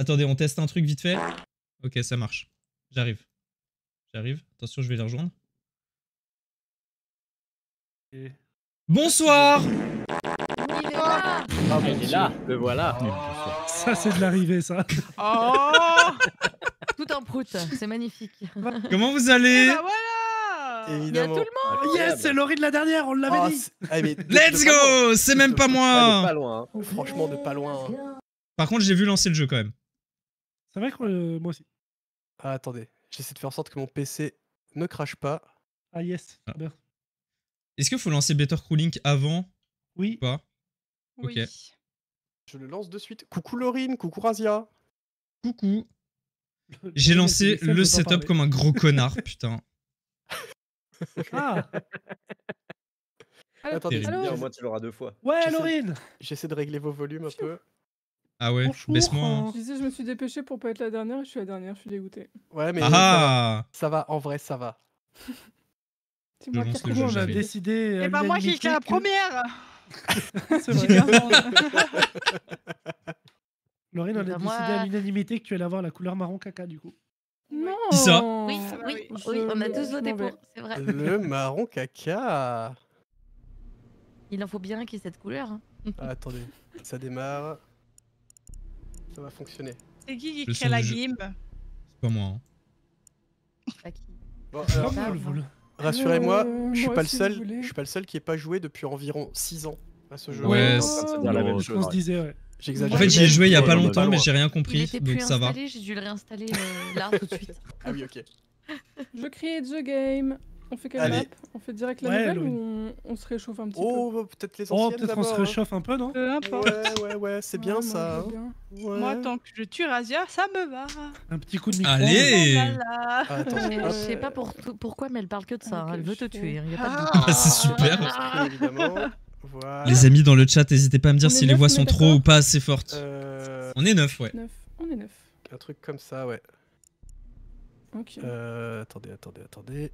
Attendez, on teste un truc vite fait. Ok, ça marche. J'arrive. J'arrive. Attention, je vais les rejoindre. Et... Bonsoir. Ah, oh, il est là, le voilà. Oh. Ça, c'est de l'arrivée, ça. Oh. Tout un prout, c'est magnifique. Comment vous allez? Bah voilà. Évidemment. Il y a tout le monde. Yes, c'est Laurie de la dernière, on l'avait dit. Ah, mais, let's go. C'est même pas moi. De pas loin, hein. Franchement, de pas loin. Hein. Par contre, j'ai vu lancer le jeu quand même. C'est vrai que moi aussi. Ah, attendez, j'essaie de faire en sorte que mon PC ne crache pas. Ah yes. Ah. Est-ce qu'il faut lancer Better CrewLink avant? Oui. Ou pas? Oui. Ok. Je le lance de suite. Coucou Laurine, coucou Razia. Coucou. J'ai lancé le setup comme un gros connard, putain. Ah. Attendez, au moins tu l'auras deux fois. Ouais, Laurine. J'essaie de régler vos volumes un peu. Ah ouais, baisse-moi. Hein. Je disais, je me suis dépêché pour pas être la dernière et je suis la dernière, je suis dégoûté. Ouais, mais ça va, en vrai, ça va. C'est moi qui on a décidé. Et bah, moi j'ai été la première. C'est vrai. Laurine, on a décidé à l'unanimité que tu allais avoir la couleur marron caca du coup. Non. Ça. Oui, oui, oui, on a tous voté pour, c'est vrai. Le marron caca. Il en faut bien qu'il y ait cette couleur. Attendez, ça démarre. Ça va fonctionner. C'est qui crée la game? C'est pas moi. Bon, rassurez-moi, je suis pas le seul. Je suis pas le seul qui ait pas joué depuis environ 6 ans à ce jeu. Ouais, on se disait. Ouais. En fait, j'y ai joué il y a pas longtemps, mais j'ai rien compris, donc ça va. J'ai dû le réinstaller là tout de suite. Ah oui, ok. Je crie the game. On fait quelle map? On fait direct la nouvelle ou on se réchauffe un petit peu? Oh, peut-être les anciennes. Oh, peut-être on se réchauffe un peu, non? Ouais, ouais, ouais, c'est bien ça. Moi, tant que je tue Razia, ça me va. Un petit coup de micro. Allez. Je sais pas pourquoi, mais elle parle que de ça. Elle veut te tuer. C'est super. Évidemment. Voilà. Les amis dans le chat, n'hésitez pas à me dire si les voix sont trop ou pas assez fortes. On est 9, ouais. On est 9. Un truc comme ça, ouais. Ok. Attendez, attendez, attendez.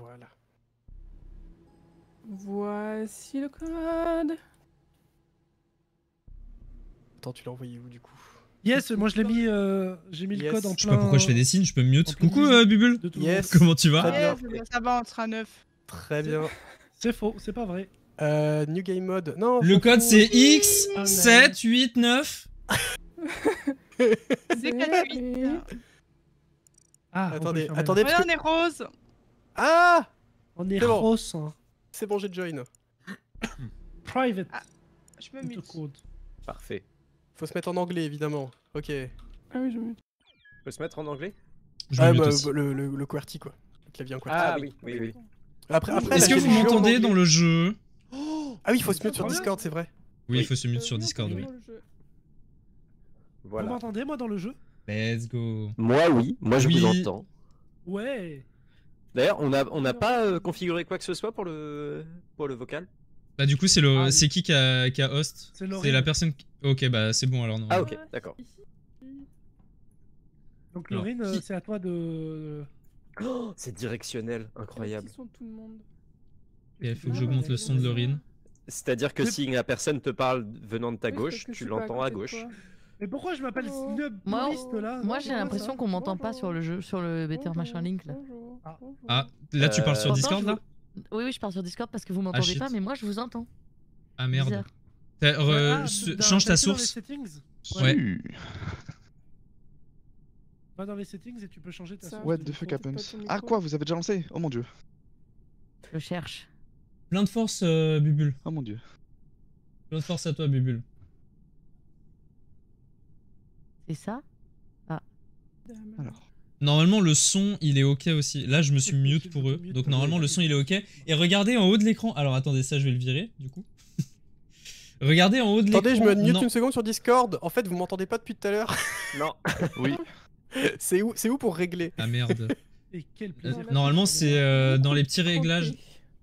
Voilà. Voici le code. Attends, tu l'as envoyé où du coup? Yes, moi je l'ai mis, j'ai mis le code en plein. Je sais pas pourquoi je fais des signes, je peux me mute. Coucou Bubule. Yes. Comment tu vas? Ça va, on sera 9. Très bien. C'est faux, c'est pas vrai. New Game Mode, non. Le code c'est X, 7, 8, 9. C'est 4, 8. Ah, attendez, attendez. On est rose. Ah, on est rose. C'est bon, j'ai join. Private. Je me mute. Parfait. Faut se mettre en anglais, évidemment. Ok. Ah oui, je me mute. Faut se mettre en anglais? Ah, bah, le QWERTY, quoi. Le clavier en QWERTY. Ah oui, oui, oui. Après, est-ce que vous m'entendez dans le jeu? Ah oui, il faut se mute sur Discord, c'est vrai. Oui, il faut se mute sur Discord, oui. Voilà. Vous m'entendez, moi, dans le jeu? Let's go. Moi, oui. Moi, je vous entends. Ouais. D'ailleurs, on n'a pas configuré quoi que ce soit pour le vocal. Bah, du coup, c'est qui a host? C'est la personne... Ok, bah, c'est bon, alors non. Ah, ok, d'accord. Donc, Laurine, c'est à toi de... Oh, c'est directionnel, incroyable. Et il faut que j'augmente le son de Laurine. C'est-à-dire que si la personne te parle venant de ta gauche, tu l'entends à gauche. Mais pourquoi je m'appelle Snub là? Moi j'ai l'impression qu'on m'entend pas sur le jeu, sur le Better Machin Link là. Ah, là tu parles sur Discord là? Oui, oui, je parle sur Discord parce que vous m'entendez pas, mais moi je vous entends. Ah merde. Change ta source. Ouais. Va dans les settings et tu peux changer ta source. What the fuck happens? Ah quoi, vous avez déjà lancé? Oh mon dieu. Je cherche. Plein de force, Bubule. Oh mon dieu. Plein de force à toi, Bubule. C'est ça? Ah. Alors. Normalement, le son, il est ok aussi. Là, je me suis mute pour eux. Donc normalement, le son, il est ok. Et regardez en haut de l'écran. Alors attendez, ça, je vais le virer, du coup. Regardez en haut de l'écran. Attendez, je me mute une seconde sur Discord. En fait, vous m'entendez pas depuis tout à l'heure. Non. Oui. C'est où pour régler? Ah merde. Et quel plaisir. Normalement c'est dans les petits réglages.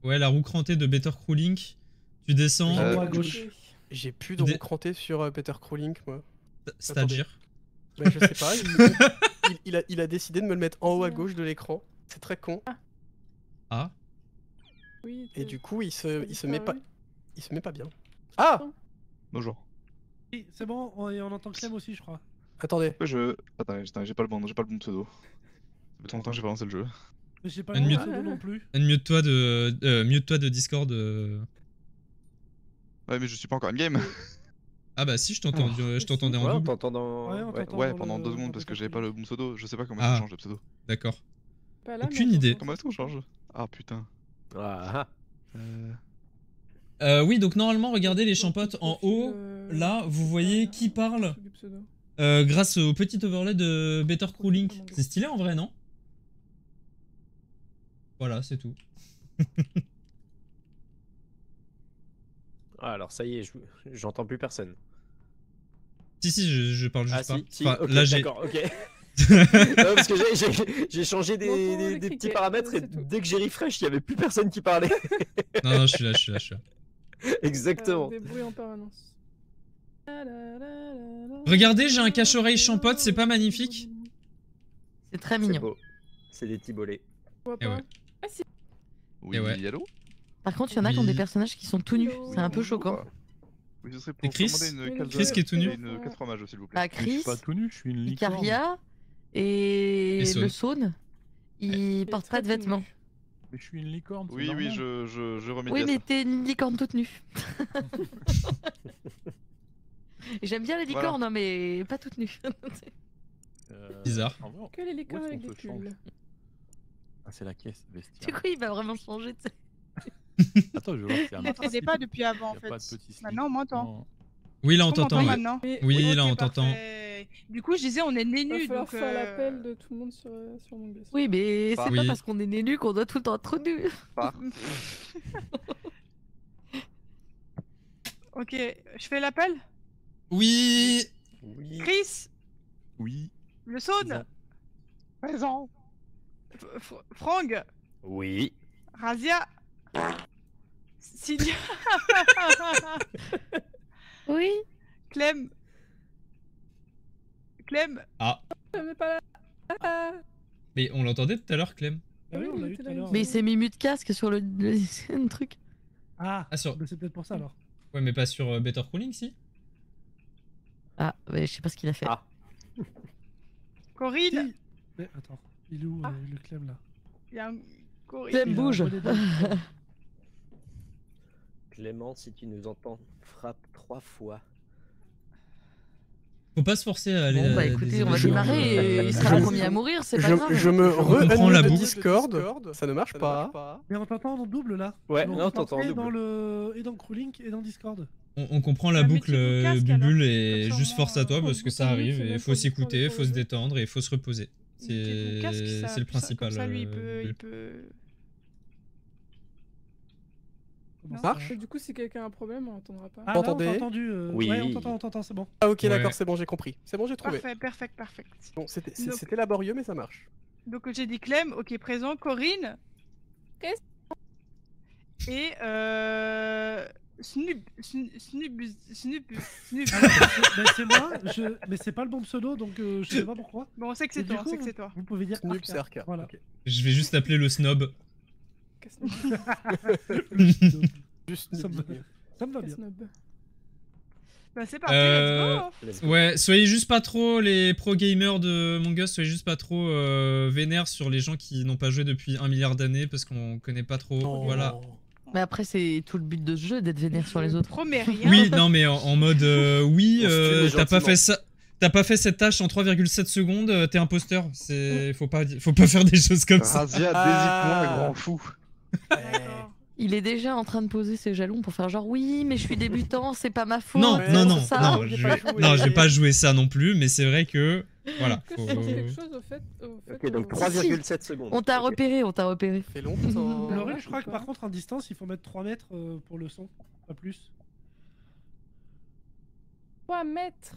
Ouais, la roue crantée de Better CrewLink. Tu descends à gauche. J'ai plus de roue crantée sur Better CrewLink moi. C'est-à-dire? Bah, je sais pas. Il a décidé de me le mettre en haut à gauche de l'écran. C'est très con. Ah. Et du coup il se met pas bien. Ah. Bonjour. Oui, c'est bon, on entend Clem aussi, je crois. Attendez. Attends, j'ai pas le bon pseudo. Ça fait longtemps que j'ai pas lancé le jeu. Mais j'ai pas le bon pseudo non plus. Mieux de toi de Discord. Ouais, mais je suis pas encore in-game. Ah bah si, je t'entendais en double. Ouais, pendant 2 secondes parce que j'avais pas le bon pseudo. Je sais pas comment je change le pseudo. D'accord. Aucune idée. Comment est-ce qu'on change? Ah putain. Oui, donc normalement, regardez les champotes en haut. Là, vous voyez qui parle grâce au petit overlay de Better CrewLink. C'est stylé en vrai, non? Voilà, c'est tout. Ah, alors ça y est, j'entends plus personne. Si, je parle juste pas. Si, enfin, okay, là, j'ai... D'accord, ok. Non, parce que j'ai changé des petits paramètres et dès que j'ai refresh, il n'y avait plus personne qui parlait. Non, je suis là. Exactement. Des bruits en permanence. Regardez, j'ai un cache-oreille champote, c'est pas magnifique? C'est très mignon. C'est des petits bolets. Et ouais. Ah, si. Oui, allô. Par contre, il y en a qui ont des personnages qui sont tout nus, c'est un peu choquant. Oui, ce serait pour Chris qui est tout nu. Une 4 mages, s'il vous plaît. Ah, Chris, je suis pas tout nu, je suis une licorne. Icaria et le Saune, ils portent pas de vêtements. Mais je suis une licorne. Oui, je remets. Oui, mais t'es une licorne toute nue. J'aime bien les licornes, voilà. Hein, mais pas toutes nues. Bizarre. Que les licornes avec des culs. Ah, c'est la caisse vestiaire. Du coup, il va vraiment changer, tu sais. Attends, je vais voir si elle m'entendait pas depuis avant en fait. Maintenant on m'entend. Oui, là on t'entend. Ouais. Oui, là on t'entend. Du coup, je disais on est nés nus. Il va falloir faire l'appel de tout le monde sur mon bus. Oui, mais c'est pas parce qu'on est nés nus qu'on doit tout le temps être nus. Ok, je fais l'appel. Oui. Chris. Oui. Le Saune. Présent. Frang. Oui. Razia. Cydia. Oui. Clem. Ah. Mais on l'entendait tout à l'heure, Clem. Ah oui, on l'a eu tout à l'heure. Mais il s'est mis mute casque sur le truc. Ah sur... C'est peut-être pour ça alors. Ouais, mais pas sur Better Cooling, si. Ah, mais je sais pas ce qu'il a fait. Ah. Corinne. Mais attends, il est où le Clem là? Il y a un... Clem, bouge. Clément, si tu nous entends, frappe 3 fois. Faut pas se forcer à aller. Bon, bah écoutez, on va démarrer et il sera le premier à mourir, c'est pas grave. Je me re-anime Discord, ça ne marche pas. Mais on t'entend en double là. Ouais, on t'entend en double. Et dans CrewLink et dans Discord. On comprend la boucle Bubule et juste force à toi parce que ça arrive et faut s'écouter, faut se détendre et faut se reposer. C'est le principal. Ça, lui, il peut... Non, ça marche. Du coup, si quelqu'un a un problème, on n'entendra pas. Ah, là, on t'a entendu. Oui. Ouais, on t'entend, c'est bon. Ah, ok, d'accord, c'est bon, j'ai compris. C'est bon, j'ai trouvé. Parfait. Bon, c'était laborieux, mais ça marche. Donc, j'ai dit Clem, ok, présent, Corinne. Et Snoop. Ben, c'est moi, mais c'est pas le bon pseudo donc je sais pas pourquoi. Bon, on sait que c'est toi, Vous pouvez dire Snoop, c'est Arca. Voilà. Okay. Je vais juste l'appeler le snob. Juste ça me va bien. Bah, c'est parti, let's go. Ouais, soyez juste pas trop les pro gamers de mon gars, soyez juste pas trop vénères sur les gens qui n'ont pas joué depuis 1 milliard d'années parce qu'on connaît pas trop. Oh. Voilà. Mais après, c'est tout le but de ce jeu, d'être vénère sur les autres. Promets rien. Oui, non, mais en mode oui, t'as pas fait ça, t'as pas fait cette tâche en 3,7 secondes, t'es imposteur. C'est, faut pas faire des choses comme ça. Razia, désigne-moi, grand fou. Il est déjà en train de poser ses jalons pour faire genre oui, mais je suis débutant, c'est pas ma faute. Non, je vais pas jouer ça non plus, mais c'est vrai que voilà. Ok, donc 3,7 secondes. On t'a repéré, C'est longtemps. Laurel, je crois que par contre, en distance, il faut mettre 3 mètres pour le son, pas plus. 3 mètres.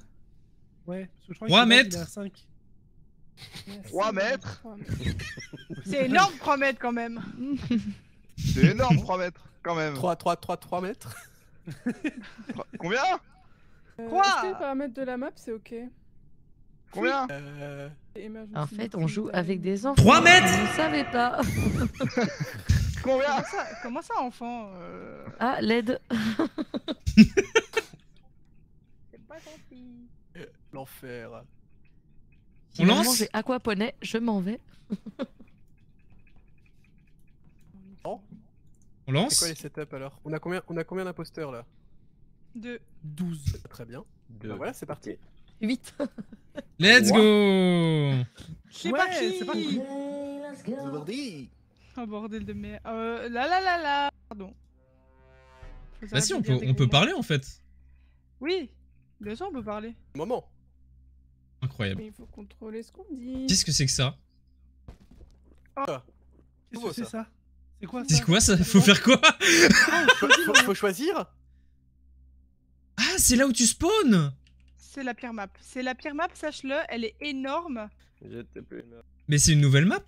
Ouais, parce que je crois qu'il est à 5. 3 mètres. C'est énorme, 3 mètres quand même. C'est énorme, 3 mètres quand même. 3 mètres. Combien? Est-ce que les paramètres de la map c'est ok? Combien? En fait, on joue avec des enfants. 3 mètres. Je ne savais pas. Combien? Comment ça, enfant? Ah, l'aide. L'enfer. Si on lance. J'ai aquaponais, je m'en vais. Non. On lance. C'est quoi les setups alors? On a combien, d'imposteurs là? 2. 12. Très bien. Ben voilà, c'est parti. 8. Let's go. C'est parti. Oh bordel de merde. Là. Pardon. Bah si, on peut parler en fait. Oui, bien sûr on peut parler. Moment. Incroyable. Mais il faut contrôler ce qu'on dit. Qu'est-ce que c'est que ça? Ah. Qu'est-ce que c'est ça? C'est quoi ça? C'est quoi ça? Faut faire quoi? Faut choisir. Ah, c'est là où tu spawns. C'est la pire map. C'est la pire map, sache-le, elle est énorme. Mais c'est une nouvelle map?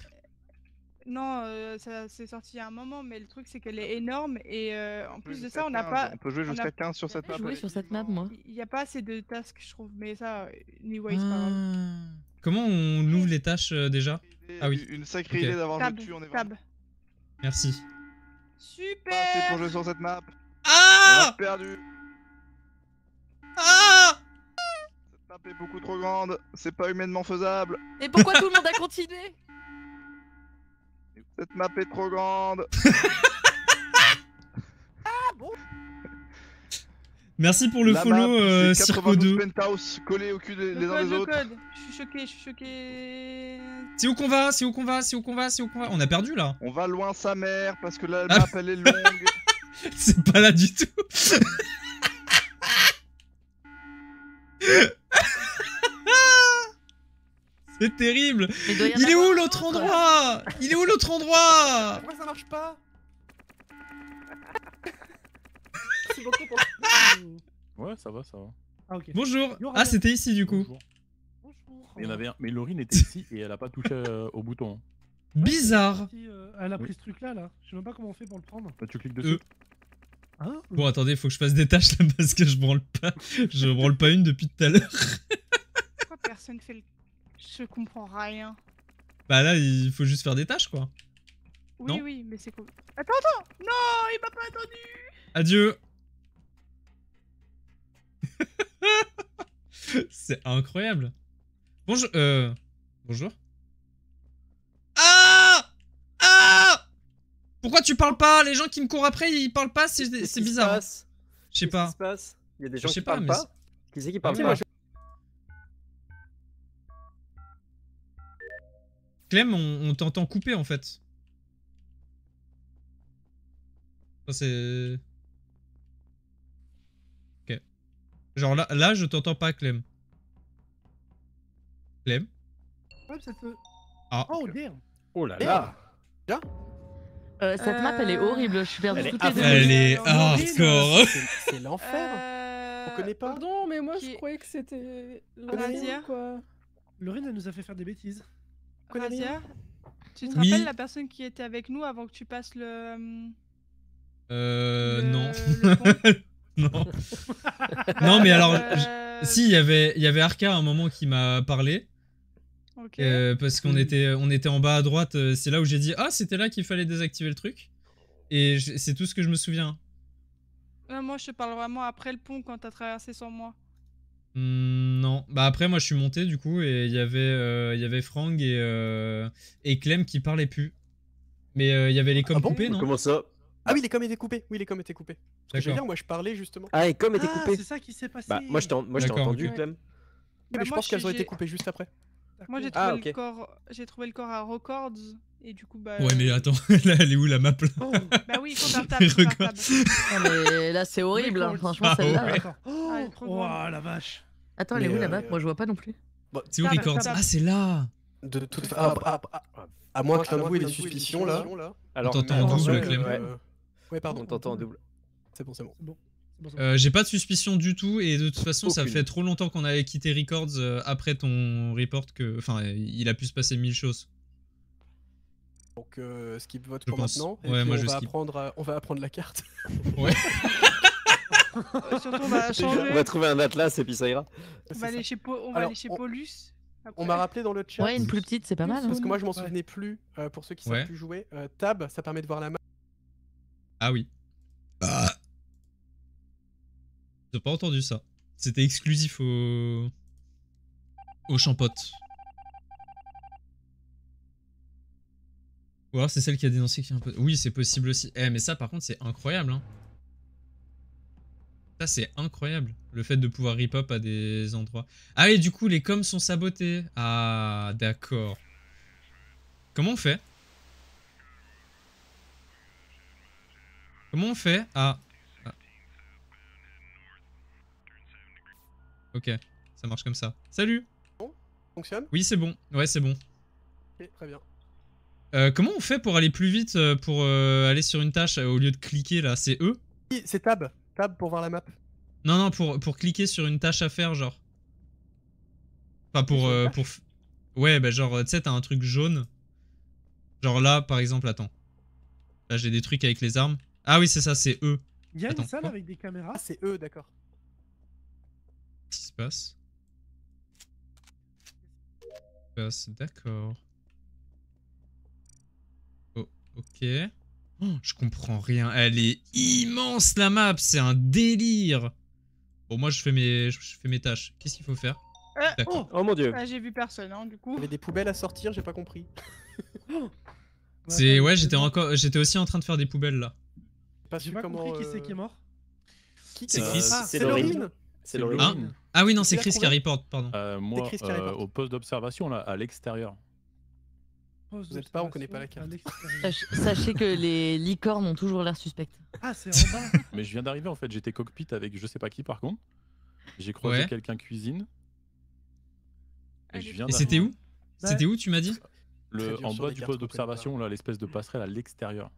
Non, ça c'est sorti il y a un moment, mais le truc c'est qu'elle est énorme et en plus de ça, on n'a pas. On peut jouer jusqu'à 15 sur cette map. Il n'y a pas assez de tasks, je trouve, mais ça, anyway, c'est pas grave. Comment on ouvre les tâches déjà? Ah oui. Une sacrée idée d'avoir le cul, on est tab. Merci. Super. C'est pour jouer sur cette map. Ah! On a perdu. Ah! Cette map est beaucoup trop grande, c'est pas humainement faisable. Et pourquoi tout le monde a continué? Cette map est trop grande. Ah bon. Merci pour le follow, Circo 2. Penthouse collé au cul les uns des autres. Je suis choqué, C'est où qu'on va, On a perdu là. On va loin sa mère parce que la map elle est longue. C'est pas là du tout. C'est terrible. Il est où l'autre endroit? Pourquoi ça marche pas? Ouais, ça va, Ah, okay. Bonjour. Ah, c'était ici du coup. Bonjour. Il y en avait un, mais Laurine était ici et elle a pas touché au bouton. Bizarre. Elle a pris ce truc là. Je sais même pas comment on fait pour le prendre. Bah, tu cliques dessus. Hein? Bon, attendez, faut que je fasse des tâches là parce que je branle pas. Je branle pas une depuis tout à l'heure. Pourquoi personne fait le... Je comprends rien. Bah là, il faut juste faire des tâches, quoi. Oui, non oui, mais c'est cool. Attends, non, il m'a pas attendu. Adieu. C'est incroyable. Bonjour, Bonjour. Ah! Ah! Pourquoi tu parles pas? Les gens qui me courent après, ils parlent pas, c'est bizarre. Je sais pas. Il y a des gens qui parlent pas. Qui c'est qui parle pas? Clem, on t'entend couper en fait. Ça c'est... Ok. Genre là, je t'entends pas Clem. Clem? Ouais, ça peut... Ah. Oh, damn. Oh là là. Là cette map elle est horrible, je suis perdu toutes les deux. Elle est hardcore. C'est l'enfer. On connaît pas. Pardon, mais moi je croyais que c'était... Lorraine quoi. Lorraine elle nous a fait faire des bêtises. Razia, tu te rappelles la personne qui était avec nous avant que tu passes le... non. Non. Non mais alors... Si, il y avait Arca à un moment qui m'a parlé. Okay. Parce qu'on était en bas à droite, c'est là où j'ai dit « Ah, c'était là qu'il fallait désactiver le truc ». Et c'est tout ce que je me souviens. Moi je te parle vraiment après le pont quand t'as traversé sans moi. Non, bah après moi je suis monté du coup et il y avait Franck et Clem qui parlaient plus. Mais il y avait les coms coupés, non? Comment ça? Ah oui, les coms étaient coupés. Oui, les coms étaient coupés. J'ai bien, moi je parlais justement. Ah, les coms étaient coupés. C'est ça qui s'est passé. Bah, moi je t'ai entendu, Clem. Mais je pense qu'elles ont été coupées juste après. Moi j'ai trouvé le corps, à Records et du coup bah. Ouais mais attends, là elle est où la map là? Bah oui, comptable. Mais là c'est horrible, franchement celle-là. Oh la vache. Attends, elle est où là-bas? Moi je vois pas non plus. C'est où Records? Ah c'est là. De toute façon, à moins que t'avoues des suspicions là. On t'entend en double Clem. Ouais pardon. On t'entend en double. C'est bon, c'est bon. J'ai pas de suspicion du tout et de toute façon ça fait trop longtemps qu'on avait quitté Records après ton report que... Enfin il a pu se passer mille choses. Donc skip vote pour maintenant et puis on va apprendre la carte. Ouais. Surtout, on va trouver un atlas et puis ça ira. On va aller chez Polus. On m'a rappelé dans le chat. Ouais, une plus petite, c'est pas mal. Parce que moi, je m'en souvenais plus. Pour ceux qui savent plus jouer, Tab, ça permet de voir la map. Ah oui. J'ai pas entendu ça. C'était exclusif au Champote. Ou alors c'est celle qui a dénoncé qu'il y a un peu... Oui, c'est possible aussi. Eh, mais ça, par contre, c'est incroyable. Hein. Ça, c'est incroyable. Le fait de pouvoir rip-up à des endroits. Ah, et du coup, les coms sont sabotés. Ah, d'accord. Comment on fait? Comment on fait? Ah. Ah. Ok, ça marche comme ça. Salut. Bon, fonctionne? Oui, c'est bon. Ouais, c'est bon. Ok, très bien. Comment on fait pour aller plus vite, pour aller sur une tâche au lieu de cliquer là? C'est E? Oui, c'est Tab. Tab pour voir la map. Non, non, pour cliquer sur une tâche à faire, genre. Enfin, pour... Ouais, bah genre, tu sais, t'as un truc jaune. Genre là, par exemple, attends. Là, j'ai des trucs avec les armes. Ah oui, c'est ça, c'est E. Il y a une salle avec des caméras. Ah, c'est E, d'accord. Qu'est-ce qui se passe? D'accord. Oh, ok. Oh, je comprends rien. Elle est immense, la map. C'est un délire. Bon, moi, je fais mes tâches. Qu'est-ce qu'il faut faire? D'accord. Oh, oh mon dieu. Ah, j'ai vu personne, hein, du coup. Il y avait des poubelles à sortir, j'ai pas compris. C'est... Ouais, j'étais aussi en train de faire des poubelles, là. J'ai pas compris qui c'est qui est mort. C'est Chris. C'est Laurine. C'est Laurine. Ah oui, non, c'est Chris qui reporte, pardon. Moi, au poste d'observation, là, à l'extérieur. Vous êtes pas, on connaît pas la carte. Sachez que les licornes ont toujours l'air suspectes. Ah, c'est en bas. Mais je viens d'arriver en fait, j'étais cockpit avec je sais pas qui par contre. J'ai croisé quelqu'un cuisine. Et c'était où? C'était où tu m'as dit? En bas du poste d'observation, là, l'espèce de passerelle à l'extérieur.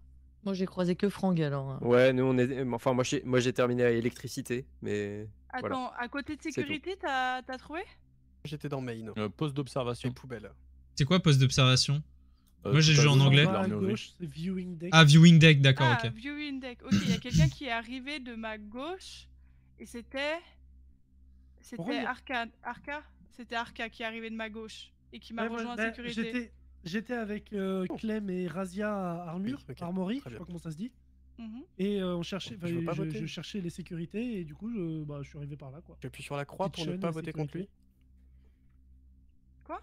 Moi j'ai croisé que Franck alors. Ouais, nous on est. Enfin, moi j'ai terminé à électricité, mais. Attends, voilà. À côté de sécurité, t'as trouvé? J'étais dans main. Poste d'observation. Poubelle. C'est quoi poste d'observation? Moi j'ai joué en anglais. Gauche, viewing deck. Ah, viewing deck, d'accord, ok. Viewing deck, ok. Il y a quelqu'un qui est arrivé de ma gauche et c'était. C'était Arca. C'était Arca qui est arrivé de ma gauche et qui m'a rejoint en sécurité. J'étais avec Clem et Razia à Armure, oui, okay. Armory, je sais pas comment ça se dit. Et on cherchait, je cherchais les sécurités et du coup je suis arrivé par là quoi. J'appuie sur la croix pour ne pas voter contre lui. Quoi?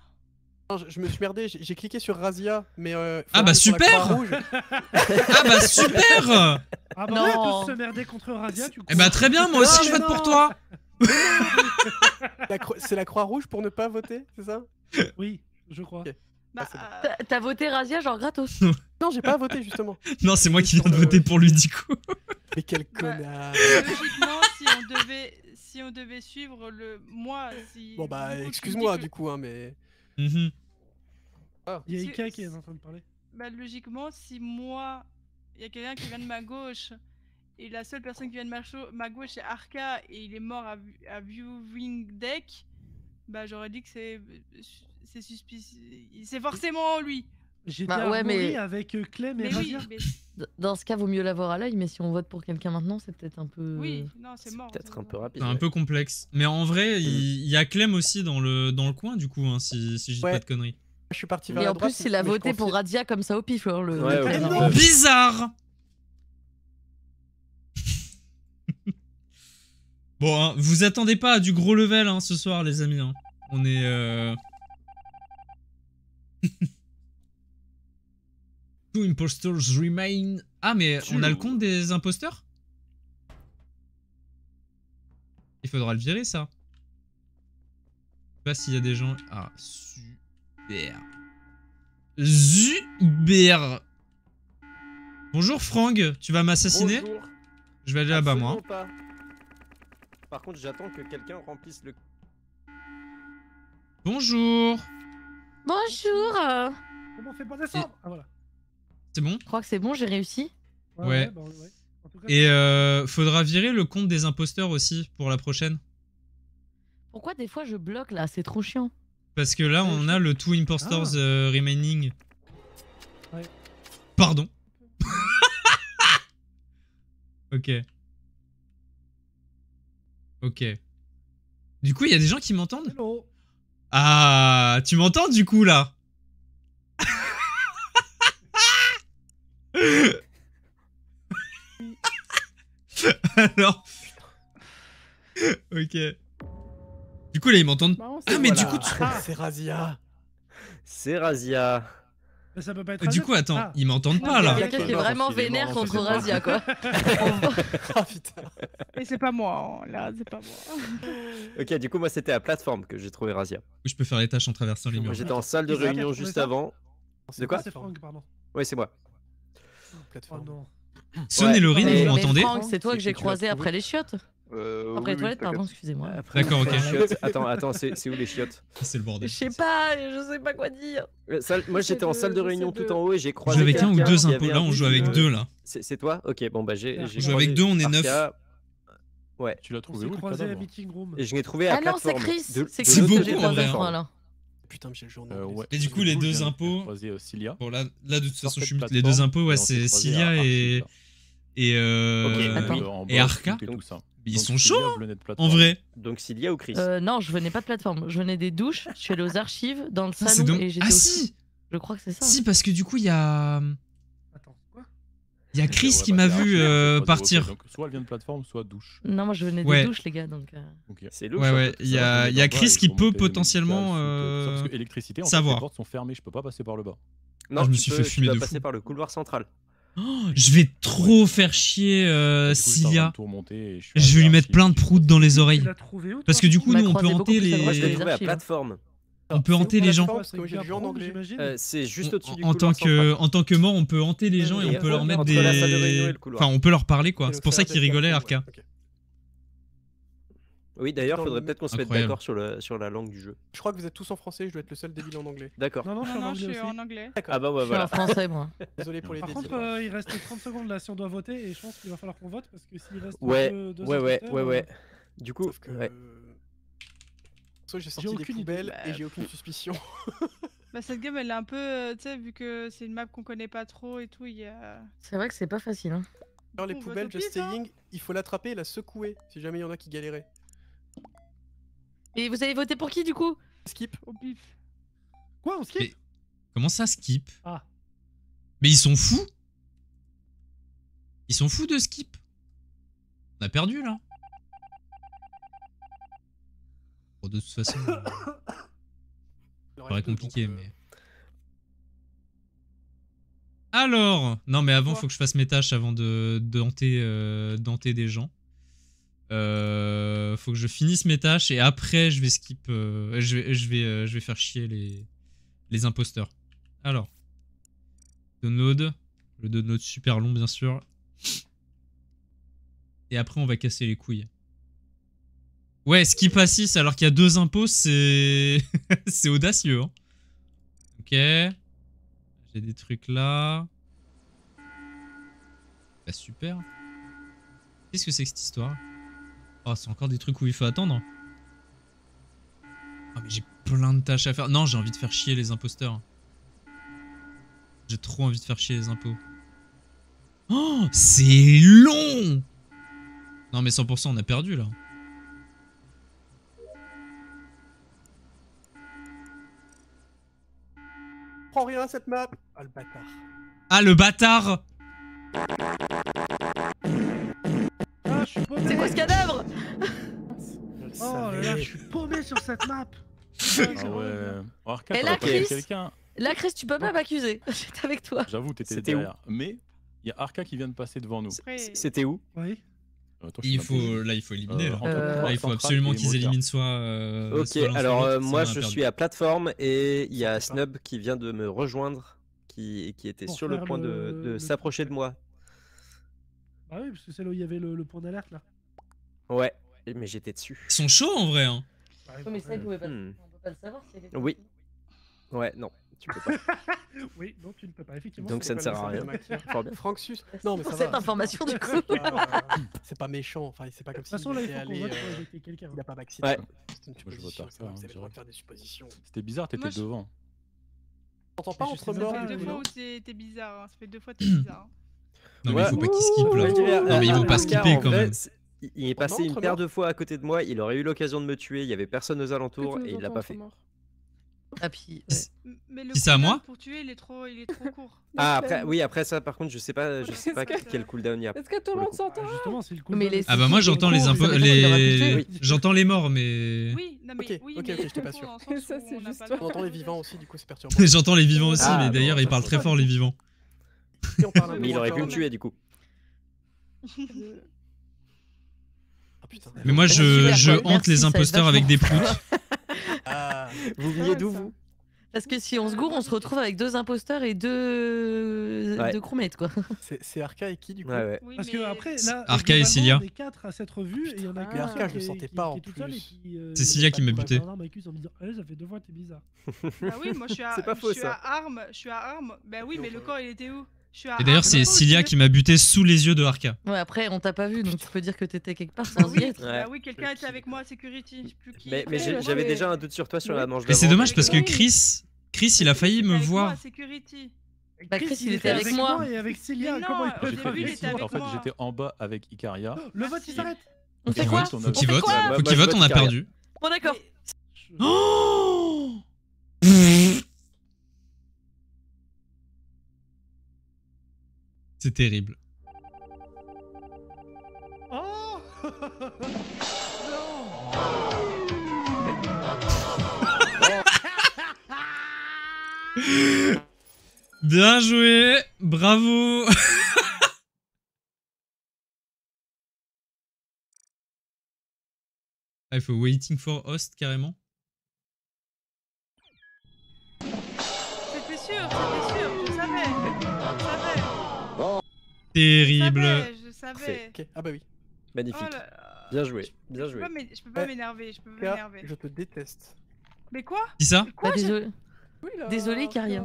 Non, je me suis merdé, j'ai cliqué sur Razia, mais... ah bah super. Ah bah super. Ah bah on va tous se merder contre Razia du coup. Eh bah très bien, moi aussi je vote pour toi. C'est la croix rouge pour ne pas voter, c'est ça? Oui, je crois. Bah, t'as voté Razia genre gratos? Non, j'ai pas voté justement. Non, c'est moi qui viens de voter pour lui du coup. Mais quel connard. Logiquement, si on devait suivre le... Moi, si... Bon bah, excuse-moi du coup, hein, mais... Il y a Ika qui est en train de parler. Bah logiquement, si moi, il y a quelqu'un qui vient de ma gauche, et la seule personne qui vient de ma gauche c'est Arca, et il est mort à Viewing Deck, bah j'aurais dit que c'est... C'est suspicieux. C'est forcément lui. J'étais avec Clem et Razia. Oui, mais... Dans ce cas, vaut mieux l'avoir à l'œil, mais si on vote pour quelqu'un maintenant, c'est peut-être un peu. Oui, non, c'est mort. Peut-être un peu rapide. C'est un peu complexe. Mais en vrai, il y a Clem aussi dans le coin, du coup, hein, si je dis pas de conneries. Je suis parti vers la droite. Et en plus, il a voté pour Razia comme ça au pif. Hein, le bizarre. Bon, hein, vous attendez pas à du gros level hein, ce soir, les amis. Hein. On est. Two imposters remain. Ah mais on a le compte des imposteurs? Il faudra le virer ça. Je sais pas s'il y a des gens... Ah super. Zuber. Bonjour Franck, tu vas m'assassiner? Je vais aller là-bas moi. Pas. Par contre j'attends que quelqu'un remplisse le... Bonjour. Bonjour. Comment on fait pour descendre? Ah voilà. C'est bon? Je crois que c'est bon, j'ai réussi. Ouais. Bah, ouais. En tout cas, et faudra virer le compte des imposteurs aussi pour la prochaine. Pourquoi des fois je bloque là? C'est trop chiant. Parce que là on a le Two Impostors Remaining. Ouais. Pardon. Ok. Ok. Du coup il y a des gens qui m'entendent? Hello. Ah, tu m'entends du coup là? Alors... Ok. Du coup, là, ils m'entendent. Ah, mais voilà. Du coup, tu... C'est Razia. C'est Razia. Ça peut pas être du coup, attends, ils m'entendent pas là. Il y a quelqu'un qui est vraiment vénère contre Razia, quoi. Ah putain. Et c'est pas moi, hein. Là, c'est pas moi. Ok, du coup, moi, c'était à plateforme que j'ai trouvé Razia. Où je peux faire les tâches en traversant les murs. J'étais en salle de réunion juste avant. C'est quoi? C'est Franck, pardon. Oui, c'est moi. Plateforme. Sonnez le rythme, vous m'entendez? Franck, c'est toi que j'ai croisé après les chiottes. Après les toilettes, pardon, excusez-moi. D'accord, ok. Attends, c'est où les chiottes? C'est le bordel. Je sais pas quoi dire. Moi j'étais en salle de réunion tout en haut et j'ai croisé. J'avais qu'un ou deux impôts, là on joue avec deux là. C'est toi? Ok, bon bah j'ai. On joue avec deux, on est 9. Ouais. Tu l'as trouvé où? Et je l'ai trouvé à plateforme. Ah non, c'est Chris. C'est beaucoup en vrai. Putain, mais j'ai le journal. Et du coup, les deux impôts. Bon là, de toute façon, je suis. Les deux impôts, ouais, c'est Cilia et Arca. Ils sont chauds en vrai. Donc Cilia ou Chris? Non, je venais pas de plateforme, je venais des douches, je suis allé aux archives dans le salon et j'étais si. Je crois que c'est ça. Si, parce que du coup, il y a Chris qui m'a vu partir. Donc, soit elle vient de plateforme, soit douche. Non, moi je venais des douches les gars, donc c'est louche. Ouais, il y a Chris qui peut potentiellement savoir. Les portes sont fermées, je peux pas passer par le bas. Non, je me suis fait fumer de fou. Passer par le couloir central. Oh, je vais trop faire chier Cilia. Je vais lui mettre plein de proutes dans les oreilles. Parce que du coup, nous, on peut hanter les... On peut hanter les gens. C'est juste au-dessus du couloir. En tant que mort, on peut hanter les gens et on peut leur mettre des... Enfin, on peut leur parler, quoi. C'est pour ça qu'il rigolait, Arca. Oui, d'ailleurs, faudrait peut-être qu'on se mette d'accord sur la langue du jeu. Je crois que vous êtes tous en français, je dois être le seul débile en anglais. D'accord. Non, je suis en anglais. Ah bah ouais, voilà. Je suis en français, moi. Désolé pour les détails. Par contre, il reste 30 secondes là si on doit voter et je pense qu'il va falloir qu'on vote parce que s'il reste. Ouais. Du coup, j'ai sorti des poubelles et j'ai aucune suspicion. Bah, cette game, elle est un peu. Tu sais, vu que c'est une map qu'on connaît pas trop et tout, il y a. C'est vrai que c'est pas facile, hein. Dans les poubelles, Just Staying, il faut l'attraper et la secouer si jamais il y en a qui galéraient. Et vous avez voté pour qui du coup? Skip. Au pif. Quoi, on skip? Mais comment ça skip? Ah. Mais ils sont fous. Ils sont fous de skip. On a perdu là. Bon, de toute façon, ça paraît compliqué mais... Alors, non mais avant faut que je fasse mes tâches avant de hanter des gens. Faut que je finisse mes tâches et après je vais skip. Je vais faire chier les imposteurs. Alors, download, le download super long bien sûr. Et après on va casser les couilles. Ouais, skip à 6 alors qu'il y a deux impôts, c'est c'est audacieux. Hein. Ok, j'ai des trucs là. Bah super. Qu'est-ce que c'est que cette histoire? Oh, c'est encore des trucs où il faut attendre. Oh, mais j'ai plein de tâches à faire. Non, j'ai envie de faire chier les imposteurs. J'ai trop envie de faire chier les impôts. Oh, c'est long! Non, mais 100%, on a perdu, là. Prends rien à cette map! Ah, le bâtard. Ah, le bâtard! C'est quoi ce cadavre? Oh là là, je suis paumé sur cette map. Et là, Chris, tu peux pas m'accuser. J'étais avec toi. J'avoue, t'étais derrière. Mais il y a Arca qui vient de passer devant nous. C'était où? Oui. Là, il faut éliminer. Là, il faut absolument qu'ils éliminent soit. Ok, alors moi, je suis à plateforme et il y a Snub qui vient de me rejoindre, qui était sur le point de s'approcher de moi. Ah oui, parce que c'est là où il y avait le point d'alerte là. Ouais, mais j'étais dessus. Ils sont chauds en vrai, hein. Ouais, mais ça, on peut pas le savoir s'il y avait. Oui. Ouais, non, tu peux pas. Oui, non, tu ne peux pas, effectivement. Donc ça ne sert à rien. Franck Sus. Non, mais pour cette information du coup. C'est pas méchant, enfin, c'est pas comme si. De toute façon, là, il faut qu'on vote pour éviter quelqu'un. Il n'a pas vacciné. Ouais. Je vote tard. Vous avez le droit de faire des suppositions. C'était bizarre, t'étais devant. T'entends pas entre morts. Ça fait deux fois où c'était bizarre. Ça fait deux fois que t'es bizarre. Non, mais il faut pas qu'il skip là. Non, mais ils vont pas skipper quand même. Il est passé une paire de fois à côté de moi, il aurait eu l'occasion de me tuer, il y avait personne aux alentours et il l'a pas fait. tapis. Ouais. Mais le si c'est à moi pour tuer, il est trop court. Ah après, oui, après ça par contre, je sais pas quel cooldown il y a. Est-ce que tout le monde s'entend? Justement, c'est le cooldown. Ah bah moi j'entends les impôts, les j'entends les morts mais oui, non mais oui, OK, j'étais pas sûr. Ça c'est juste on entend les vivants aussi, du coup c'est perturbant. J'entends les vivants aussi, mais d'ailleurs ils parlent très fort les vivants. Mais il aurait pu le tuer du coup. Putain, mais moi je hante les imposteurs avec des proutes. Vous venez d'où vous? Parce que si on se gourre, on se retrouve avec deux imposteurs et deux crewmates quoi. C'est Arca et qui du coup oui, parce que après là Arca et Cilia. Les quatre à cette revue et il y en a que Arca je le sentais pas en plus. C'est Cilia qui m'a buté. Ça fait deux fois t'es bizarre. Ah oui, moi je suis à arme, je suis à arme. Bah oui, mais le corps il était où? Et d'ailleurs, c'est Cilia qui m'a buté sous les yeux de Arca. Ouais, après, on t'a pas vu, donc tu peux dire que t'étais quelque part sans y être. Ah oui, quelqu'un était avec moi à Security. Mais j'avais déjà un doute sur toi sur la manche d'avant. Mais c'est dommage parce que Chris, il a failli me voir. Bah Chris, il était avec moi. Et avec Cilia, comment il peut être? En fait, j'étais en bas avec Icaria. Le vote, il s'arrête. On fait quoi? Faut qu'il vote. Faut qu'il vote, on a perdu. Bon, d'accord. Oh! C'est terrible. Oh non. Bien joué, bravo. Ah, il faut waiting for host carrément. C'était sûr, je savais. Je savais. Terrible. Je savais. Okay. Ah bah oui. Magnifique. Oh là... Bien joué. Bien joué. Je peux pas m'énerver. Je peux pas m'énerver. Je te déteste. Mais quoi? Qui ça? Quoi, bah, désolé. Oui, là, désolé Karim.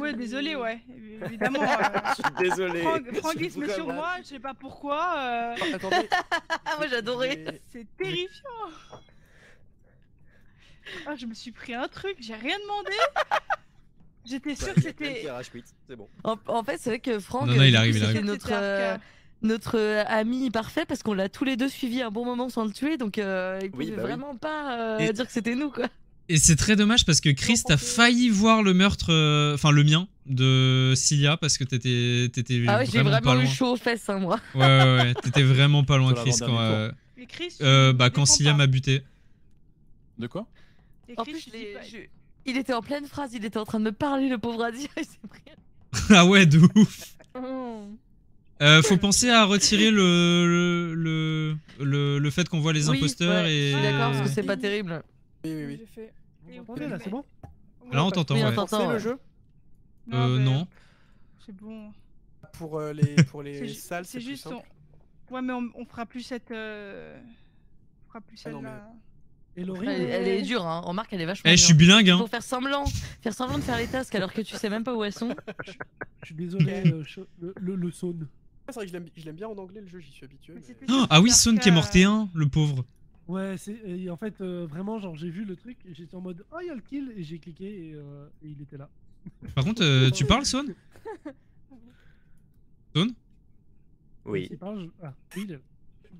Ouais, désolé, ouais. Évidemment. Je suis désolé. Franck se met sur moi, je sais pas pourquoi. Attendez. Moi j'adorais. C'est terrifiant. Ah, je me suis pris un truc, j'ai rien demandé. J'étais sûr que c'était... Bon. En fait, c'est vrai que Franck, c'était notre ami parfait parce qu'on l'a tous les deux suivi un bon moment sans le tuer, donc il pouvait vraiment pas dire que c'était nous, quoi. Et c'est très dommage parce que Chris, t'as failli voir le meurtre, enfin le mien, de Cilia parce que t'étais vraiment pas loin. Ah ouais, j'ai vraiment eu chaud aux fesses, hein, moi. Ouais, t'étais vraiment pas loin, Chris, quand... Mais Chris, quand Cilia m'a buté. De quoi? En plus, il était en pleine phrase, il était en train de me parler, le pauvre Adi. Ah ouais, de ouf. Faut penser à retirer le fait qu'on voit les imposteurs et... Je suis d'accord, parce que c'est pas terrible. Oui. On t'entend là, c'est bon? Là, on t'entend, ouais. On sait le jeu? Non. C'est bon. Pour les salles, c'est juste... Ouais, mais on fera plus cette... On fera plus celle-là... Elle est dure, hein. Remarque, elle est vachement dure. Je suis bilingue, hein. Faut faire semblant de faire les tasks alors que tu sais même pas où elles sont. Je suis désolé, le Saune. C'est vrai que je l'aime bien en anglais, le jeu, j'y suis habitué. Mais... Ah oui, Saune qui est morté, le pauvre. Ouais, en fait, vraiment, genre, j'ai vu le truc et j'étais en mode oh, il y a le kill, et j'ai cliqué et il était là. Par contre, tu parles, Saune? Saune? Oui.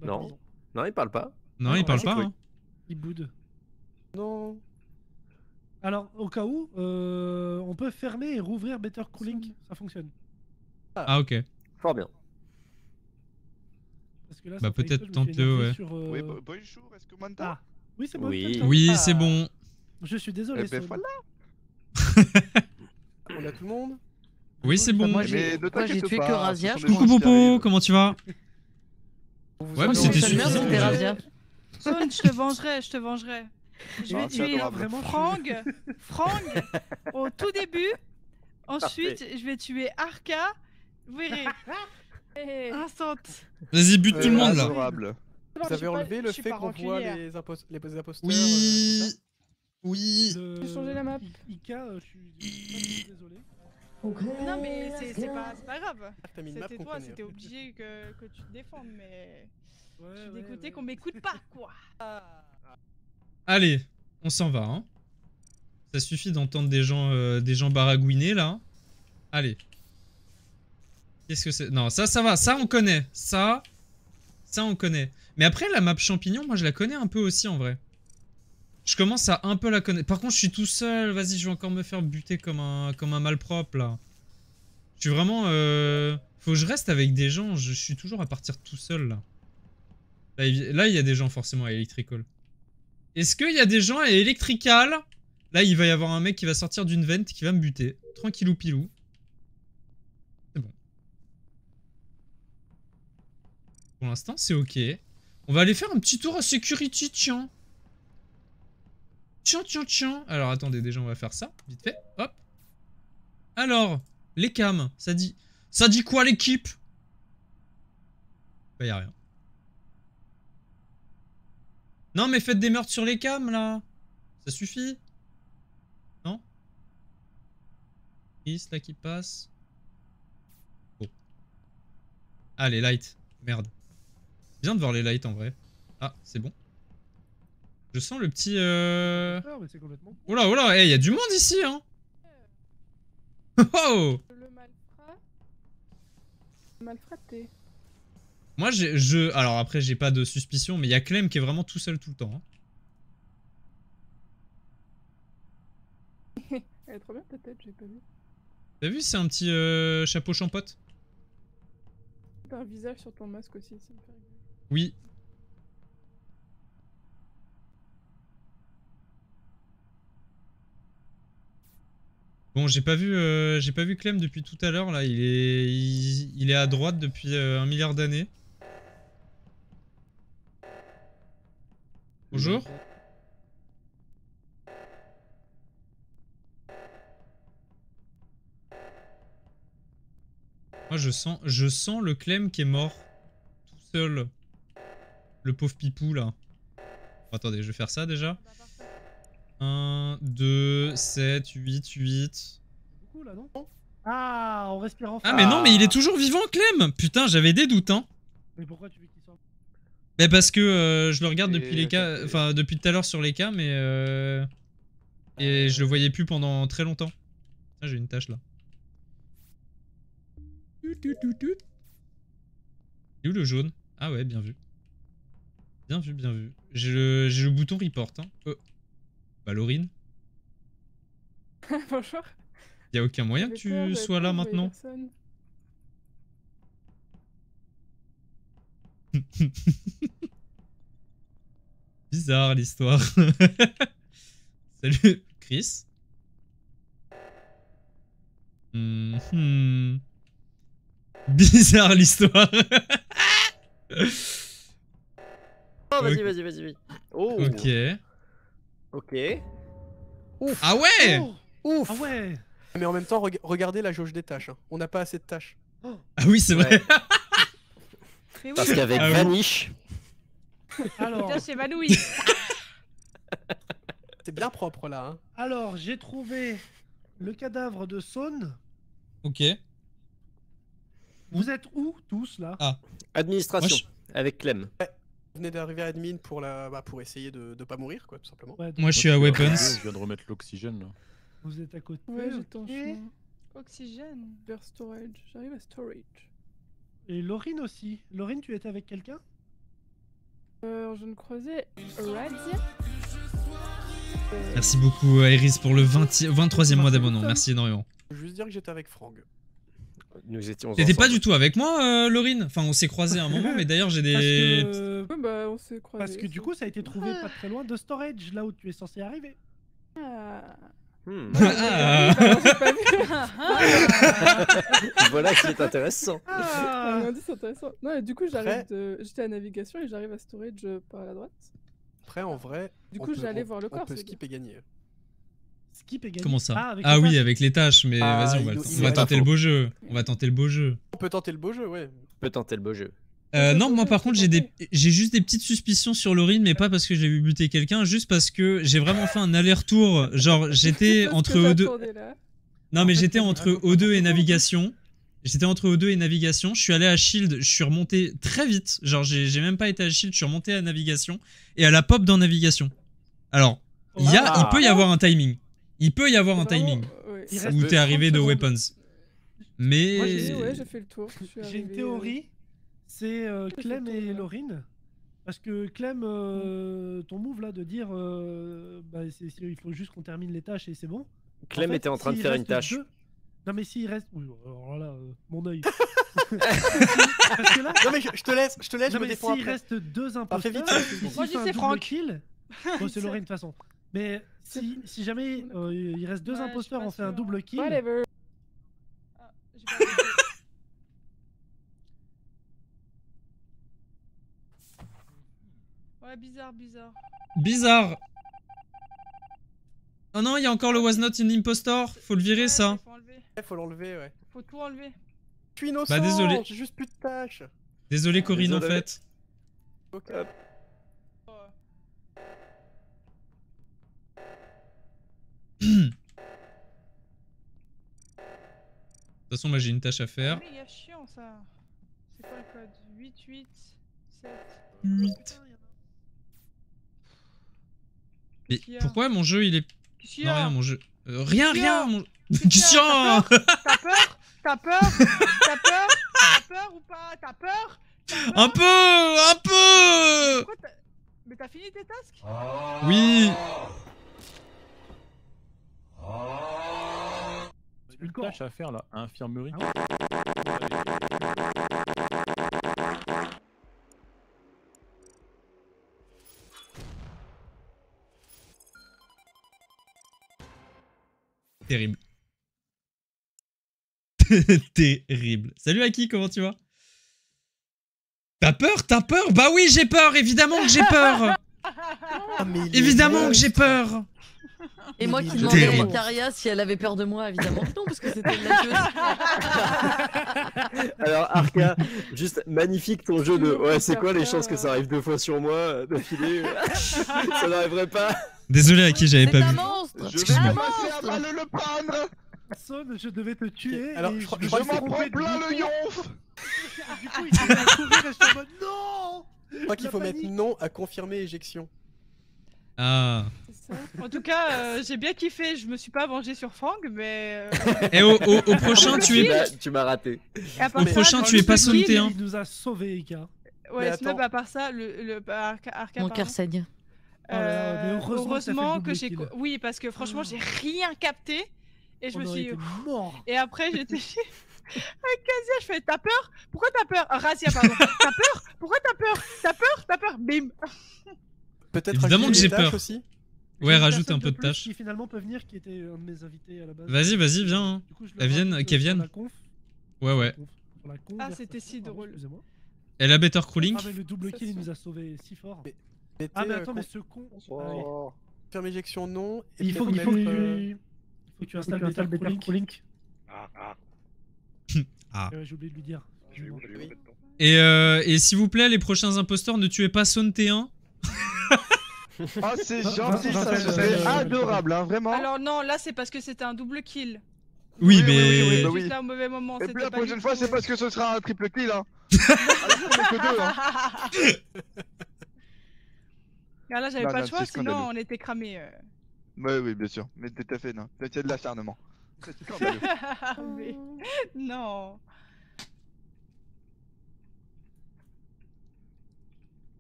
Non. Non, il parle pas. Non, il parle pas, hein. Il boude. Non. Alors, au cas où, on peut fermer et rouvrir Better Cooling, ça fonctionne. Ah ok. Fort bien. Parce que là, bah peut-être tenter, ouais. Oui, bonjour, est-ce que m'entends? Oui, c'est bon. Oui, c'est bon. Je suis désolé. Eh ben, voilà. On a tout le monde. Oui, c'est bon. Moi, j'ai tué que Razia. Coucou Popo, comment tu vas? Ouais, mais c'était suffisant. Saune, je te vengerai, je te vengerai. Je vais tuer Frang au tout début. Ensuite, je vais tuer Arca. Vous verrez. Vas-y, bute tout le monde là. Vous avez enlevé le fait qu'on voit les imposteurs. Oui. J'ai changé la map. Ika, je suis désolé. Non, mais c'est pas grave. C'était toi, c'était obligé que tu te défendes, mais. Ouais, je suis dégoûté qu'on m'écoute pas, quoi. Allez, on s'en va, hein. Ça suffit d'entendre des gens baragouiner, là. Allez. Qu'est-ce que c'est? Non, ça va. Ça, on connaît. Ça, on connaît. Mais après, la map champignon, moi, je la connais un peu aussi, en vrai. Je commence à un peu la connaître. Par contre, je suis tout seul. Vas-y, je vais encore me faire buter comme un malpropre, là. Je suis vraiment... Faut que je reste avec des gens. Je suis toujours à partir tout seul, là. Là, il y a des gens, forcément, à Electrical. Est-ce qu'il y a des gens à Electrical? Là, il va y avoir un mec qui va sortir d'une vente qui va me buter. Tranquillou pilou. C'est bon. Pour l'instant, c'est ok. On va aller faire un petit tour à Security, tiens. Tiens. Alors, attendez, déjà, on va faire ça. Vite fait. Hop. Alors, les cams, ça dit... Ça dit quoi, l'équipe? Bah, y a rien. Non, mais faites des meurtres sur les cams, là. Ça suffit. Non? Chris, là, qui passe. Bon. Ah, les lights. Merde. C'est bien de voir les lights, en vrai. Ah, c'est bon. Je sens le petit... Ah, mais c'est complètement... Oula, oula, hey, y a du monde ici, hein. Oh. Le malfraté. Moi, alors après, j'ai pas de suspicion, mais il y a Clem qui est vraiment tout seul tout le temps. Hein. Elle est trop bien ta tête, j'ai pas vu. T'as vu, c'est un petit chapeau champote. T'as un visage sur ton masque aussi, ça me fait rigoler. Oui. Bon, j'ai pas vu Clem depuis tout à l'heure, là. Il est à droite depuis 1 milliard d'années. Bonjour. Moi, je sens le Clem qui est mort. Tout seul. Le pauvre pipou, là. Bon, attendez, je vais faire ça, déjà. 1, 2, 7, 8, 8. Beaucoup là, non? Ah, on respire enfin. Ah, mais non, mais il est toujours vivant, Clem! Putain, j'avais des doutes, hein. Mais pourquoi tu veux qu'il sorte? Mais parce que je le regarde depuis les cas. Enfin, depuis tout à l'heure sur les cas, mais. Et je le voyais plus pendant très longtemps. Ah, j'ai une tâche là. Il est où le jaune? Ah, ouais, bien vu. Bien vu. J'ai le bouton report, hein. Bah, Laurine. Bonjour. Y'a aucun moyen que tu sois là maintenant. Bizarre l'histoire. Salut, Chris. Bizarre l'histoire. Oh, vas-y. Oh. Ok. Ouf. Ah ouais. Ouf. Ah ouais. Mais en même temps, regardez la jauge des tâches. Hein. On n'a pas assez de tâches. Oh. Ah oui, c'est vrai. Ouais. Parce qu'avec Vanish... Alors... Putain, c'est Vanouille. C'est bien propre, là. Hein. Alors, j'ai trouvé le cadavre de Saune. Ok. Vous êtes où, tous, là? Ah. Administration, avec Clem. Ouais. Vous venez d'arriver à Admin pour, pour essayer de ne pas mourir, quoi, tout simplement. Ouais, moi, je suis à Weapons. Je viens de remettre l'oxygène, là. Vous êtes à côté. Ouais, j'étais. Oxygène vers Storage. J'arrive à Storage. Et Laurine aussi. Laurine, tu étais avec quelqu'un? Je ne croisais Radia. Merci beaucoup, Iris, pour le 23e mois d'abonnement. Merci énormément. Je veux juste dire que j'étais avec Frang. T'étais pas du tout avec moi, Laurine. Enfin, on s'est croisés à un moment, mais d'ailleurs j'ai des... Parce que, on s'est croisés. Parce que du coup, ça a été trouvé pas très loin de Storage, là où tu es censé arriver. Voilà qui est intéressant. Non, et du coup, j'étais à Navigation et j'arrive à Storage par la droite. Après, en vrai, du coup, j'allais voir le corps. On peut skip et gagner. Skip et gagner. Comment ça? Ah oui, avec les tâches, mais vas-y, on va tenter le beau jeu. On peut tenter le beau jeu, ouais. Non, moi par contre, j'ai juste des petites suspicions sur Laurine, mais pas parce que j'ai vu buter quelqu'un, juste parce que j'ai vraiment fait un aller-retour. Genre, j'étais entre O2. Non, mais j'étais entre O2 et Navigation. Je suis allé à Shields, je suis remonté très vite. Genre, j'ai même pas été à Shields, je suis remonté à Navigation et à la pop dans Navigation. Alors, il peut y avoir un timing. Où t'es arrivé de Weapons. Mais... Moi j'ai fait le tour. J'ai une théorie, c'est Clem et Laurine Parce que Clem, ton move là de dire bah, il faut juste qu'on termine les tâches et c'est bon. Clem en fait, était en train de faire une tâche. Deux... Non mais s'il reste... Oui, alors là, mon œil. Parce que là... Non mais je te laisse, non, je me défends après. S'il reste deux imposteurs... Moi je dis c'est Franck. Bon, c'est Lorraine de toute façon. Mais si jamais il reste deux imposteurs, on fait un double kill. Whatever. Ouais, bizarre. Oh non, il y a encore le was not an impostor. Faut le virer, ouais, ça. Faut l'enlever, ouais. Faut tout enlever. Je suis innocent, bah, désolé. J'ai juste plus de tâches. Désolé, Corinne, désolé. En fait. Ok. De toute façon, moi j'ai une tâche à faire. C'est méga chiant ça. C'est quoi le code 8. Mais pourquoi mon jeu il est... Non, rien, mon jeu... rien, mon... Christian, T'as peur ou pas? Un peu. Mais t'as fini tes tasks? Oui. Une tâche à faire là, à infirmerie. Ah ouais. Terrible. Terrible. Salut Aki, comment tu vas? T'as peur? Bah oui, j'ai peur, évidemment que j'ai peur. Évidemment que j'ai peur. Et moi qui demandais à Caria si elle avait peur de moi, évidemment que non, parce que c'était une lâcheuse. Alors Arca, juste magnifique ton jeu de... Ouais, c'est quoi les chances que ça arrive deux fois sur moi d'affilée? Ça n'arriverait pas. Désolé à qui j'avais pas vu. Je vais le prendre. Son, je devais te tuer. Alors, je m'en prends plein le yonf. Du coup, il s'est mis à courir et j'étais en mode non. Je crois qu'il faut mettre non à confirmer éjection. Ah. En tout cas, j'ai bien kiffé, je me suis pas vengé sur Franck, mais... Et au prochain, tu es... Bah, tu m'as raté. Au prochain, tu es pas solité, hein. Il nous a sauvé, Eka. Ouais, sinon, à part ça, Arca... Mon cœur saigne. Heureusement que j'ai... Oui, parce que franchement, j'ai rien capté. Et je me suis... Et après, j'étais... Avec Casia, je fais, t'as peur? Pourquoi t'as peur? Razia, pardon. T'as peur? Pourquoi t'as peur? T'as peur? Bim. Peut-être évidemment que j'ai peur aussi. Ouais, rajoute un peu de tâches. Qui finalement peut venir, qui était un de mes invités à la base. Vas-y, viens. Hein. Du coup, elle vienne, qu'elle vienne. Ouais. Ah, c'était si drôle. Elle a Better Cooling. Ah, mais le double kill, il nous a sauvé si fort. Ah, mais attends, mais ce con. Oh. Ferme éjection, non. Et il faut que tu installes Better Cooling. Ah. J'ai oublié de lui dire. Et s'il vous plaît, les prochains imposteurs, ne tuez pas Son T1. Oh, c'est gentil, ça, c'est adorable, hein, vraiment. Alors non, là c'est parce que c'était un double kill. Oui, mais juste là au mauvais moment. Et puis la prochaine fois, c'est parce que ce sera un triple kill, hein. Là, j'avais pas le choix, sinon on était cramés. Oui, bien sûr, mais tout à fait, non. C'était de l'acharnement. Non.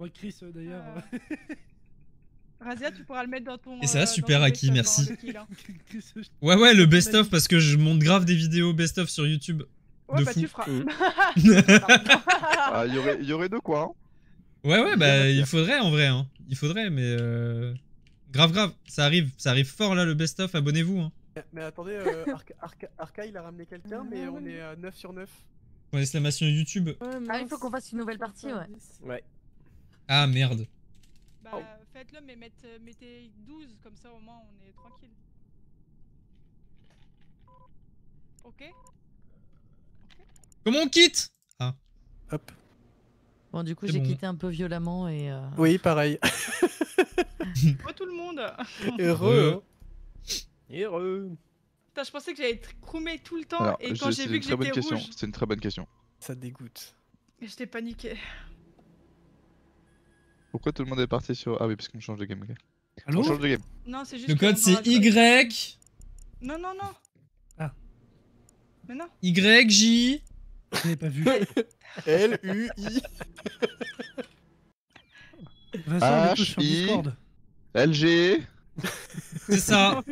Moi, Chris, d'ailleurs. Razia, tu pourras le mettre dans ton... Et ça va super, Aki, merci. Ouais, le best-of, parce que je monte grave des vidéos best-of sur YouTube. Ouais, de bah fou. Tu feras. Ah, y aurait de quoi, hein. Ouais, bah il faudrait en vrai, hein. Il faudrait, mais... Grave, ça arrive fort là, le best-of, abonnez-vous, hein. Mais attendez, Arca, il a ramené quelqu'un, mais on est à 9 sur 9. Pour l'exclamation YouTube. Ah, il faut qu'on fasse une nouvelle partie, ouais. Ah, merde. Bah, faites-le, mais mettez 12, comme ça au moins on est tranquille. Ok. Comment on quitte? Ah. Hop. Bon, du coup, j'ai quitté un peu violemment et... Oui, pareil. Oh, tout le monde. Heureux. Putain, je pensais que j'allais être croumé tout le temps. Alors, et quand j'ai vu que j'étais rouge... C'est une très bonne question. Ça dégoûte. Et j'étais paniqué. Pourquoi tout le monde est parti sur... Ah oui, parce qu'on change de game, ok. Allô, on change de game. Non, c'est juste... Le code c'est Y... Non. Ah. Mais non. Y, J... Je l'ai pas vu. L, U, I... Vas-y, on est Discord. LG. C'est ça.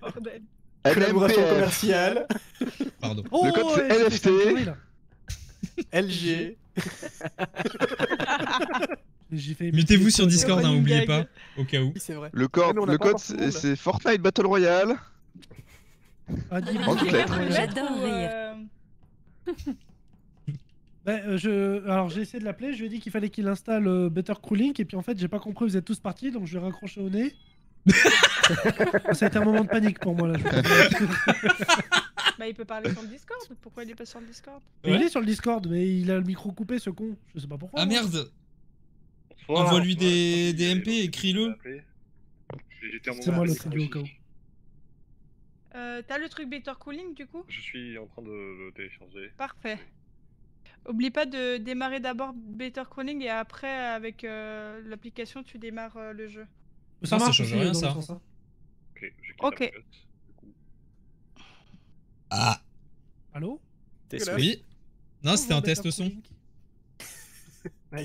Bordel. Collaboration commerciale. Pardon. Oh, le code c'est NFT. LG. Mutez-vous sur Discord, n'oubliez pas, au cas où. Oui, vrai. Le, le code c'est Fortnite Battle Royale. Ah, en toutes lettres. J'adore rire. Alors j'ai essayé de l'appeler, je lui ai dit qu'il fallait qu'il installe Better Cooling et puis en fait j'ai pas compris, vous êtes tous partis donc je l'ai raccroché au nez. Ça a été un moment de panique pour moi là. Bah il peut parler sur le Discord, pourquoi il est pas sur le Discord? Ouais. Il est sur le Discord mais il a le micro coupé ce con, je sais pas pourquoi. Ah merde. Envoie lui des MP, écris-le. C'est moi le studio au cas où. T'as le truc Better Cooling du coup? Je suis en train de le télécharger. Parfait. Oublie pas de démarrer d'abord Better Cooling et après avec l'application tu démarres le jeu. Ça marche, ça change rien ça. Ok, j'ai quitté la cote. Ah. Allô? Test. Oui. Non, c'était un test son.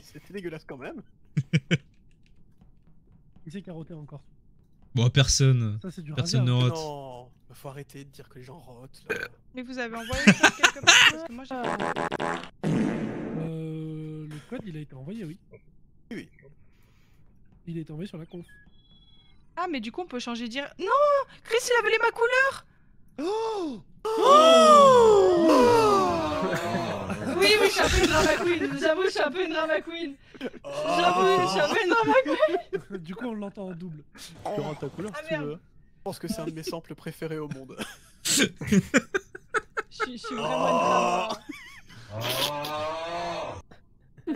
C'était dégueulasse quand même. Qui s'est carotté encore? Bon, personne. Ça, personne ne rote. Non, faut arrêter de dire que les gens rotent. Là. Mais vous avez envoyé le code quelque part parce que moi j'ai. Le code il a été envoyé, oui. Oui. Il est tombé sur la conf. Ah, mais du coup on peut changer dire. Non, Chris il a volé ma couleur. Oh. Oui, oui, je suis un peu une drama queen. J'avoue, je suis un peu une drama queen. J'avoue, je suis un peu une drama queen. Du coup, on l'entend en double. Tu rentres ta couleur si tu veux. Je pense que c'est un de mes samples préférés au monde. Je suis vraiment une drama.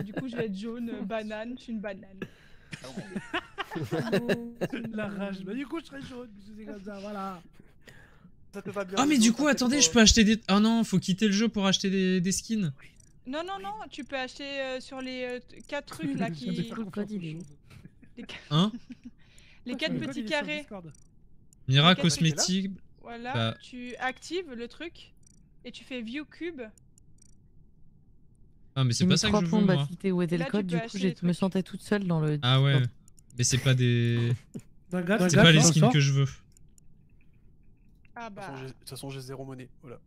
Du coup, je vais être jaune, banane. Je suis une banane. La rage. Bah, du coup, je serai jaune. C'est comme ça, voilà. Ça te va bien. Ah, mais du coup, attendez, je peux acheter des. Ah non, faut quitter le jeu pour acheter des skins. Non, non, non, tu peux acheter sur les 4 trucs là qui. Hein? Les 4 petits carrés. Mira, cosmétique. Voilà, bah... tu actives le truc et tu fais View Cube. Ah, mais c'est pas ça que je veux. Moi. Où était le code, du coup, je me sentais toute seule dans le. Ah ouais, mais c'est pas des. C'est pas les skins que je veux. Ah bah. De toute façon, j'ai zéro monnaie. Voilà.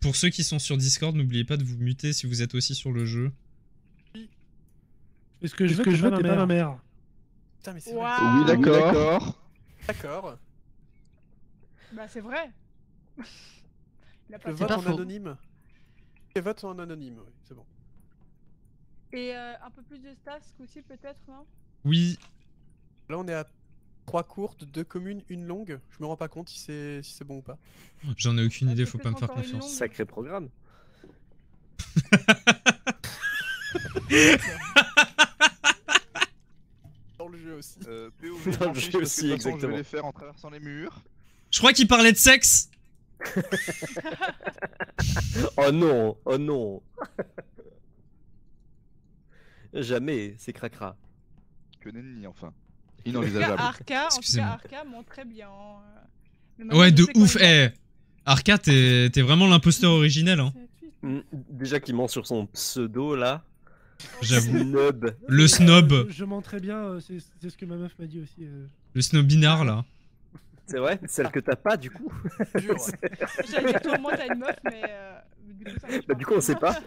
Pour ceux qui sont sur Discord, n'oubliez pas de vous muter si vous êtes aussi sur le jeu. Est-ce que je veux, t'es pas ma mère? Putain, mais c'est vrai. Oui, d'accord. D'accord. Bah, c'est vrai. Le vote en anonyme. Les votes sont en anonyme, oui, c'est bon. Et un peu plus de staff ce coup-ci peut-être, non? Oui. Là on est à 3 courtes, 2 communes, 1 longue. Je me rends pas compte si c'est bon ou pas. J'en ai aucune idée, faut pas me faire confiance. Sacré programme. Dans le jeu aussi. Dans le jeu aussi, exactement. Je vais les faire en traversant les murs. Je crois qu'il parlait de sexe. Oh non, oh non. Jamais, c'est cracra. Que nenni, enfin. Inenvisageable. Arca, en tout cas, Arca monte très bien. Ouais, de ouf, eh. Arca, t'es vraiment l'imposteur originel. Hein. Déjà qu'il ment sur son pseudo, là. J'avoue. Le snob. Je mens très bien, c'est ce que ma meuf m'a dit aussi. Le snobinard, là. C'est vrai, celle que t'as pas, du coup. J'allais dire, toi, au moins, t'as une meuf, mais... du coup, ça bah, du coup on sait pas.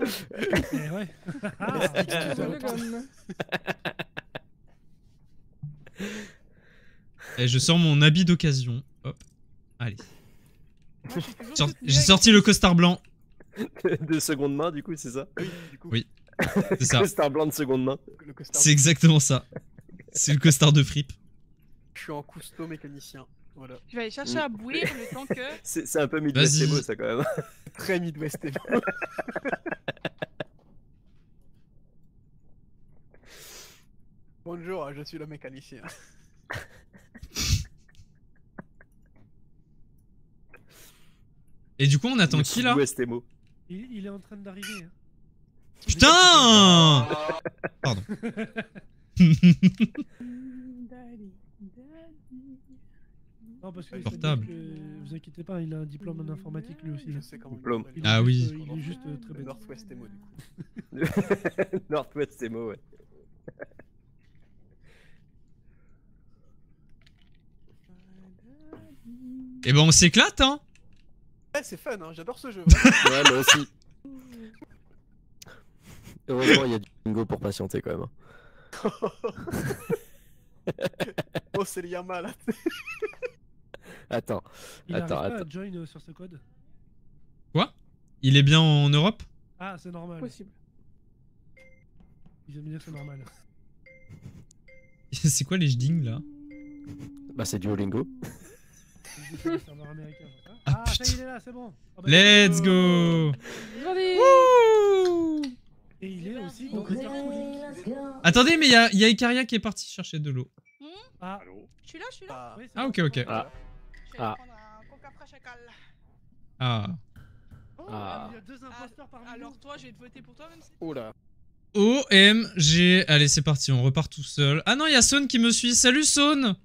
Mais ouais. Et je sors mon habit d'occasion. Hop. Allez. J'ai sorti le costard blanc. De seconde main, du coup, c'est ça? Oui, du coup. Oui. C'est ça. Le costard blanc de seconde main. C'est exactement ça. C'est le costard de fripe. Je suis en cousteau mécanicien. Voilà. Je vais aller chercher à bouillir le temps que... C'est un peu Midwest Emo ça quand même. Très Midwest Emo. Bonjour, je suis le mécanicien. Et du coup on attend qui là? Il est en train d'arriver. Hein. Putain. Pardon. Non, parce que portable. Que, vous inquiétez pas, il a un diplôme en informatique lui aussi. Je sais comment diplôme. Ah oui. Il est juste très bête. Northwest Emo du coup. Northwest Emo, ouais. Et ben on s'éclate hein. Ouais c'est fun hein, j'adore ce jeu. Ouais moi aussi. Heureusement il y a du bingo pour patienter quand même. Oh c'est le Yama là. Attends, attends. Il join sur ce code. Quoi? Il est bien en Europe? Ah c'est normal. Possible. Ils aiment bien c'est normal. C'est quoi les jdings là? Bah c'est du Duolingo. Ah putain. Ça y est, il est là, c'est bon. Oh, bah, let's go. Wouh. Et il est aussi dans Better Cooling. Attendez, mais il y a Ikaria qui est parti chercher de l'eau. Mmh. Ah. Je suis là, je suis là. Oui, ah ok, ok. Ah. Ah. Ah. Oh, ah. Il y a deux imposteurs parmi nous. Alors toi, je vais te voter pour toi même si... Oh là. OMG. Allez, c'est parti, on repart tout seul. Ah non, il y a Saune qui me suit. Salut Saune.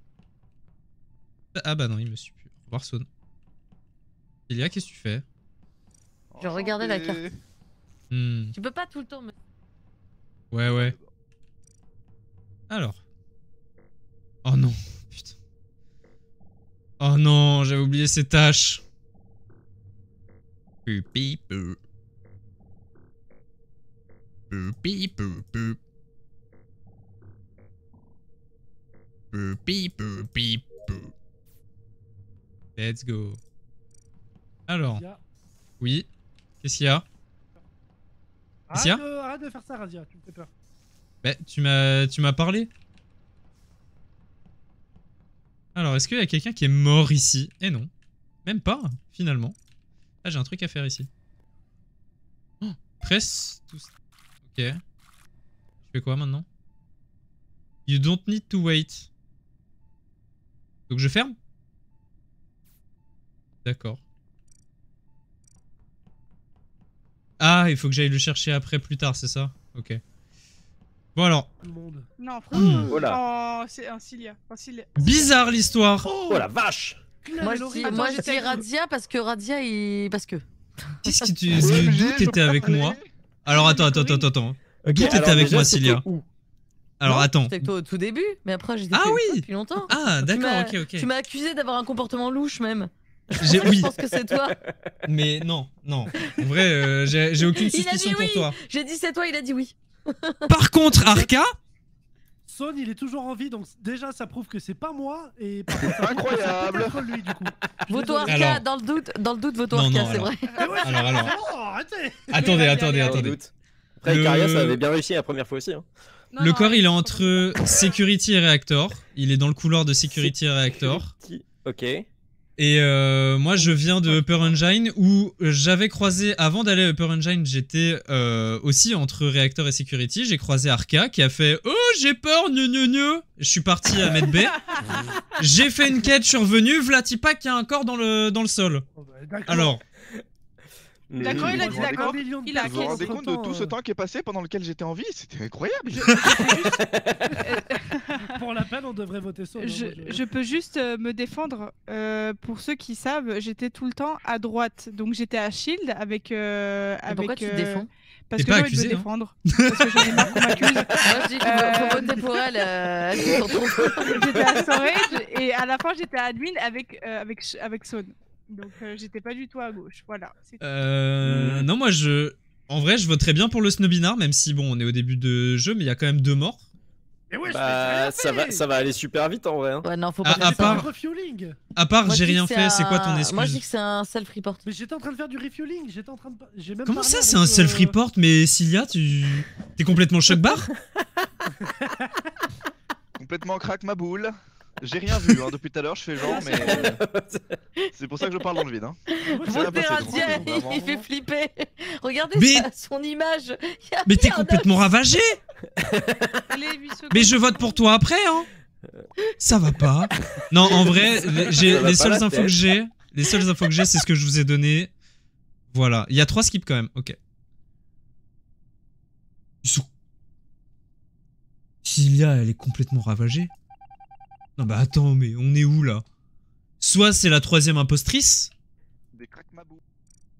Ah bah non, il me suit plus. Au revoir Saune. Elia, qu'est-ce que tu fais? Je regardais la carte. Tu peux pas tout le temps me... Ouais, ouais. Alors. Oh non, putain. Oh non, j'avais oublié ces tâches. Peu. Let's go. Alors. Oui. Qu'est-ce qu'il y a? Arrête de faire ça, Razia, tu me fais peur. Bah, tu m'as parlé. Alors, est-ce qu'il y a quelqu'un qui est mort ici? Eh non. Même pas, finalement. Ah, j'ai un truc à faire ici. Oh, presse. Tout... Ok. Je fais quoi maintenant? You don't need to wait. Donc je ferme? D'accord. Ah, il faut que j'aille le chercher après, plus tard, c'est ça? Ok. Bon alors. Non, franchement. Voilà. Oh, c'est un Cilia. Bizarre l'histoire. Oh la vache. Moi je dis Razia parce que Razia il... Parce que... Qu'est-ce que tu... D'où t'étais avec moi? Alors attends. D'où t'étais avec moi, Cilia? Alors attends. C'était toi au tout début, mais après j'étais depuis longtemps. Ah d'accord, ok. Tu m'as accusé d'avoir un comportement louche même. Oui. Je pense que c'est toi. Mais non. En vrai, j'ai aucune suspicion pour toi. J'ai dit c'est toi, il a dit oui. Par contre, Arca... Saune, il est toujours en vie, donc déjà ça prouve que c'est pas moi. Et par contre, incroyable. Voto Arca, dans le doute, voto Arca, c'est vrai. Alors. Attendez. Après, Icaria, ça avait bien réussi la première fois aussi. Hein. Le corps, il est entre Security et Reactor. Il est dans le couloir de Security et Reactor. Ok. Et moi je viens de Upper Engine où j'avais croisé, avant d'aller à Upper Engine, j'étais aussi entre Reactor et Security, j'ai croisé Arca qui a fait « Oh j'ai peur, gneu ». Je suis parti à Medbay, j'ai fait une quête, je suis revenu, Vlatipa qui a un corps dans le sol. Alors... D'accord, il a dit d'accord. Vous vous rendez compte de tout ce temps qui est passé pendant lequel j'étais en vie? C'était incroyable. Pour la peine, on devrait voter ça. Je peux juste me défendre. Pour ceux qui savent, j'étais tout le temps à droite. Donc j'étais à Shield avec... Pourquoi tu te défends? Parce que j'ai envie de me défendre. Parce que j'en ai marre qu'on m'accuse. Moi je dis qu'il faut voter pour elle. J'étais à Storage et à la fin j'étais à Admin avec Saune. Donc j'étais pas du tout à gauche, voilà. Non, moi en vrai je voterais bien pour le Snobinard, même si bon on est au début de jeu, mais il y a quand même 2 morts. Mais ouais, bah, ça va aller super vite en vrai. Hein. Ouais, non, faut pas faire du refueling. À part j'ai rien fait, c'est quoi ton excuse? Moi je dis que c'est un self-report. Mais j'étais en train de faire du refueling, j'étais en train de... Même comment ça c'est un self-report? Mais Cilia, t'es complètement choc-barre. Complètement craque ma boule. J'ai rien vu hein, depuis tout à l'heure, je fais genre, mais c'est pour ça que je parle dans le vide. Hein. Il fait flipper. Regardez son image. Mais t'es complètement ravagé. Mais je vote pour toi après, hein. Ça va pas. Non, en vrai, les seules infos que j'ai, c'est ce que je vous ai donné. Voilà, il y a 3 skips quand même. Ok. Cilia, elle est complètement ravagée. Non bah attends, mais on est où là? Soit c'est la troisième impostrice.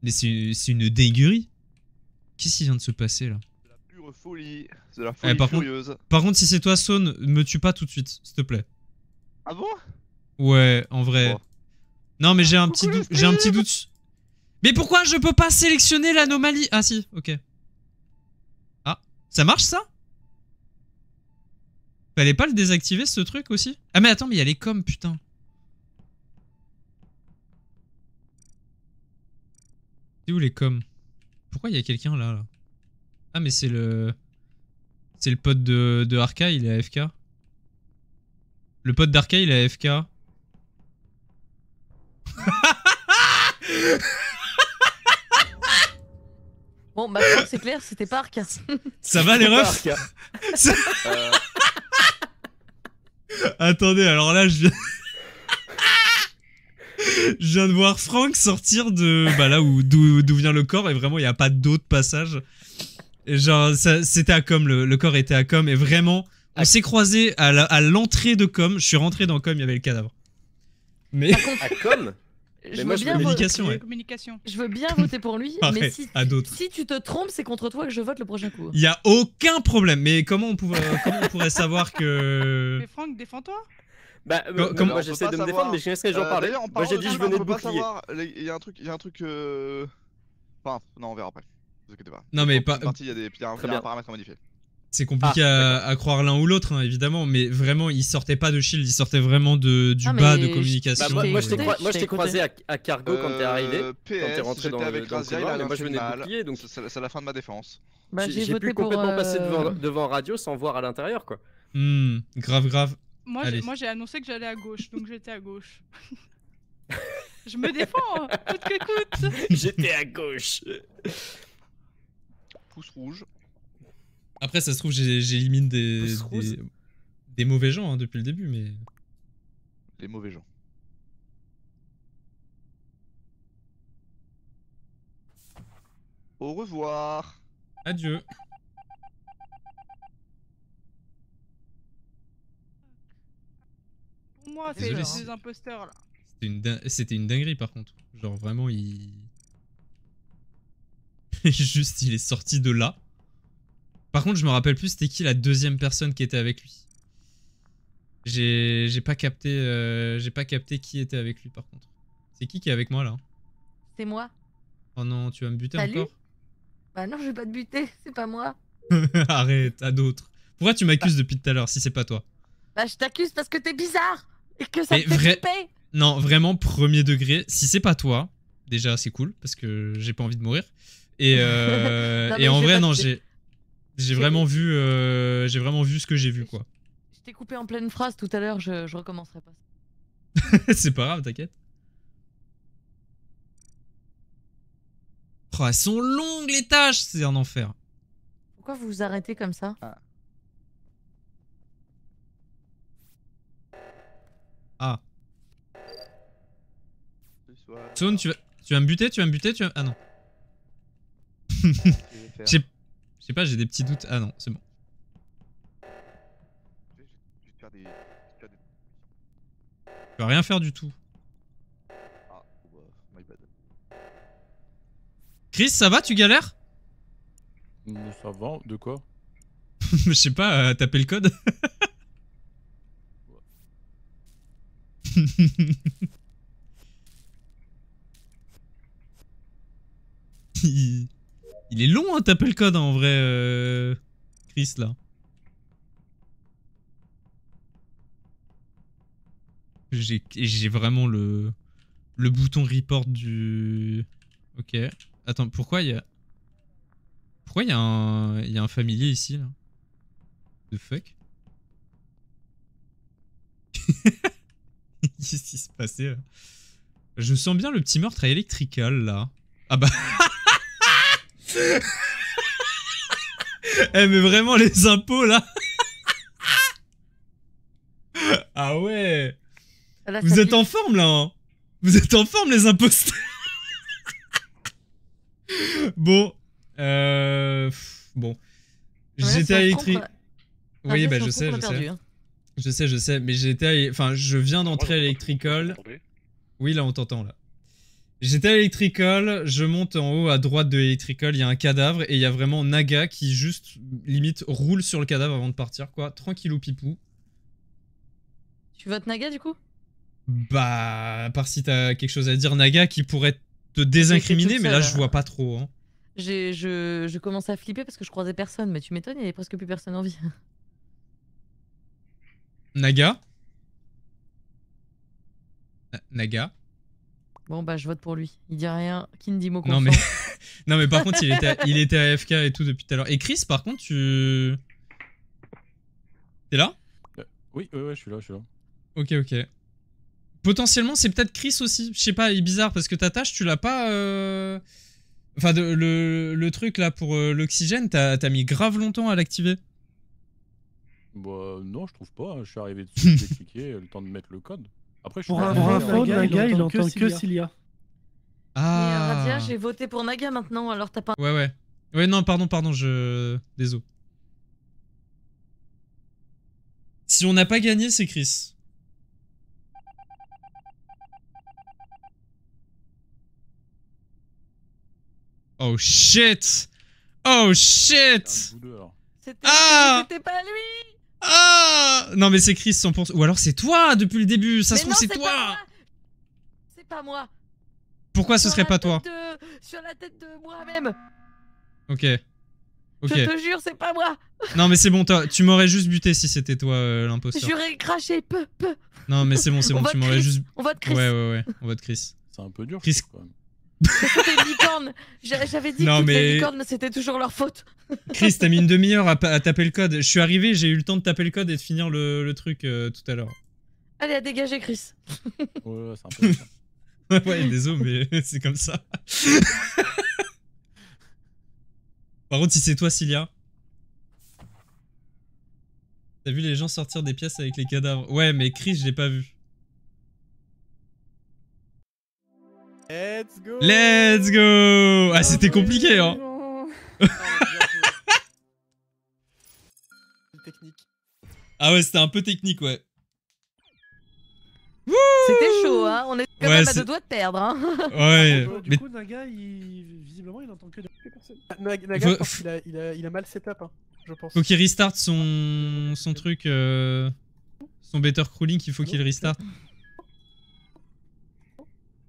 Mais c'est une dinguerie. Qu'est-ce qui vient de se passer là? De la pure folie. De la folie furieuse. Par contre, si c'est toi, Saune, me tue pas tout de suite, s'il te plaît. Ah bon? Ouais, en vrai. Oh. Non, mais j'ai un petit doute. Mais pourquoi je peux pas sélectionner l'anomalie? Ah si, ok. Ah, ça marche ça? Fallait pas le désactiver ce truc aussi? Ah mais attends, mais il y a les coms, putain. C'est où les coms? Pourquoi il y a quelqu'un là, Ah mais c'est le... C'est le pote de Arca, il est AFK. Le pote d'Arca, il est AFK. Bon, maintenant c'est clair, c'était pas Arca. Ça va les refs? Attendez, alors là je viens... je viens de voir Franck sortir de... Bah là d'où vient le corps et vraiment il n'y a pas d'autre passage. Et genre c'était à Com, le corps était à Com et vraiment on s'est croisé à l'entrée de Com. Je suis rentré dans Com, il y avait le cadavre. Mais... à Com? Je veux bien voter pour lui, mais si tu te trompes, c'est contre toi que je vote le prochain coup. Il n'y a aucun problème, mais comment on, comment on pourrait savoir que... Mais Franck, défends-toi. Bah, moi j'essaie de me défendre, mais je laisserai j'en parler. Moi j'ai dit je venais de bouclier. Il y a un truc... Enfin, non, on verra après. Ne vous inquiétez pas. Non mais pas... Il y a un paramètre à modifier. C'est compliqué à croire l'un ou l'autre, hein, évidemment, mais vraiment, il sortait pas de Shield, il sortait vraiment du bas de communication. Bah, moi, je t'ai croisé à Cargo quand t'es arrivé, quand t'es rentré dans le couloir, moi je venais de bouclier, donc c'est la fin de ma défense. Bah, j'ai pu complètement passer devant radio sans voir à l'intérieur, quoi. Grave, grave. Moi, j'ai annoncé que j'allais à gauche, donc j'étais à gauche. Je me défends, coûte que coûte. J'étais à gauche. Pouce rouge. Après, ça se trouve, j'élimine des mauvais gens hein, depuis le début, mais... Les mauvais gens. Au revoir. Adieu. Pour moi, c'est les imposteurs, là. C'était une dinguerie, par contre. Genre, vraiment, il... Juste, il est sorti de là. Par contre, je me rappelle plus c'était qui la deuxième personne qui était avec lui. J'ai pas capté qui était avec lui par contre. C'est qui est avec moi là? C'est moi. Oh non, tu vas me buter encore? Bah non, je vais pas te buter, c'est pas moi. Arrête, à d'autres. Pourquoi tu m'accuses depuis tout à l'heure si c'est pas toi? Bah je t'accuse parce que t'es bizarre et que ça te fait flipper. Non, vraiment premier degré, si c'est pas toi, déjà c'est cool parce que j'ai pas envie de mourir. Et, non, et en vrai non, j'ai vraiment vu ce que j'ai vu quoi. Je t'ai coupé en pleine phrase tout à l'heure, je recommencerai pas. C'est pas grave, t'inquiète. Oh, elles sont longues les tâches, c'est un enfer. Pourquoi vous vous arrêtez comme ça? Ah. Saune, tu vas me buter, Ah non. Je sais pas, j'ai des petits doutes. Ah non, c'est bon. Je peux rien faire du tout. Chris, ça va, tu galères? Ça va, de quoi? Je sais pas, taper le code. Il est long à taper le code hein, en vrai, Chris là. J'ai vraiment le bouton report du... Ok. Attends, pourquoi il y a... Pourquoi il y a un familier ici là? The fuck? Qu'est-ce qui se passait là? Je sens bien le petit meurtre à Electrical là. Ah bah... Eh mais vraiment les impôts là. Ah ouais là, vous êtes en forme là hein. Vous êtes en forme les imposteurs. Bon bon j'étais à Electric. Oui bah je sais, perdu, hein. Je sais mais j'étais enfin je viens d'entrer à Electrical Oui, là, on t'entend, là. J'étais à Electrical, je monte en haut à droite de Electrical, il y a un cadavre, et il y a vraiment Naga qui juste, limite, roule sur le cadavre avant de partir, quoi. Tranquillou pipou. Tu votes Naga, du coup? Bah, à part si t'as quelque chose à dire, Naga, qui pourrait te désincriminer, mais là, je vois pas trop, hein. Je commence à flipper parce que je croisais personne, mais tu m'étonnes, il y avait presque plus personne en vie. Naga? Naga? Bon bah je vote pour lui, il dit rien, qui ne dit mot consent. Non mais, non, mais par contre il était AFK et tout depuis tout à l'heure. Et Chris par contre tu... T'es là? Oui, ouais, je suis là, Ok, ok. Potentiellement c'est peut-être Chris aussi, je sais pas, il est bizarre parce que ta tâche tu l'as pas... Enfin le truc là pour l'oxygène, t'as mis grave longtemps à l'activer. Bah non je trouve pas, je suis arrivé dessus, j'ai cliqué, le temps de mettre le code. Après, je suis pour info, Naga il entend que Cilia. Ah. Radia, j'ai voté pour Naga maintenant, alors t'as pas. Ouais, ouais. Ouais, non, pardon, je. Désolé. Si on n'a pas gagné, c'est Chris. Oh shit! Oh shit! C'était pas lui! Ah non mais c'est Chris 100%. Ou alors c'est toi depuis le début. Ça se trouve c'est toi. C'est pas moi. Pourquoi ce serait pas toi? Sur la tête de moi-même. Ok. Je te jure c'est pas moi. Non mais c'est bon, tu m'aurais juste buté si c'était toi l'imposteur. J'aurais craché peu. Non mais c'est bon, tu m'aurais juste... On vote Chris. Ouais, on vote Chris. C'est un peu dur Chris quoi. C'était licorne. J'avais dit que les licornes, mais c'était toujours leur faute. Chris, t'as mis une demi-heure à taper le code. Je suis arrivé, j'ai eu le temps de taper le code et de finir le truc tout à l'heure. Allez, à dégager, Chris. Ouais, c'est un peu ça. Ouais, désolé, mais c'est comme ça. Par contre, si c'est toi, Cilia. T'as vu les gens sortir des pièces avec les cadavres? Ouais, mais Chris, je l'ai pas vu. Let's go. Let's go. Ah c'était compliqué hein. Technique. Ah ouais c'était un peu technique ouais. C'était chaud hein, on est quand même à deux doigts de perdre hein. Ouais. Du coup Naga visiblement il entend que de personnes. Naga il a mal setup hein, je pense. Faut qu'il restart son truc, son Better Cooling, il faut qu'il restart.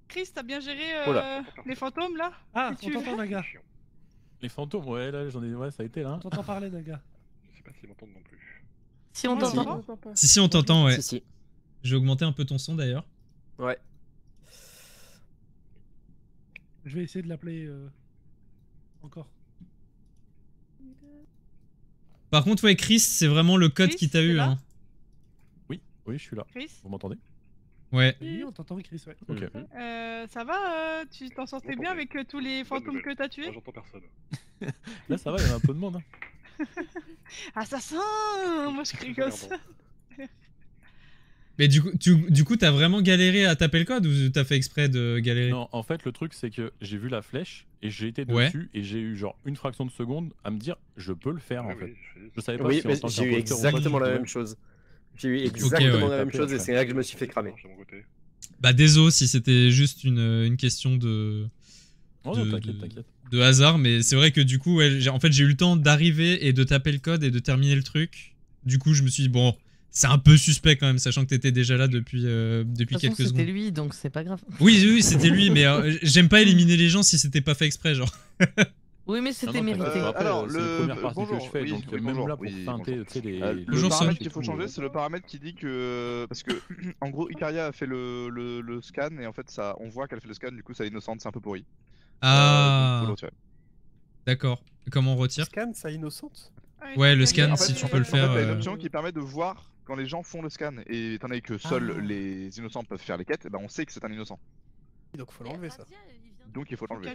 Chris, t'as bien géré les fantômes là? Ah, on t'entend Naga. Les fantômes, ouais, là j'en ai, ouais, ça a été là. On t'entend parler Naga. Je sais pas si m'entendent non plus. Si on t'entend. Si on t'entend, ouais. Si. J'ai augmenté un peu ton son d'ailleurs. Ouais. Je vais essayer de l'appeler encore. Par contre, ouais, Chris, c'est vraiment le code Chris, qui t'a eu. Hein. Oui, je suis là. Chris, vous m'entendez? Ouais. Oui, on t'entend Chris, ouais. Okay. Ça va, tu t'en sortais bien avec tous les fantômes que t'as tués? Moi j'entends personne. Là ça va, il y a un peu de monde. Hein. Assassin. Moi je crie comme ça. Mais du coup t'as vraiment galéré à taper le code ou t'as fait exprès de galérer? Non, en fait le truc c'est que j'ai vu la flèche et j'ai été dessus et j'ai eu genre une fraction de seconde à me dire je peux le faire en fait. Je savais pas si en tant j'ai eu exactement la même chose. J'ai eu exactement la même chose et c'est là que je me suis fait cramer. Bah désolé si c'était juste une question de hasard, mais c'est vrai que du coup ouais, en fait j'ai eu le temps d'arriver et de taper le code et de terminer le truc. Du coup je me suis dit bon c'est un peu suspect quand même sachant que t'étais déjà là depuis quelques secondes. C'était lui donc c'est pas grave. Oui c'était lui mais j'aime pas éliminer les gens si c'était pas fait exprès genre. Oui, mais c'était mérité. Alors, le première partie que je fais, donc même là pour teinter, tu sais, les... Le paramètre qu'il faut changer, c'est le paramètre qui dit que... Parce que, en gros, Icaria a fait le scan, et en fait, ça, on voit qu'elle fait le scan, du coup, ça innocente, c'est un peu pourri. Ah... D'accord. Comment on retire? Le scan, ça innocente? Ouais, le scan, si tu peux le faire... En fait, t'as une option qui permet de voir quand les gens font le scan, et étant donné que seuls les innocents peuvent faire les quêtes, on sait que c'est un innocent. Donc, faut l'enlever, ça. Donc il faut l'enlever.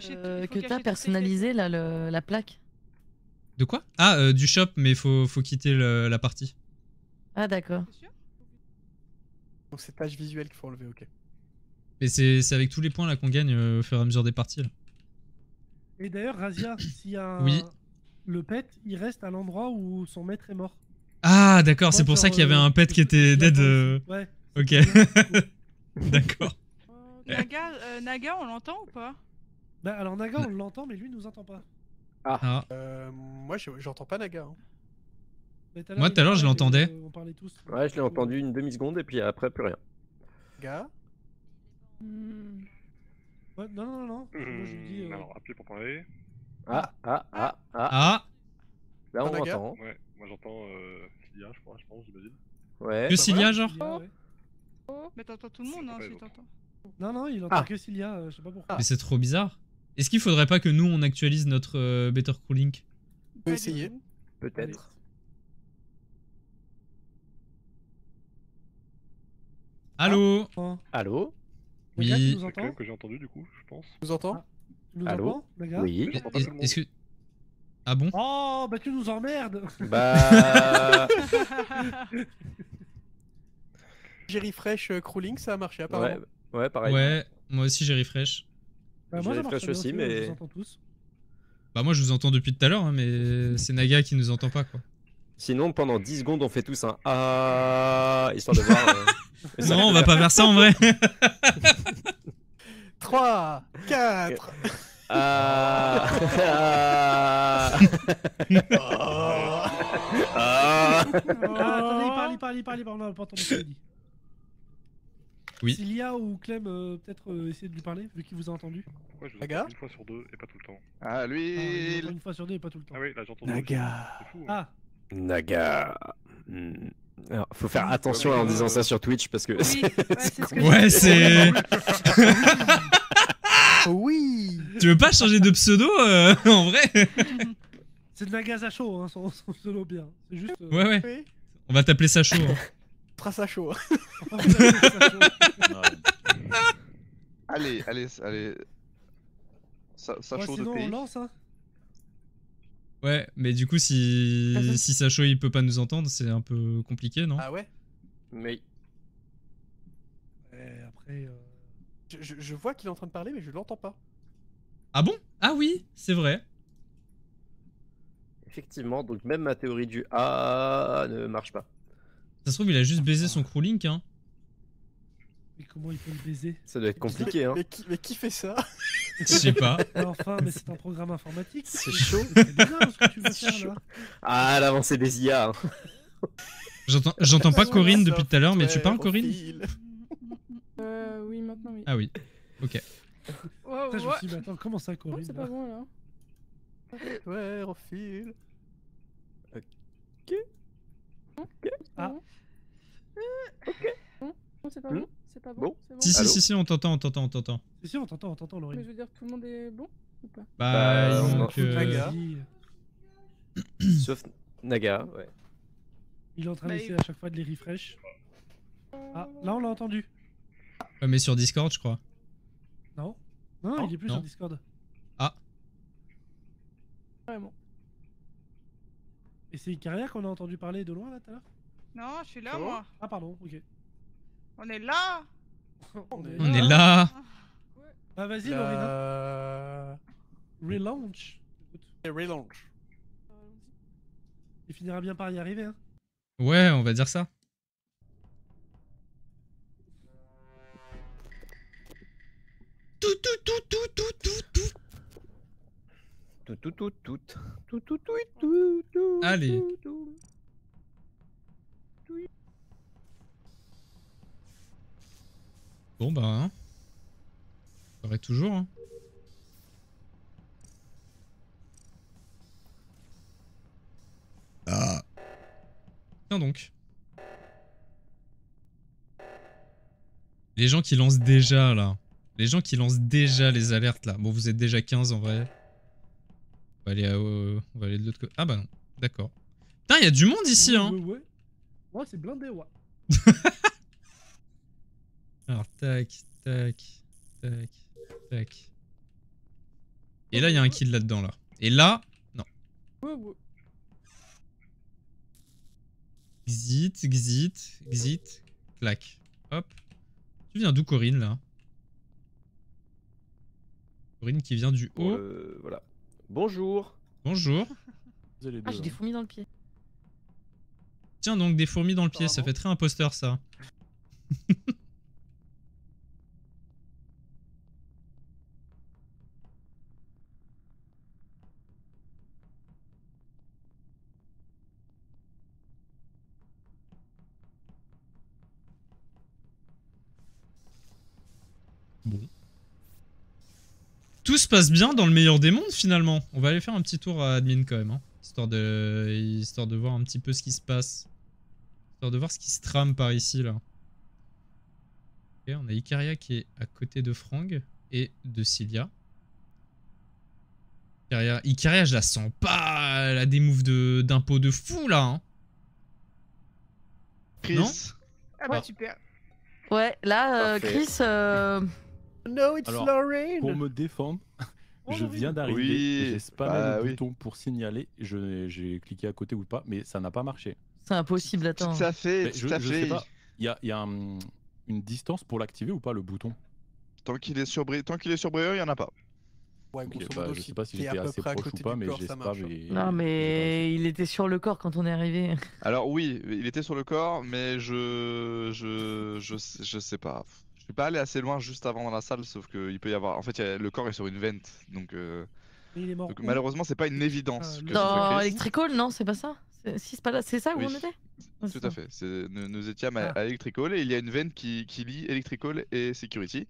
Que t'as personnalisé là, la plaque. De quoi? Ah, du shop, mais faut quitter la partie. Ah d'accord. Donc c'est tâche visuelle qu'il faut enlever, ok. Mais c'est avec tous les points là qu'on gagne au fur et à mesure des parties. Là. Et d'ailleurs, Razia, s'il y a un... le pet, il reste à l'endroit où son maître est mort. Ah d'accord, c'est pour ça qu'il y avait un pet qui était dead. Ouais. Ok. D'accord. Naga, on l'entend ou pas? Bah, alors Naga, on l'entend, mais lui nous entend pas. Ah. Moi, j'entends pas Naga. Hein. Moi, tout à l'heure, je l'entendais. Ouais, je l'ai entendu une demi-seconde et puis après, plus rien. Naga ouais, non. Moi, je dis, alors, appuyez pour parler. Ah. Là, on entend. Ouais, moi, j'entends Cilia, je crois, j'imagine. Ouais. Que Cilia, genre? Mais t'entends tout le monde, hein, si t'entends. Non, il entend que Cilia, je sais pas pourquoi. Mais c'est trop bizarre. Est-ce qu'il faudrait pas que nous on actualise notre Better CrewLink? On peut essayer. Peut-être. Allô? Allô? Oui. C'est quelqu'un que j'ai entendu du coup, je pense. Tu nous entends? Allô? Oui. Est-ce que... Ah bon? Oh, bah tu nous emmerdes! Bah... J'ai refresh CrewLink, ça a marché apparemment. Ouais, pareil. Ouais, moi aussi j'ai refresh. Bah, moi j'ai refresh aussi, mais... Je vous entends tous. Bah moi je vous entends depuis tout à l'heure, hein, mais c'est Naga qui nous entend pas, quoi. Sinon pendant 10 secondes on fait tous un ah histoire de voir... Non, on va pas faire ça en vrai. 3, 4... Attendez, il parle, on a pas entendu ce qu'il dit. Oui. Cilia ou Clem, peut-être essayer de lui parler, vu qu'il vous a entendu. Pourquoi je vous entends une fois sur deux et pas tout le temps? Ah lui une fois sur deux et pas tout le temps. Ah oui, là j'entends. Naga fou, ouais. Naga faut faire attention en disant ça sur Twitch parce que... Oui, ouais, c'est... Oui. Tu veux pas changer de pseudo en vrai? C'est de Naga Sacho, hein, son pseudo bien. C'est juste... Ouais. On va t'appeler Sacho. Hein. Sacho. Allez. Sacho de pays. On lance, hein. Ouais, mais du coup, si Sacho il peut pas nous entendre, c'est un peu compliqué, non? Ah ouais? Mais. Après. Je vois qu'il est en train de parler, mais je l'entends pas. Ah bon? Ah oui, c'est vrai. Effectivement, donc même ma théorie du A ne marche pas. Ça se trouve, il a juste baisé son CrewLink, hein. Mais comment il peut le baiser? Ça doit être compliqué, hein. Mais qui fait ça? Je sais pas. Enfin, mais c'est un programme informatique. C'est chaud. C'est bizarre ce que tu veux faire, là. Ah, l'avancée des IA. Hein. J'entends pas Corinne depuis tout à l'heure, mais tu parles, Corinne? Oui, maintenant, oui. Ah oui, ok. Putain, je me suis dit, attends, comment ça, Corinne? C'est pas bon, là. Ouais, refile. Ok. Ah. Ok. Non, c'est pas bon. C'est pas bon. Si, on t'entend. Si, on t'entend, Laurie. Mais je veux dire, tout le monde est bon ou pas? Bah, ils ont que... Naga. Sauf Naga, ouais. Il est en train d'essayer à chaque fois de les refresh. Ah, là, on l'a entendu. Ouais, mais sur Discord, je crois. Non, il est plus sur Discord. Ah. Vraiment. Et c'est Icaria qu'on a entendu parler de loin là tout à l'heure? Non, je suis là moi. Ah pardon, ok. On est là. On est là. Ouais. Ah vas-y Lorena. Relaunch. Relaunch. Il finira bien par y arriver, hein. Ouais, on va dire ça. Tout. Allez. Bon bah hein. Ça paraît toujours, hein. Ah. Tiens donc. Les gens qui lancent déjà là. Les gens qui lancent déjà les alertes là. Bon, vous êtes déjà 15 en vrai. On va aller de l'autre côté. Ah bah non, d'accord. Putain, il y a du monde ici, hein. Ouais, c'est blindé, ouais. Alors, tac. Et là, il y a un kill là-dedans, là. Et là, non. Exit, clac. Hop. Tu viens d'où, Corinne, là? Corinne qui vient du haut. Voilà. Bonjour. Ah, j'ai des fourmis dans le pied. Tiens donc, des fourmis dans le pied, ça fait très imposteur ça. Bon. Tout se passe bien dans le meilleur des mondes finalement. On va aller faire un petit tour à Admin quand même, hein, histoire de voir un petit peu ce qui se passe. Histoire de voir ce qui se trame par ici là. Ok, on a Icaria qui est à côté de Frang et de Cilia. Icaria, je la sens pas. Elle a des moves d'impôts de fou là. Hein. Chris. Non, ah bah super. Ouais, là, Chris. No, it's Lorraine. Pour me défendre, je viens d'arriver. Oui, j'ai spammé le bouton pour signaler. J'ai cliqué à côté ou pas, mais ça n'a pas marché. C'est impossible, attends. Ça fait. Il y a une distance pour l'activer ou pas le bouton? Tant qu'il est sur Bréau, il n'y en a pas. Ouais, okay, je sais pas si j'étais assez proche ou pas, mais j'espère. Non, mais il était sur le corps quand on est arrivé. Alors oui, il était sur le corps, mais je sais pas. Je suis pas allé assez loin juste avant dans la salle, sauf que il peut y avoir. En fait, le corps est sur une vente, donc. Il est mort. Donc, malheureusement, c'est pas une évidence. Dans Electrical, non, c'est pas ça. Si c'est pas là, c'est ça où on était. Tout à fait. Nous étions à Electrical et il y a une vente qui lie Electrical et Security.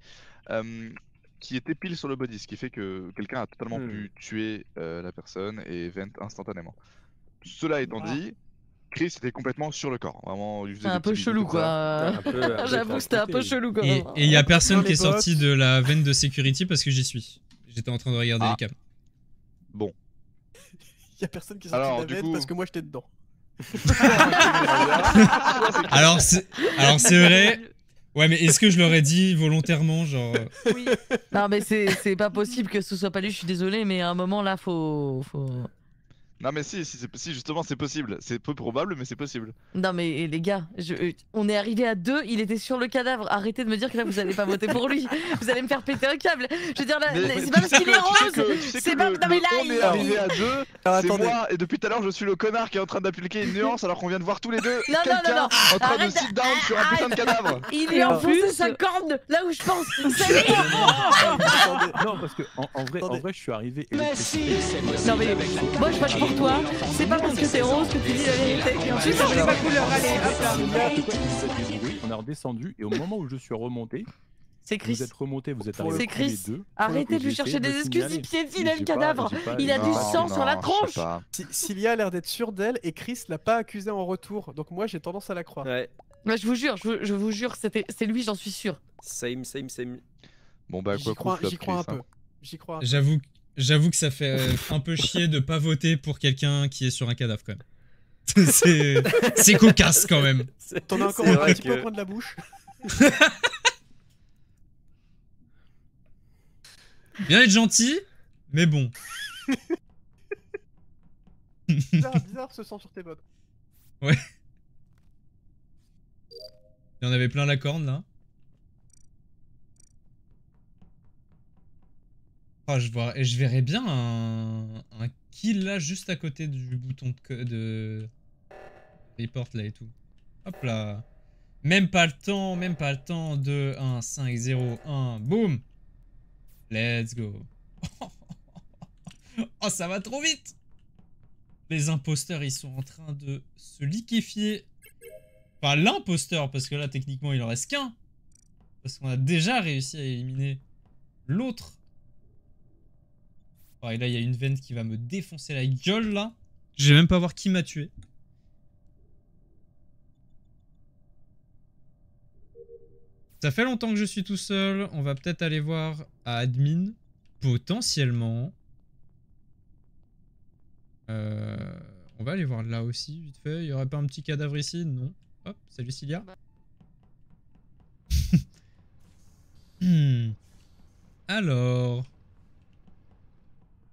Qui était pile sur le body, ce qui fait que quelqu'un a totalement pu tuer la personne et vent instantanément. Cela étant dit, Chris était complètement sur le corps. Vraiment, il faisait un peu chelou quoi. J'avoue, c'était un peu chelou quoi. Et il y a personne qui est sorti de la veine de Security parce que j'y suis. J'étais en train de regarder les cams. Bon. Il y a personne qui est sorti de la veine parce que moi j'étais dedans. Alors c'est vrai. Ouais, mais est-ce que je l'aurais dit volontairement, genre... Oui. Non, mais c'est pas possible que ce soit pas lui, je suis désolé, mais à un moment, là, faut... Non, mais si justement, c'est possible. C'est peu probable, mais c'est possible. Non, mais les gars, on est arrivé à 2, il était sur le cadavre. Arrêtez de me dire que là, vous allez pas voter pour lui. Vous allez me faire péter un câble. Je veux dire, c'est pas parce qu'il est rose. C'est pas... Non, mais là, on est arrivé à 2, c'est moi, et depuis tout à l'heure, je suis le connard qui est en train d'appliquer une nuance alors qu'on vient de voir tous les deux quelqu'un en train de sit down sur un putain de cadavre. Il est enfoncé sa corde, là où je pense. Non, parce que en vrai, je suis arrivé... Mais si. Non, mais moi, je pense toi, c'est pas parce que c'est rose que tu dis la vérité. Juste changez ma couleur, allez, hop là. On a redescendu et au moment où je suis remonté, c'est Chris. Vous êtes remonté, vous êtes arrivé tous les deux. Arrêtez de lui chercher des excuses, il piétine le cadavre. Il a du sang sur la tronche. Cilia a l'air d'être sûre d'elle et Chris l'a pas accusé en retour, donc moi j'ai tendance à la croire. Ouais. Moi je vous jure, c'est lui, j'en suis sûr. Same. Bon bah quoi, j'y crois un peu. J'y crois. J'avoue que ça fait un peu chier de pas voter pour quelqu'un qui est sur un cadavre quand même. C'est cocasse quand même. T'en as encore un petit peu au coin de la bouche. Bien être gentil, mais bon. Bizarre ce sang sur tes bottes. Ouais. Il y en avait plein la corne là. Oh, je verrais bien un kill là juste à côté du bouton de report là et tout. Hop là. Même pas le temps. 2, 1, 5, 0, 1. Boum. Let's go. Oh, ça va trop vite. Les imposteurs, ils sont en train de se liquéfier. Enfin, l'imposteur, parce que là, techniquement, il en reste qu'un. Parce qu'on a déjà réussi à éliminer l'autre. Et là, il y a une veine qui va me défoncer la gueule, là. Je vais même pas voir qui m'a tué. Ça fait longtemps que je suis tout seul. On va peut-être aller voir à Admin. Potentiellement. On va aller voir là aussi, vite fait. Il y aurait pas un petit cadavre ici? Non. Hop, salut Cilia. Alors...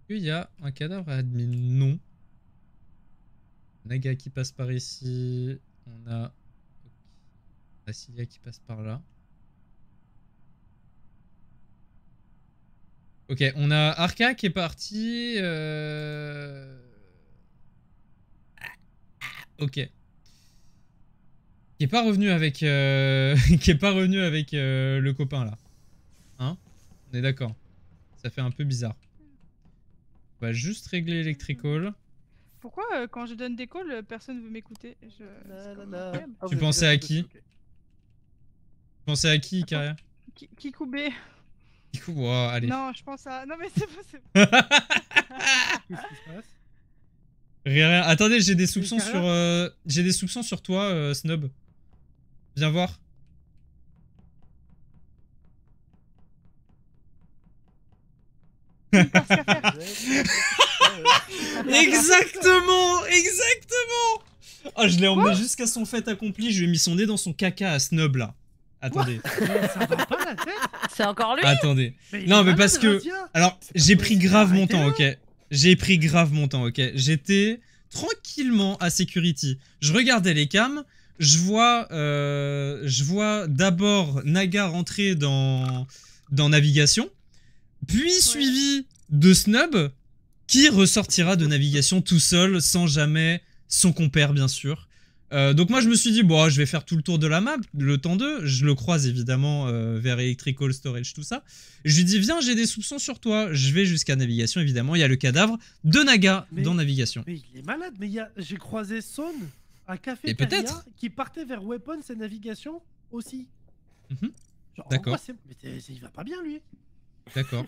Il y a un cadavre à Admin, non. Naga qui passe par ici. On a Cilia qui passe par là. Ok, on a Arca qui est parti. Ok. Qui est pas revenu avec le copain là. Hein? On est d'accord. Ça fait un peu bizarre. On va juste régler Electrical. Pourquoi quand je donne des calls, personne ne veut m'écouter? Tu pensais à qui? Tu pensais à qui, Icaria? Kikou B. Du coup, oh, allez. Non, je pense à... Non mais c'est pas... Qu'est-ce qui se passe? Rien. Attendez, j'ai des soupçons sur... J'ai des soupçons sur toi, Snob. Viens voir. Exactement, exactement. Oh, je l'ai emmené jusqu'à son fait accompli. Je lui ai mis son nez dans son caca à Snob là. Attendez. C'est encore lui. Attendez. Mais non, mais parce que... Alors, j'ai pris grave mon temps, ok. J'ai pris grave mon temps, ok. J'étais tranquillement à Security. Je regardais les cams. Je vois d'abord Naga rentrer dans Navigation. Puis suivi de Snub, qui ressortira de Navigation tout seul, sans jamais son compère, bien sûr. Donc moi, je me suis dit, bon, je vais faire tout le tour de la map, le temps d'eux. Je le croise, évidemment, vers Electrical, Storage, tout ça. Je lui dis, viens, j'ai des soupçons sur toi. Je vais jusqu'à Navigation, évidemment. Il y a le cadavre de Naga dans Navigation. Mais il est malade, mais j'ai croisé Son à Cafeteria, qui partait vers Weapons et Navigation aussi. D'accord. Il va pas bien, lui. D'accord.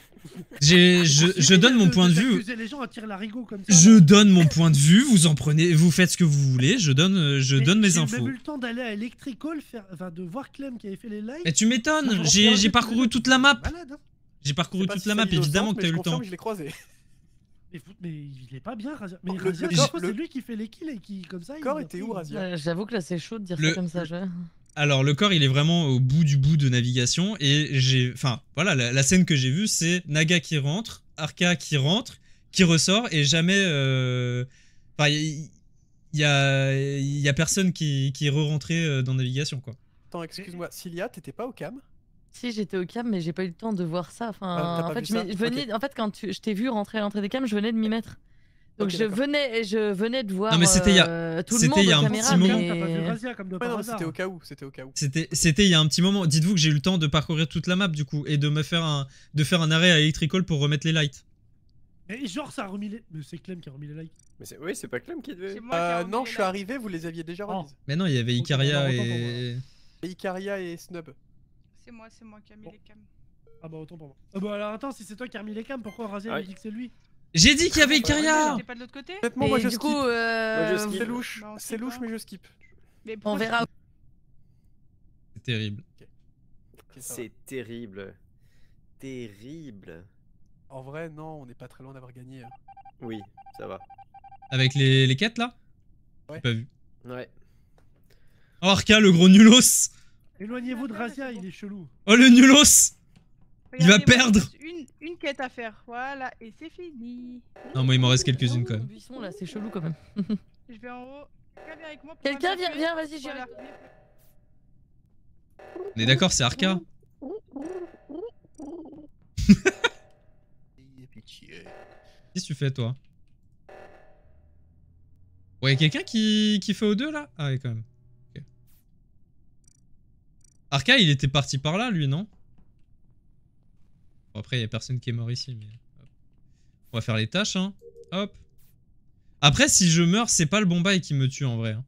Je donne mon point de vue. Les gens à tirer l'arigot comme ça, je donne mon point de vue, vous en prenez, vous faites ce que vous voulez, je donne mes infos. J'ai même eu le temps d'aller à Electrical, enfin, de voir Clem qui avait fait les lives. Mais tu m'étonnes, j'ai parcouru toute la map. Hein. J'ai parcouru toute la map, évidemment que t'as eu le temps. Je l'ai croisé. Mais il est pas bien, Razia. Mais Razia, c'est lui qui fait les kills et qui, comme ça... Le corps était où, Razia? J'avoue que là, c'est chaud de dire ça comme ça, je... Alors le corps il est vraiment au bout de Navigation et j'ai... Enfin voilà, la scène que j'ai vue c'est Naga qui rentre, Arca qui rentre, qui ressort et jamais... Enfin il y a personne qui est re-rentré dans Navigation quoi. Attends, excuse-moi, Cilia t'étais pas au cam? Si, j'étais au cam mais j'ai pas eu le temps de voir ça. Enfin, en fait, quand je t'ai vu rentrer à l'entrée des cams, je venais de m'y mettre. Donc okay, je venais de voir. Non mais c'était il y a un petit moment. C'était au cas où, c'était il y a un petit moment. Dites-vous que j'ai eu le temps de parcourir toute la map du coup et de me faire un arrêt à Electrical pour remettre les lights. Mais genre ça a remis les... C'est Clem qui a remis les lights. Mais oui, c'est pas Clem qui devait. Non, je suis arrivé, vous les aviez déjà remises. Mais non, il y avait Icaria et Icaria et Snub. C'est moi qui a mis les cams. Ah bah autant pour moi. Ah bah alors attends, si c'est toi qui a remis les cams, pourquoi Razia dit que c'est lui? J'ai dit qu'il y avait Icaria. J'étais pas de l'autre côté. Moi, je skip. C'est louche. C'est louche, mais je skip. Mais on verra. C'est terrible. C'est terrible. Terrible. En vrai, non, on n'est pas très loin d'avoir gagné. Oui, ça va. Avec les quêtes là? Ouais. J'ai pas vu. Ouais. Oh, Arca, le gros nulos. Éloignez-vous de Razia, il est chelou. Oh, le nulos. Il va perdre. Une quête à faire, voilà, et c'est fini. Non, moi il m'en reste quelques-unes quand même. Buisson là, c'est chelou quand même. Je vais en haut. Quelqu'un vient avec moi. Quelqu'un vient, vas-y, j'ai. On est d'accord, c'est Arca. Qu'est-ce que tu fais toi? Ouais, quelqu'un qui fait O2 là? Ah ouais, quand même. Okay. Arca, il était parti par là, lui, non? Bon, après, il n'y a personne qui est mort ici, mais... Hop. On va faire les tâches, hein. Hop. Après, si je meurs, c'est pas le bon bail qui me tue, en vrai. Hein.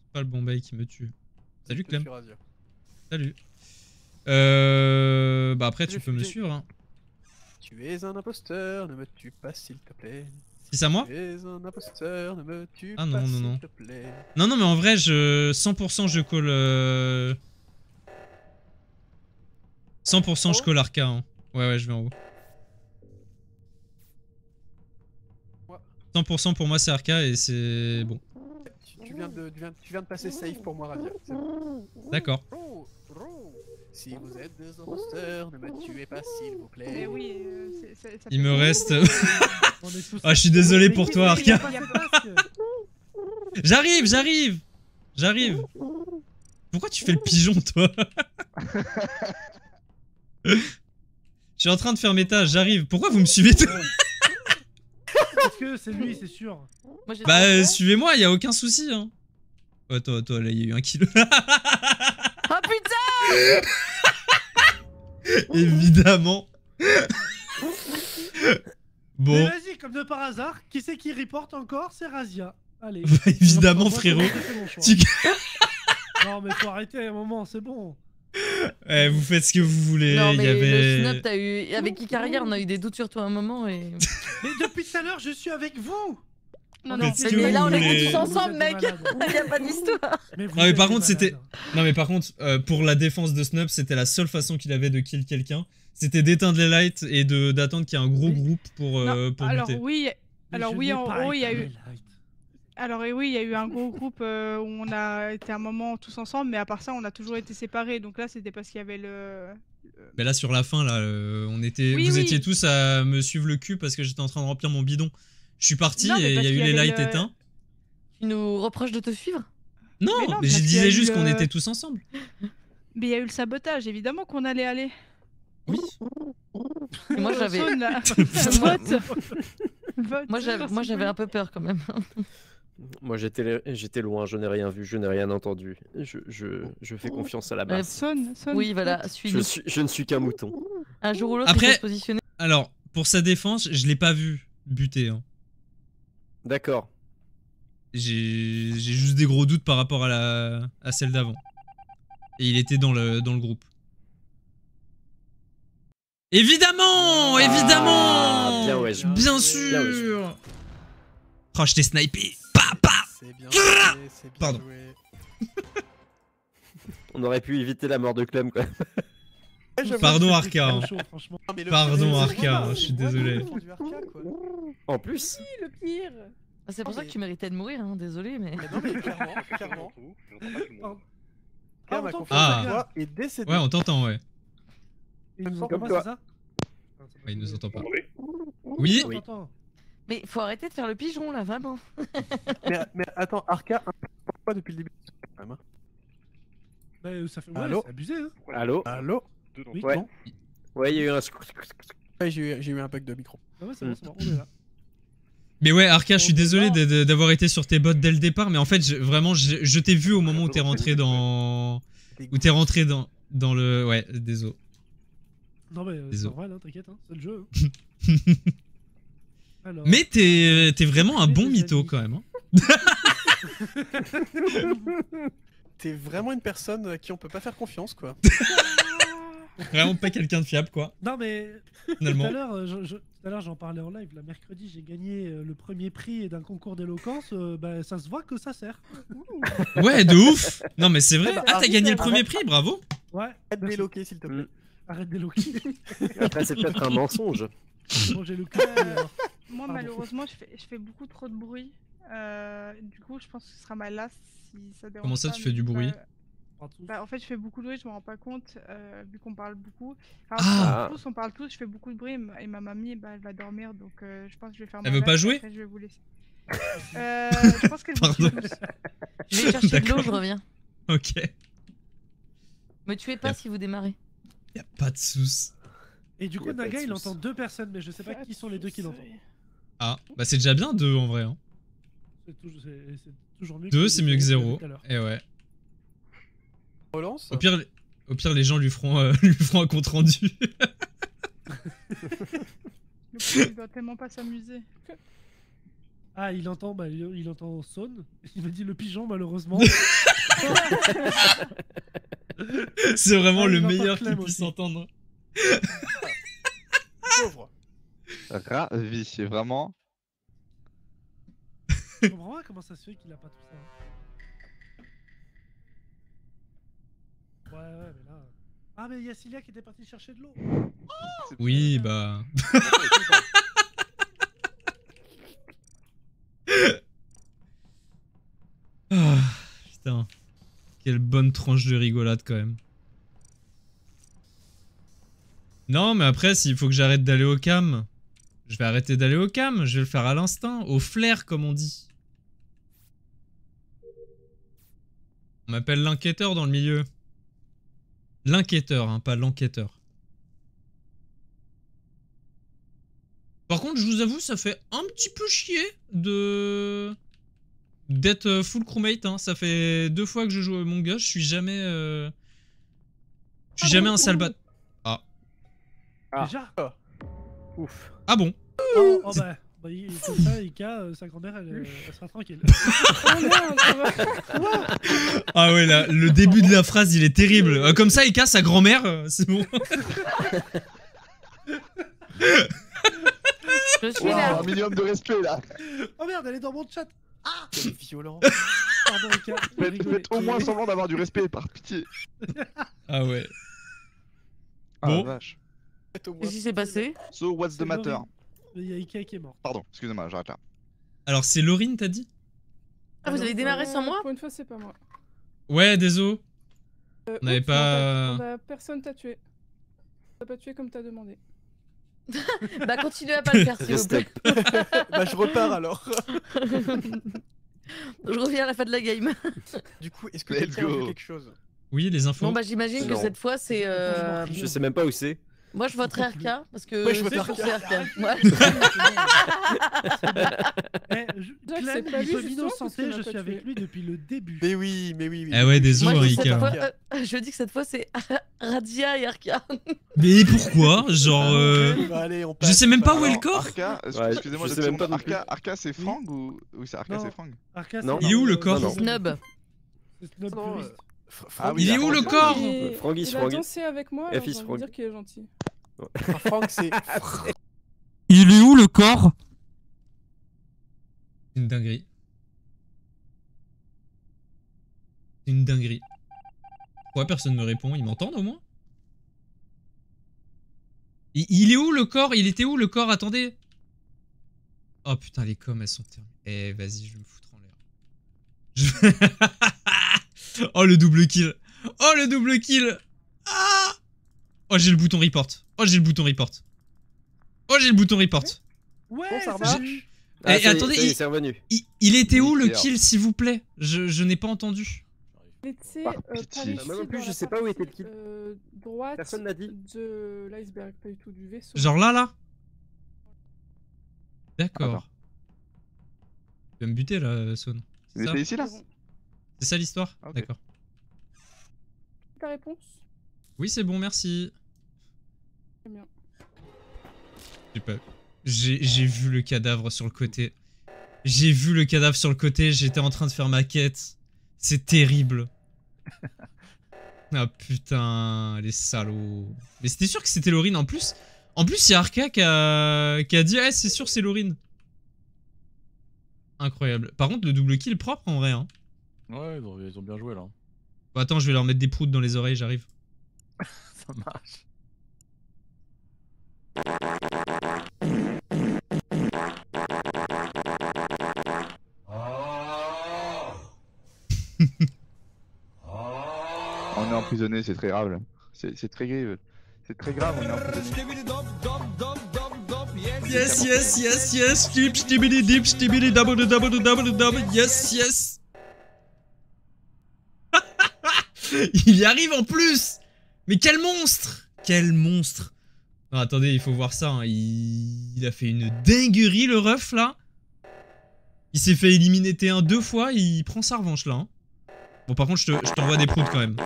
C'est pas le bon bail qui me tue. Salut, Clem. Salut. Bah après, tu peux me suivre, hein. Tu es un imposteur, ne me tue pas, s'il te plaît. Si c'est à moi? Tu es un imposteur, ne me tue pas, s'il te plaît. Non, non, mais en vrai, 100% je colle... 100% je colle Arca, hein. Ouais, je vais en haut. 100% pour moi, c'est Arca et c'est bon. Tu viens de passer safe pour moi, Razia. Bon. D'accord. Si vous êtes des imposteurs, ne me tuez pas, s'il vous plaît. Mais oui, ça il me reste... Ah, je suis désolé pour toi, Arca. J'arrive. Pourquoi tu fais le pigeon, toi? Je suis en train de faire mes tâches, j'arrive. Pourquoi vous me suivez tous? Parce que c'est lui, c'est sûr. Moi, suivez-moi, y'a aucun souci. Hein. Attends, là, y'a eu un kilo. Oh putain. Évidemment. Bon. Mais vas-y, comme de par hasard, qui c'est qui reporte encore? C'est Razia. Allez. Bah, évidemment, frérot. Non, mais faut arrêter à un moment, c'est bon. Vous faites ce que vous voulez. Non, mais il y avait... le synop, eu... avec Icaria, on a eu des doutes sur toi un moment. Et mais depuis tout à l'heure, je suis avec vous. Non, non, mais là, on est tous ensemble, mec. Il n'y a pas d'histoire. Mais, par contre, c'était... Non, mais par contre, pour la défense de Snub, c'était la seule façon qu'il avait de kill quelqu'un. C'était d'éteindre les lights et d'attendre qu'il y ait un gros groupe pour buter. Oui, alors oui, en gros, il y a eu... Alors oui, il y a eu un gros groupe où on a été un moment tous ensemble, mais à part ça, on a toujours été séparés. Donc là, c'était parce qu'il y avait le... Mais là, sur la fin, là, on était... Oui, vous étiez tous à me suivre le cul parce que j'étais en train de remplir mon bidon. Je suis parti et il y a eu les lights éteints. Tu nous reproches de te suivre? Non, mais je disais juste qu'on était tous ensemble. Mais il y a eu le sabotage, évidemment qu'on allait aller. Oui. Et moi j'avais... moi j'avais un peu peur quand même. Moi j'étais loin, je n'ai rien vu, je n'ai rien entendu. Je fais confiance à la base. Oui voilà, suis-nous. Je ne suis qu'un mouton. Un jour ou l'autre, il faut se positionner. Alors, pour sa défense, je l'ai pas vu buter. Hein. D'accord. J'ai juste des gros doutes par rapport à, celle d'avant. Et il était dans le, groupe. Évidemment, bien, ouais, bien sûr. Ouais, je t'ai snipé. Pardon. On aurait pu éviter la mort de Clem quoi. Pardon Arca, hein. Pardon Arca, je suis désolé. En plus, le pire. Ah, c'est pour ça que tu méritais de mourir, hein. Désolé mais... Non mais clairement, Ah, ouais on t'entend ouais. Comme toi. Ça ouais, il nous entend pas. Oui. Mais faut arrêter de faire le pigeon là, vraiment. mais attends, Arca, pas depuis le début. Bah, ça fait mal, c'est abusé. Hein. Allô. Allô. Oui, ouais. Ouais, il y a eu un... Ouais, j'ai eu un bug de micro. Ah ouais, c'est bon, c'est bon, on est là. Mais ouais, Arca, je suis désolé d'avoir été sur tes bots dès le départ, mais en fait, vraiment, je t'ai vu au moment où t'es rentré dans... dans le... Ouais, désolé. Non mais c'est normal, hein, t'inquiète, hein, c'est le jeu. Hein. Alors, mais t'es vraiment un bon mytho quand même. Hein. T'es vraiment une personne à qui on peut pas faire confiance quoi. Vraiment pas quelqu'un de fiable quoi. Non mais finalement. Tout à l'heure j'en parlais en live, là, mercredi j'ai gagné le premier prix d'un concours d'éloquence, bah, ça se voit que ça sert. Ouais de ouf. Non mais c'est vrai, ah t'as gagné le premier prix, bravo. Ouais. Arrête de déloquer s'il te plaît. Arrête de déloquer. Après c'est peut-être un mensonge. Bon, j'ai le cul, moi malheureusement je fais beaucoup trop de bruit, du coup je pense que ce sera ma lasse si ça dérange. Comment ça tu fais du bruit? Bah en fait je fais beaucoup de bruit, je me rends pas compte vu qu'on parle beaucoup. Enfin, on parle tous, je fais beaucoup de bruit et ma mamie bah, elle va dormir donc je pense que je vais faire ma lasse. Elle veut pas jouer? Après, je vais vous laisser. Je pense qu'elle veut jouer. Je vais chercher de l'eau, je reviens. Ok. Me tuez pas si vous démarrez. Y'a pas de soucis. Et du coup, Naga, il entend deux personnes, mais je sais pas qui sont les deux qu'il entend. Ah, bah c'est déjà bien deux en vrai. Hein. C'est toujours mieux. Deux, c'est mieux que zéro. Et ouais. Relance. Au pire, les gens lui feront un compte rendu. Il doit tellement pas s'amuser. Ah, il entend Saune. Il me dit le pigeon, malheureusement. C'est vraiment le meilleur qu'il puisse entendre. Pauvre. Ravi, c'est vraiment. Je comprends pas comment ça se fait qu'il a pas tout ça. Hein. Ouais, mais là. Ah, mais il y a Cilia qui était partie chercher de l'eau. Oh oui, bah. Ah, putain. Quelle bonne tranche de rigolade quand même. Non, mais après, s'il faut que j'arrête d'aller au cam, je vais arrêter d'aller au cam, je vais le faire à l'instinct, au flair, comme on dit. On m'appelle l'inquiéteur dans le milieu. L'inquiéteur, hein, pas l'enquêteur. Par contre, je vous avoue, ça fait un petit peu chier d'être full crewmate, hein. Ça fait deux fois que je joue à mon gars, je suis jamais un sale bat. Ah. Déjà. Ouf. Ah bon. Oh, bah, Comme ça, Ika, sa grand-mère, elle sera tranquille. Oh non, ah ouais, là, le début de la phrase, il est terrible. Comme ça, Ika, sa grand-mère, c'est bon. Je suis là. Un minimum de respect, là. Oh merde, elle est dans mon chat. Ah, c'est violent. Pardon, Ika. Faites au moins semblant d'avoir du respect, par pitié. Ah ouais. Ah, bon. Vache. Qu'est-ce qui s'est passé? So, what's the matter? Il y a Ika qui est mort. Pardon, excusez-moi, j'arrête là. Alors, c'est Laurine, t'as dit? Ah, vous avez démarré sans moi? Pour une fois, c'est pas moi. Ouais, désolé. On avait pas... Personne t'a tué. T'as pas tué comme t'as demandé. Bah, continuez à pas le faire, s'il vous plaît. Bah, je repars alors. Je reviens à la fin de la game. Du coup, est-ce que quelqu'un a vu quelque chose? Oui, les infos. Bon, bah, j'imagine que cette fois, c'est... Je sais même pas où c'est. Moi je voterai RK parce que je voterai RK. Moi je suis avec lui depuis le début. Mais oui, mais oui. Ah ouais, désolé RK. Je dis que cette fois c'est Radia et RK. Mais pourquoi? Genre je sais même pas où est le corps. Excusez-moi, je sais même pas. RK c'est Franck ou c'est RK c'est Franck? Non. Il est où le corps? Snub. Ah oui, il est où le corps? Franguis, il a dansé avec moi, alors je vais dire qu'il est gentil. Franck, c'est... Il est où le corps? C'est une dinguerie. C'est une dinguerie. Pourquoi personne me répond? Ils m'entendent au moins? Il est où le corps? Il était où le corps? Attendez. Oh putain, les coms, elles sont terminées. Eh, vas-y, je vais me foutre en l'air. Oh le double kill. Oh le double kill. Ah. Oh j'ai le bouton report. Oh j'ai le bouton report. Oh j'ai le bouton report. Ouais, bon, ça marche. Ah, attendez, il était où le kill s'il vous plaît? Je n'ai pas entendu. Il était moi non plus je sais pas où était le kill. Droite. Personne n'a dit. De l'iceberg, pas du tout du vaisseau. Genre là. D'accord. Tu vas me buter là, Son. C'est ici là. C'est ça l'histoire? Okay. D'accord. Ta réponse? Oui, c'est bon, merci. Très bien. J'ai vu le cadavre sur le côté. J'ai vu le cadavre sur le côté, j'étais en train de faire ma quête. C'est terrible. Ah putain, les salauds. Mais c'était sûr que c'était Laurine en plus. En plus, il y a Arka qui a dit ah, c'est sûr, c'est Laurine. Incroyable. Par contre, le double kill propre en vrai, hein. Ouais, ils ont bien joué là. Bah, attends, je vais leur mettre des proutes dans les oreilles, j'arrive. Ça marche. Oh. On est emprisonné, c'est très grave. C'est très grave. C'est très grave, on est emprisonné. Yes, yes, yes, yes. Dip, stibidi, dip, stibidi, double, double, double, double. Yes, yes. Il y arrive en plus! Mais quel monstre! Quel monstre! Non, attendez, il faut voir ça. Hein. Il a fait une dinguerie, le ref, là. Il s'est fait éliminer T1 deux fois. Il prend sa revanche, là. Hein. Bon, par contre, je t'envoie des proutes, quand même.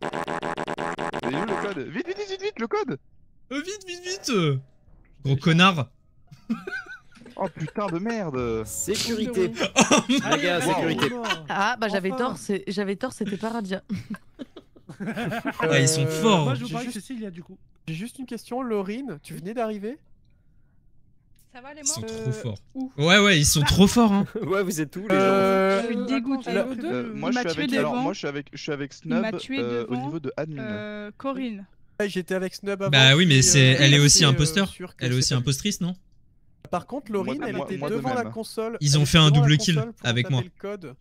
Il est où, le code? Vite, vite, vite, vite, le code! Vite, vite, vite! Gros connard! Oh putain de merde! Sécurité! Oh, les gars, sécurité! Ah, bah j'avais tort, c'était pas Radia. Ah, ils sont forts! Moi je vous parle de Cécilia du coup. J'ai juste une question, Laurine, tu venais d'arriver? Ça va les morts? Ils sont trop forts. Ouais, ils sont trop forts hein! Ouais, vous êtes tous les gens! Je suis dégoûté. Moi je suis avec Snub au niveau de Admin. Corinne. J'étais avec Snub avant. Bah oui, mais elle est aussi imposteur. Elle est aussi impostrice, non? Par contre, Laurine, elle était devant la console. Ils ont fait un double kill avec moi. Elle a tapé le code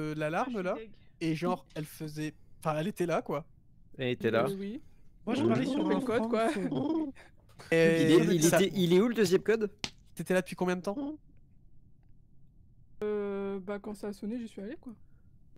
de l'alarme là. Et genre, elle faisait. Enfin, elle était là quoi. Elle était là. Oui. Moi, je parlais sur le code quoi. Il est où le deuxième code? T'étais là depuis combien de temps? Bah, quand ça a sonné, j'y suis allé quoi.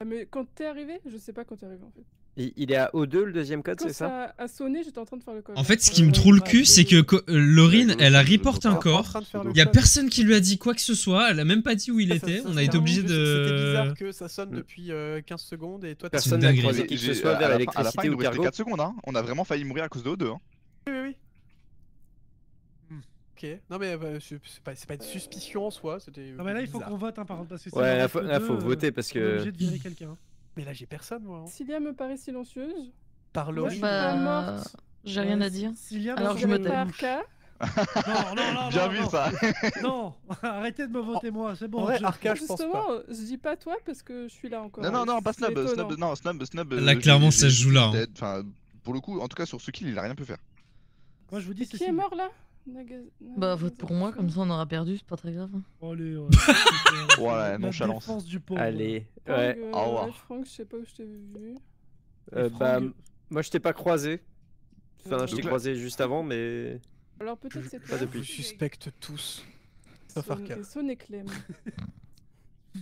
Mais quand t'es arrivé, je sais pas quand t'es arrivé en fait. Il est à O2 le deuxième code, c'est ça? Quand ça a sonné, j'étais en train de faire le code. En fait, ce qui me trouve le cul, c'est que Laurine, elle a reporté un corps. Il y a personne qui lui a dit quoi que ce soit. Elle a même pas dit où il était. On a été obligé de. C'était bizarre que ça sonne depuis 15 secondes et toi. Personne n'a croisé qui que ce soit vers l'électricité ou cargo. 4 secondes, hein. On a vraiment failli mourir à cause de O2. Oui. Ok, non mais c'est pas une suspicion en soi, c'était... Non mais là il faut qu'on vote hein, par contre, parce que c'est... Ouais, là faut voter parce que... On est obligé de virer quelqu'un. Mais là j'ai personne moi. Hein. Cilia me paraît silencieuse. Par logique. Bah... J'ai rien à dire. Cilia, alors je me tais. Non. Bien vu ça. Non, arrêtez de me voter moi, c'est bon. En vrai, Arca, je pense pas. Je dis pas toi parce que je suis là encore. Non, pas Snub, Snub. Là clairement ça se joue là. Enfin, pour le coup, en tout cas sur ce kill, il a rien pu faire. Moi je vous dis c'est... Qui est mort là? Bah vote pour moi, comme ça on aura perdu, c'est pas très grave. Allez, ouais. Voilà, nonchalance. Allez, ouais, au revoir. Franck, je sais pas où je t'ai vu. Bah, moi je t'ai pas croisé. Enfin, je t'ai croisé juste avant, mais... Alors peut-être c'est toi. Je suspecte tous. Sauf Arca. Son et Clem.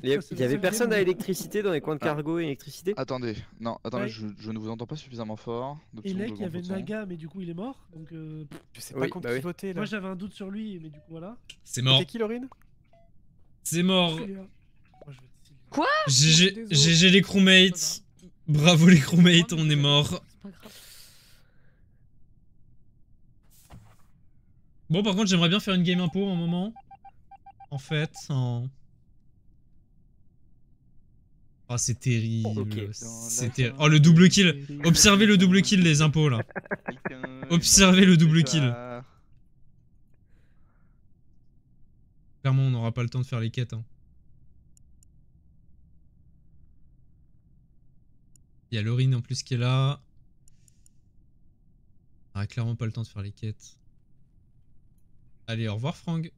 Il y avait personne à électricité dans les coins de cargo et électricité. Attendez, non, attendez, ouais. je ne vous entends pas suffisamment fort. Il est qu'il y avait Naga, mais du coup il est mort. Donc je sais pas contre qui voter là. Moi j'avais un doute sur lui, mais du coup voilà. C'est mort. C'est qui Laurine? C'est mort. Quoi? GG les crewmates. Bravo les crewmates, on est mort. C'est pas grave. Bon par contre j'aimerais bien faire une game impôt un moment. En fait, en... Oh, c'est terrible. Okay. Oh, le double kill. Observez le double kill, les impôts là. Observez le double kill. Clairement, on n'aura pas le temps de faire les quêtes. Hein. Il y a Laurine en plus qui est là. On n'aura clairement pas le temps de faire les quêtes. Allez, au revoir, Franck.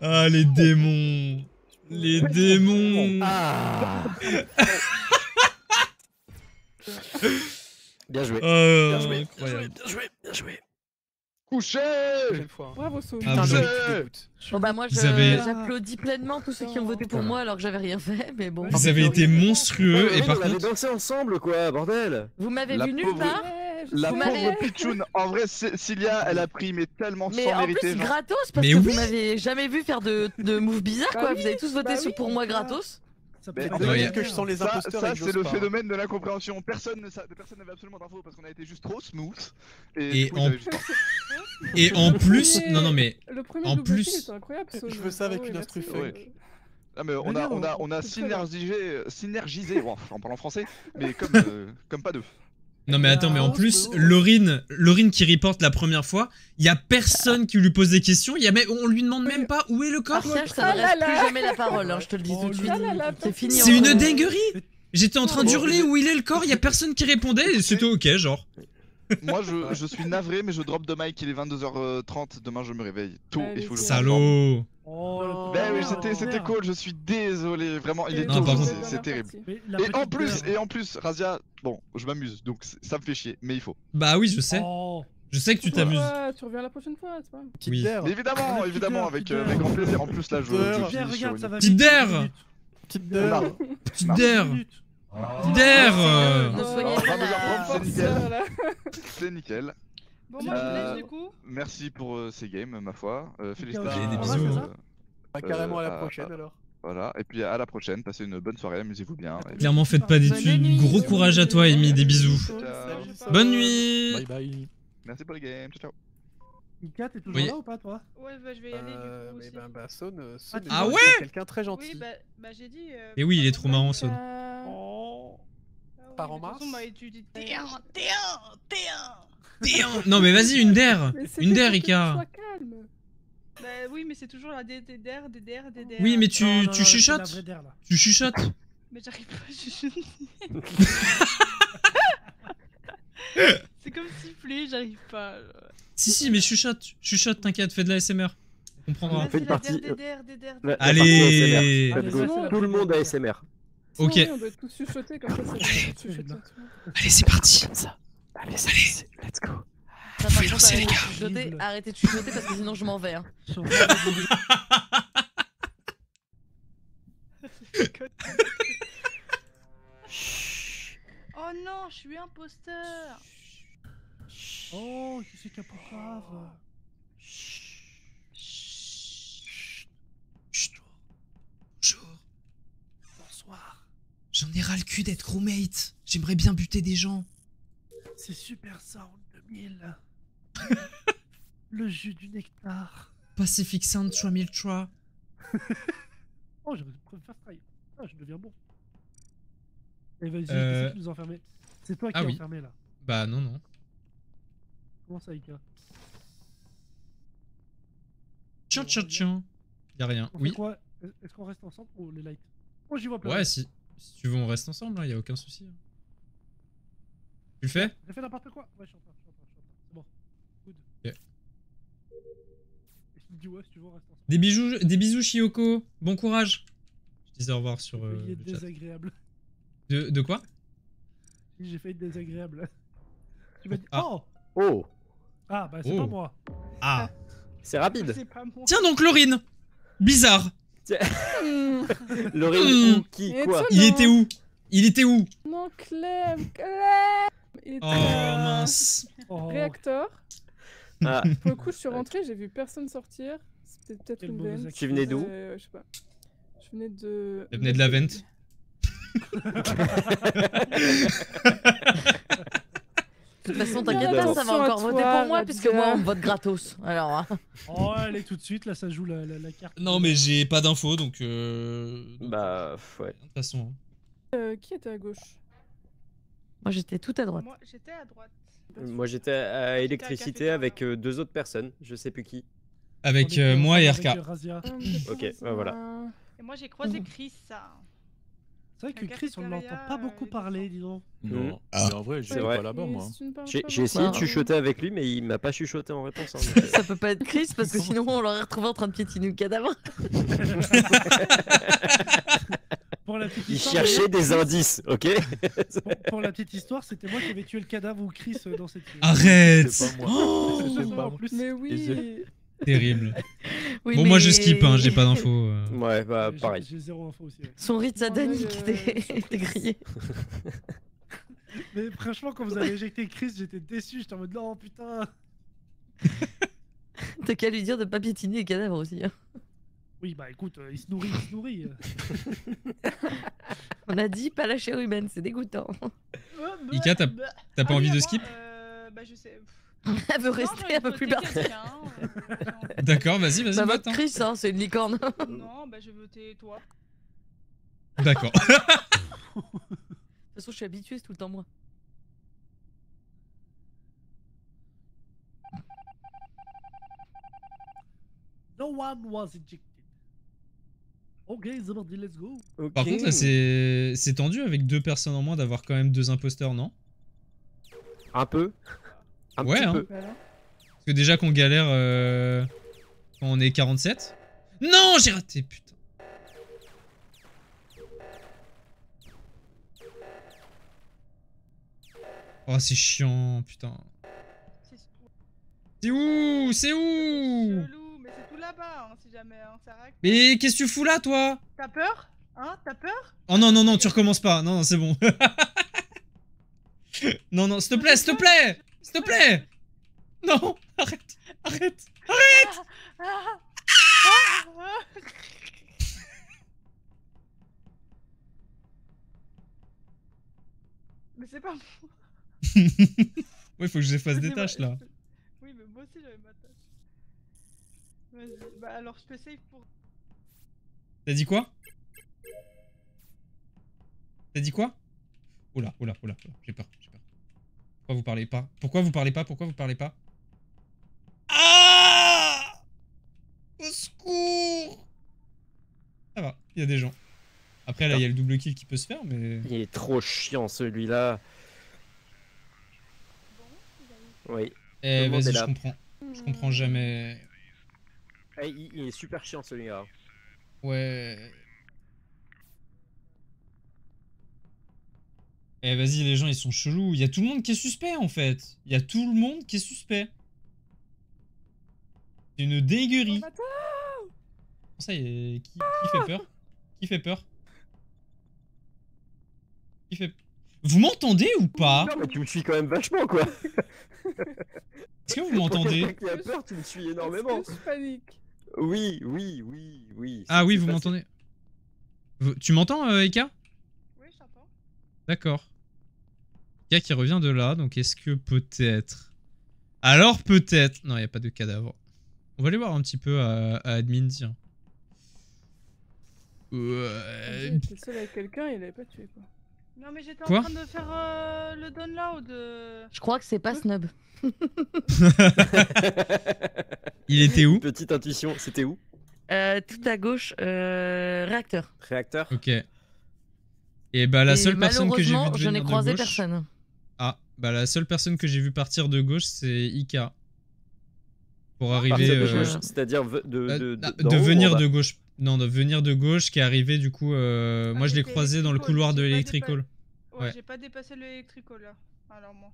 Ah les démons. Les démons. Bien joué. Bien joué. Couché. Bravo Sophie. Bon bah moi j'applaudis pleinement tous ceux qui ont voté pour moi alors que j'avais rien fait, mais bon. Vous avez été monstrueux et par contre... On avait dansé ensemble quoi, bordel. Vous m'avez vu nulle part. La pauvre Pichoun, en vrai Cilia elle a pris mais tellement sans mériter. Mais en plus gratos parce que vous m'avez jamais vu faire de moves bizarres quoi, vous avez tous voté pour moi gratos. Ça c'est le phénomène de l'incompréhension. Personne n'avait absolument d'infos parce qu'on a été juste trop smooth. Et en plus, non mais en plus, je veux ça avec une instru fake. Ah mais on a synergisé en parlant français, mais comme pas deux. Non mais attends, mais en plus, Laurine qui reporte la première fois, il y a personne qui lui pose des questions, on lui demande même pas où est le corps. Arca, je t'adresse plus jamais la parole, hein, je te le dis tout de suite. C'est une dinguerie. J'étais en train d'hurler où il est le corps, il y a personne qui répondait, et c'était ok genre. Moi je suis navré, mais je drop de mic, il est 22h30, demain je me réveille tôt, il faut le faire. Salaud. Ben oui, c'était cool, je suis désolé, vraiment, il est tôt, c'est terrible. Et en plus, Razia, bon, je m'amuse, donc ça me fait chier, mais il faut. Bah oui, je sais. Je sais que tu t'amuses. Tu reviens la prochaine fois, c'est pas grave. Oui. Évidemment, avec grand plaisir. En plus, là, je finis sur une... Petite d'air. C'est nickel. Bon, moi je laisse du coup. Merci pour ces games, ma foi. Félicitations. Des bisous. Carrément à la prochaine alors. Voilà, et puis à la prochaine, passez une bonne soirée, amusez-vous bien. Clairement, faites pas d'études. Gros courage à toi, Amy, des bisous. Bonne nuit. Bye bye. Merci pour les games, ciao. Ika, t'es toujours là ou pas toi? Ouais, bah je vais y aller du coup aussi. Bah Son ah ouais, quelqu'un très gentil. Oui, bah j'ai dit. Et oui, il est trop marrant, Son. Part en mars. Non mais vas-y, une d'air, Ika. Bah oui, mais c'est toujours la DDR. Oui, mais tu chuchotes. Tu chuchotes. Mais j'arrive pas à chuchoter. C'est comme siffler, j'arrive pas. Si, mais chuchote, t'inquiète, fais de la ASMR. On comprendra. Allez, tout le monde ASMR. Ok. On doit tous chuchoter comme ça. Allez, c'est parti. Allez, let's go. Vous pouvez lancer les gars. Arrêtez de chuchoter parce que sinon je m'en vais. Hein. Oh non, je suis imposteur. Oh, je sais qu'il y a pas grave. Chut. J'en ai ras le cul d'être crewmate. J'aimerais bien buter des gens. C'est super ça, route 2000. Le jus du nectar. Pacific Sound 3003. Oh, j'aurais pu me faire trahir. Ah, je deviens bon. Eh, vas-y, qu'est-ce que nous enfermer? C'est toi qui es enfermé là. Bah, non, non. Comment ça, Ika? Tiens, tiens, tiens. Y'a rien. On quoi? Est-ce qu'on reste ensemble ou les lights? Oh, j'y vois pas. Ouais, si tu veux, on reste ensemble, hein, y'a aucun souci. Tu le fais? J'ai fait n'importe quoi. Ouais, je suis en train, c'est bon. Good. Ok. Ouais, si tu veux, on reste ensemble. Des bisous, Chiyoko. Bon courage. Je disais au revoir sur le chat. Désagréable. De quoi? J'ai failli être désagréable. Tu m'as dit oh. Ah bah c'est pas moi. Ah. C'est rapide. Tiens donc Laurine. Bizarre. Laurine qui quoi? Il était où? Mon Clem. Oh mince. Réacteur. Ah. Pour le coup, je suis rentrée, j'ai vu personne sortir. C'était peut-être une vente. Tu venais d'où? Je sais pas. Je venais de. Elle venait de la vente. De toute façon, t'inquiète pas, ça va encore voter pour moi, puisque moi on vote gratos. Alors. Hein. Oh, allez, tout de suite, là ça joue la carte. Non, mais j'ai pas d'infos donc. Bah, ouais. De toute façon. Qui était à gauche? Moi j'étais tout à droite. Moi j'étais à droite. Moi j'étais à électricité avec deux autres personnes, je sais plus qui. Avec moi et RK. Ok, bah voilà. Et moi j'ai croisé Chris. C'est vrai que Chris, on l'entend pas beaucoup parler, dis donc. Non, en vrai, j'étais pas là-bas, moi. J'ai essayé de chuchoter avec lui, mais il m'a pas chuchoté en réponse. Ça peut pas être Chris, parce que sinon on l'aurait retrouvé en train de piétiner le cadavre. Il cherchait des indices, ok. Pour la petite histoire, c'était moi qui avais tué le cadavre ou Chris dans cette... Arrête. C'est pas moi. Mais oui. Terrible. Oui, bon, mais... moi je skip, hein, j'ai pas d'infos. Ouais, bah pareil. J'ai zéro info aussi. Ouais. Son rite satanique était grillé. Mais franchement, quand vous avez éjecté Chris, j'étais déçu, j'étais en mode non, putain. T'as qu'à lui dire de pas piétiner les cadavres aussi. Hein. Oui, bah écoute, il se nourrit, On a dit pas la chérubène, c'est dégoûtant. Ika, t'as pas envie de skip? Bah je sais. Elle veut rester un peu plus bas. D'accord, vas-y, vas-y. Ça va être Chris, hein, c'est une licorne. Non, bah je veux voter toi. D'accord. De toute façon, je suis habitué, c'est tout le temps moi. No one was ejected. Ok, let's go. Okay. Par contre, c'est tendu avec deux personnes en moins d'avoir quand même deux imposteurs, non? Un peu. Ouais, hein. Parce que déjà qu'on galère quand on est 47. Non, j'ai raté, putain. Oh, c'est chiant, putain. C'est où? C'est où? Mais c'est tout là-bas, hein, si jamais. Hein, ça règle. Mais qu'est-ce que tu fous là, toi? T'as peur? Hein? T'as peur? Oh non, non, non, tu recommences pas. Non, non, c'est bon. Non, non, s'il te plaît, s'il te plaît. S'il te plaît! Non! Arrête! Arrête! Arrête! Mais c'est pas moi! Ouais, faut que j'efface des tâches là! Oui, mais moi aussi j'avais ma tâche! Vas-y, bah alors je te save pour. T'as dit quoi? Oula, oula, oula, j'ai peur, Pourquoi vous parlez pas? Pourquoi vous parlez pas? Ah! Au secours! Ça va, il y a des gens. Après là, il y a le double kill qui peut se faire, mais... Il est trop chiant celui-là. Oui. Eh vas-y, je comprends. Je comprends jamais. Eh, il est super chiant celui-là. Ouais... Eh vas-y, les gens ils sont chelous, il y a tout le monde qui est suspect en fait. C'est une dégueurie. Ça y est, qui fait peur? Vous m'entendez ou pas? Non, mais tu me suis quand même vachement quoi. Est-ce que vous m'entendez? Qui a peur, tu me suis énormément. Je panique. Oui, oui, oui, oui. Ah oui, vous m'entendez? Tu m'entends, Eka? D'accord. Le gars qui revient de là, donc est-ce que peut-être... Alors peut-être... Non, il n'y a pas de cadavre. On va aller voir un petit peu à Admin, tiens. Il était seul avec quelqu'un et il l'avait pas tué, quoi. Non mais j'étais en train de faire le download. Je crois que c'est pas Snob. Il était où? Petite intuition, c'était où? Tout à gauche, Reacteur. Reacteur. Ok. Et bah la seule personne que j'ai vue partir de gauche... je n'ai croisé personne. Ah, bah la seule personne que j'ai vue partir de gauche, c'est Ika. Pour arriver... c'est-à-dire de venir de gauche. Non, de venir de gauche qui est arrivé du coup. Ah, moi je l'ai croisé dans le couloir de l'Electrical. Ouais, j'ai pas dépassé l'Electrical là. Alors moi.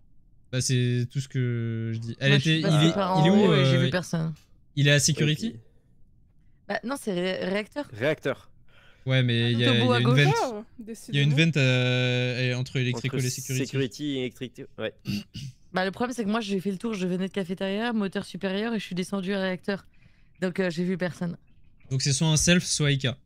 Bah, c'est tout ce que je dis. Elle moi, était. Il est où j'ai vu personne. Il est à Security okay. Bah, non, c'est Reacteur. Reacteur. Ouais, mais il y a une vente. Il y a une vente entre Electrical et Security. Security et Electrical, ouais. Bah, le problème c'est que moi j'ai fait le tour, je venais de Cafeteria, moteur supérieur et je suis descendu à Reacteur. Donc j'ai vu personne. Donc c'est soit un self, soit Ika.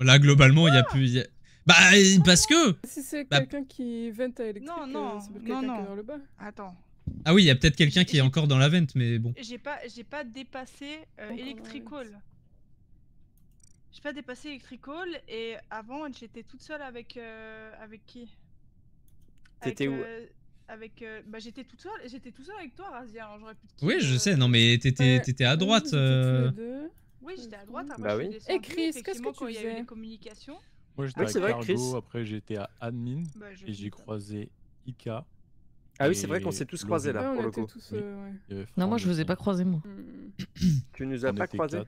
Là, globalement, il n'y a plus... Bah, parce que... Si c'est quelqu'un qui vente à Electrical, c'est quelqu'un qui est vers le bas. Attends. Ah oui, il y a peut-être quelqu'un qui est encore dans la vente, mais bon. J'ai pas dépassé Electrical. J'ai pas dépassé Electrical, et avant, j'étais toute seule avec... avec qui? T'étais où? Avec bah j'étais toute seule, avec toi, Razia. J'aurais pu te... Oui, je sais, non mais t'étais à droite. Oui, j'étais à droite, après je suis descendue. Et Chris, qu'est-ce que tu faisais? Il y a eu les communications. Moi j'étais à Cargo, après j'étais à Admin, et j'ai croisé Ika. Ah oui, c'est vrai qu'on s'est tous croisés là, pour le coup. Non, moi je vous ai pas croisé, moi. Tu nous as pas croisés?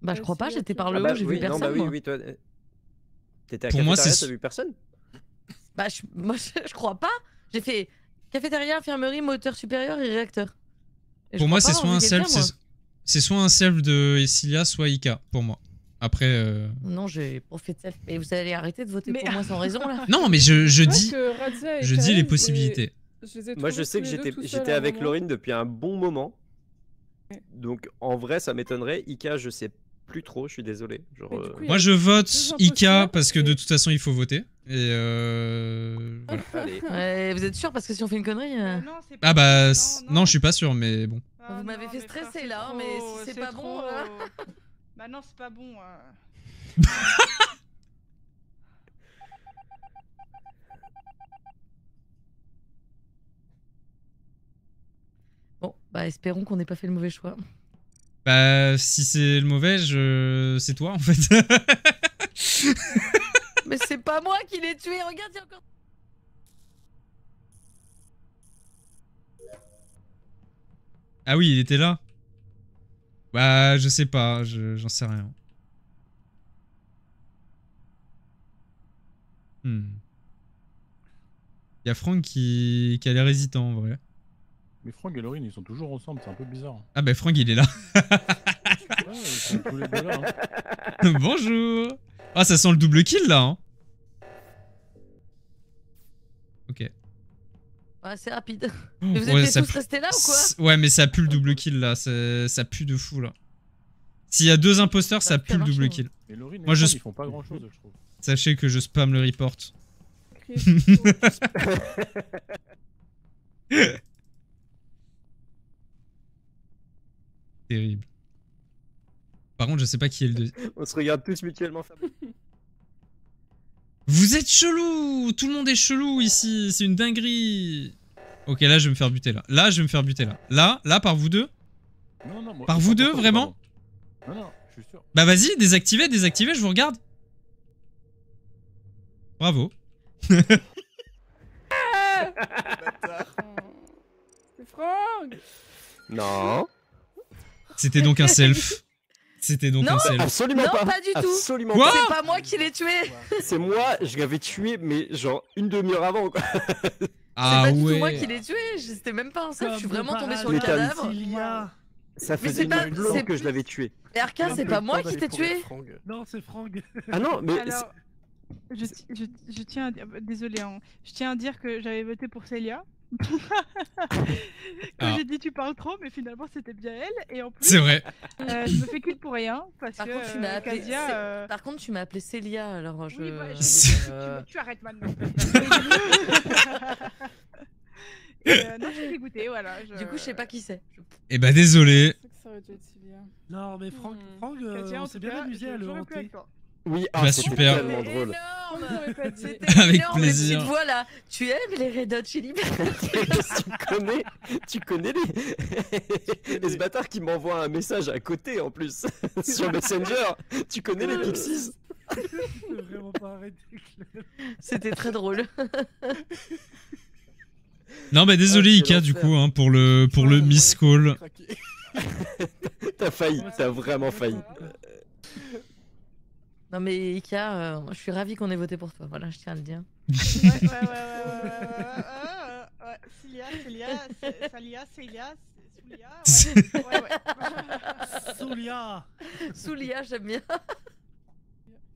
Bah je crois pas, j'étais par le haut, j'ai vu personne. Non, bah oui, toi... T'étais à Cafétéria, t'as vu personne? Bah moi je crois pas. J'ai fait Cafétéria, Infirmerie, Moteur Supérieur et Réacteur. Pour moi c'est soit un self, c'est soit un self de Essilia, soit Ika, pour moi. Après... Non, j'ai profité de self. Mais vous allez arrêter de voter pour moi sans raison, là. Non, mais je dis les possibilités. Moi, je sais que j'étais avec Laurine depuis un bon moment. Donc, en vrai, ça m'étonnerait. Ika, je sais plus trop, je suis désolé. Genre, coup, moi, je vote Ika parce que de toute façon, il faut voter. Et voilà. Ouais, vous êtes sûr? Parce que si on fait une connerie... Non, c'est pas... Ah bah... Non, je suis pas sûr, mais bon. Vous m'avez fait stresser là, mais si c'est pas bon... Bah non, c'est pas bon. Bon, bah espérons qu'on n'ait pas fait le mauvais choix. Bah si c'est le mauvais, c'est toi en fait. Mais c'est pas moi qui l'ai tué, regarde, il y a encore... Ah oui, il était là. Bah, je sais pas, j'en sais rien. Y a Franck qui a l'air hésitant en vrai. Mais Franck et Laurine, ils sont toujours ensemble, c'est un peu bizarre. Ah bah Franck, il est là. Ouais, ils sont tous les deux là. Hein. Bonjour. Ah, ça sent le double kill là. Hein. Ok. Ouais, c'est rapide. Mais vous êtes tous restés là ou quoi? Ouais, mais ça pue le double kill là, ça pue de fou là. S'il y a deux imposteurs, ça pue le double kill. Mais Laurine et moi, ils font pas grand chose, je trouve. Sachez que je spam le report. Terrible. Par contre, je sais pas qui est le deuxième. On se regarde tous mutuellement. Vous êtes chelou, tout le monde est chelou ici, c'est une dinguerie. Ok, là je vais me faire buter là. Là je vais me faire buter là. Là par vous deux? Non, non, moi, par vous deux, vraiment? Non, non, je suis sûr. Bah vas-y, désactivez, je vous regarde. Bravo. C'est Franck. Non. C'était donc un self. C'était donc un self. Absolument pas. Non, pas du tout. Absolument pas. C'est pas moi qui l'ai tué. C'est moi, je l'avais tué, mais genre une demi-heure avant. Ah ouais. C'est pas du tout moi qui l'ai tué. J'étais même pas en self. Je suis vraiment tombé sur le cadavre. Ça faisait une longue que je l'avais tué. Et Arca, c'est pas moi qui t'ai tué. Non, c'est Franck. Ah non, mais... Alors, je tiens à dire que j'avais voté pour Célia. Quand j'ai dit tu parles trop, mais finalement c'était bien elle. Et en plus, c'est vrai. Je me fais culte pour rien. Parce par, que, contre, tu appelé, Casia, par contre, tu m'as appelé Célia. Alors je... Oui, bah, tu arrêtes maintenant. Non, je suis dégoûtée, voilà. Du coup, je sais pas qui c'est. Eh bah, désolé. Ça aurait dû être si bien. Non, mais Franck, on s'est bien amusé à le hanter. Oui, ah, bah, super. Drôle. Avec plaisir. Voilà, tu aimes les Red Hot Chili Peppers. tu connais les... Et ce bâtard qui m'envoie un message à côté en plus sur Messenger. Tu connais les Pixies. Vraiment pas arrêté. C'était très drôle. Non mais désolé Ika du coup hein, pour le miss call. T'as failli, t'as vraiment failli. Non mais Ika, je suis ravi qu'on ait voté pour toi, voilà, je tiens à le dire. Ouais. Soulia, j'aime bien.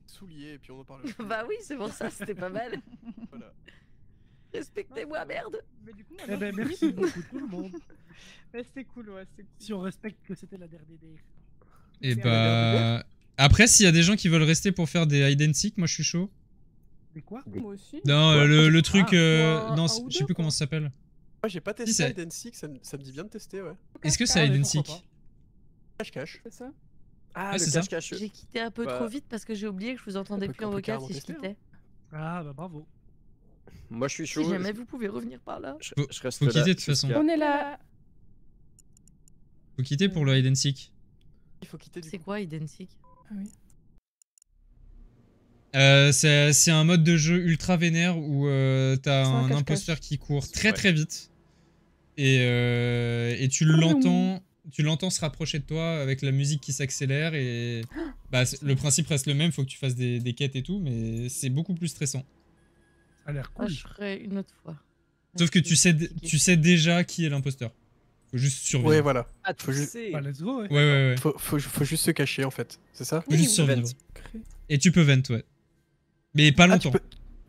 Soulier, et puis on en parle. Bah oui, c'est pour ça, c'était pas mal. Voilà. Respectez-moi, merde! Mais du coup, eh ben, merci beaucoup tout le monde. Ouais, c'était cool, ouais, c'était cool. Si on respecte que c'était la dernière. Et bah... Après, s'il y a des gens qui veulent rester pour faire des hide and seek, moi je suis chaud. Mais quoi? Moi aussi. Non, ouais. Le truc... non, je sais plus comment ça s'appelle. Ouais, j'ai pas testé hide and seek, ça me dit bien de tester, ouais. Est-ce que c'est hide and seek? Cache-cache. C'est ça? Ah, c'est ça. J'ai quitté un peu trop vite parce que j'ai oublié que je vous entendais plus en vocal si je quittais. Ah, bah bravo. Moi je suis chaud. Si jamais vous pouvez revenir par là. Je reste là. Faut quitter de toute façon. On est là. Faut quitter pour le hide and seek. Il faut quitter. C'est quoi hide and seek? Ah oui. C'est un mode de jeu ultra vénère où t'as un imposteur qui court très vite et tu l'entends se rapprocher de toi avec la musique qui s'accélère et bah, le principe reste le même. Faut que tu fasses des quêtes et tout, mais c'est beaucoup plus stressant. Ça a l'air cool. Je ferai une autre fois. Sauf que tu sais déjà qui est l'imposteur. Faut juste survivre. Ouais, voilà. Ah, faut juste... Bah, let's go, ouais. Ouais. Faut juste se cacher, en fait. C'est ça? Faut juste survivre. Et tu peux vent, ouais. Mais pas longtemps.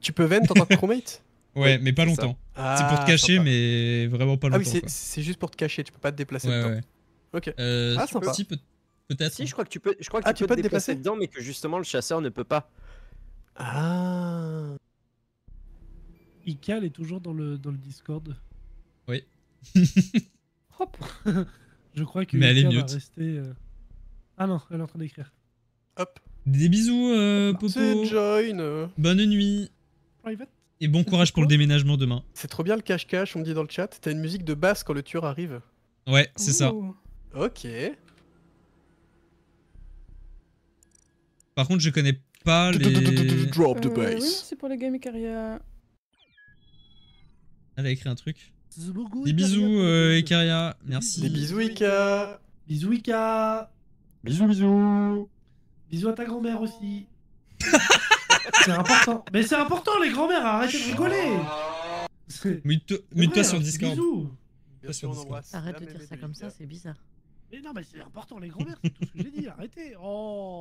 Tu peux vent en tant que crewmate? Ouais, mais pas longtemps. Ah, c'est pour te cacher, mais vraiment pas longtemps. Ah oui, c'est juste pour te cacher, tu peux pas te déplacer dedans. Ouais. Ok. Ah, sympa. Peut-être. Si, je crois que tu peux te déplacer dedans, mais que justement le chasseur ne peut pas. Ah... Ika, elle est toujours dans le Discord. Oui. Hop. Je crois que Ika va rester... Ah non, elle est en train d'écrire. Hop. Des bisous, Popo. Join. Bonne nuit. Private. Et bon courage pour le déménagement demain. C'est trop bien le cache-cache, on me dit dans le chat. T'as une musique de basse quand le tueur arrive. Ouais, c'est ça. Ok. Par contre, je connais pas les... Drop the bass. Oui, c'est pour les gaming carrières. Elle a écrit un truc. Des bisous, Ikaria. Merci. Des bisous, Ika. Bisous, Ika. Bisous, bisous. Bisous à ta grand-mère aussi. C'est important. Mais c'est important, les grand-mères. Arrêtez de rigoler. Mute-toi sur Discord. Bisous. Arrête de dire ça comme ça, c'est bizarre. Mais non, mais c'est important, les grand-mères, c'est tout ce que j'ai dit. Arrêtez.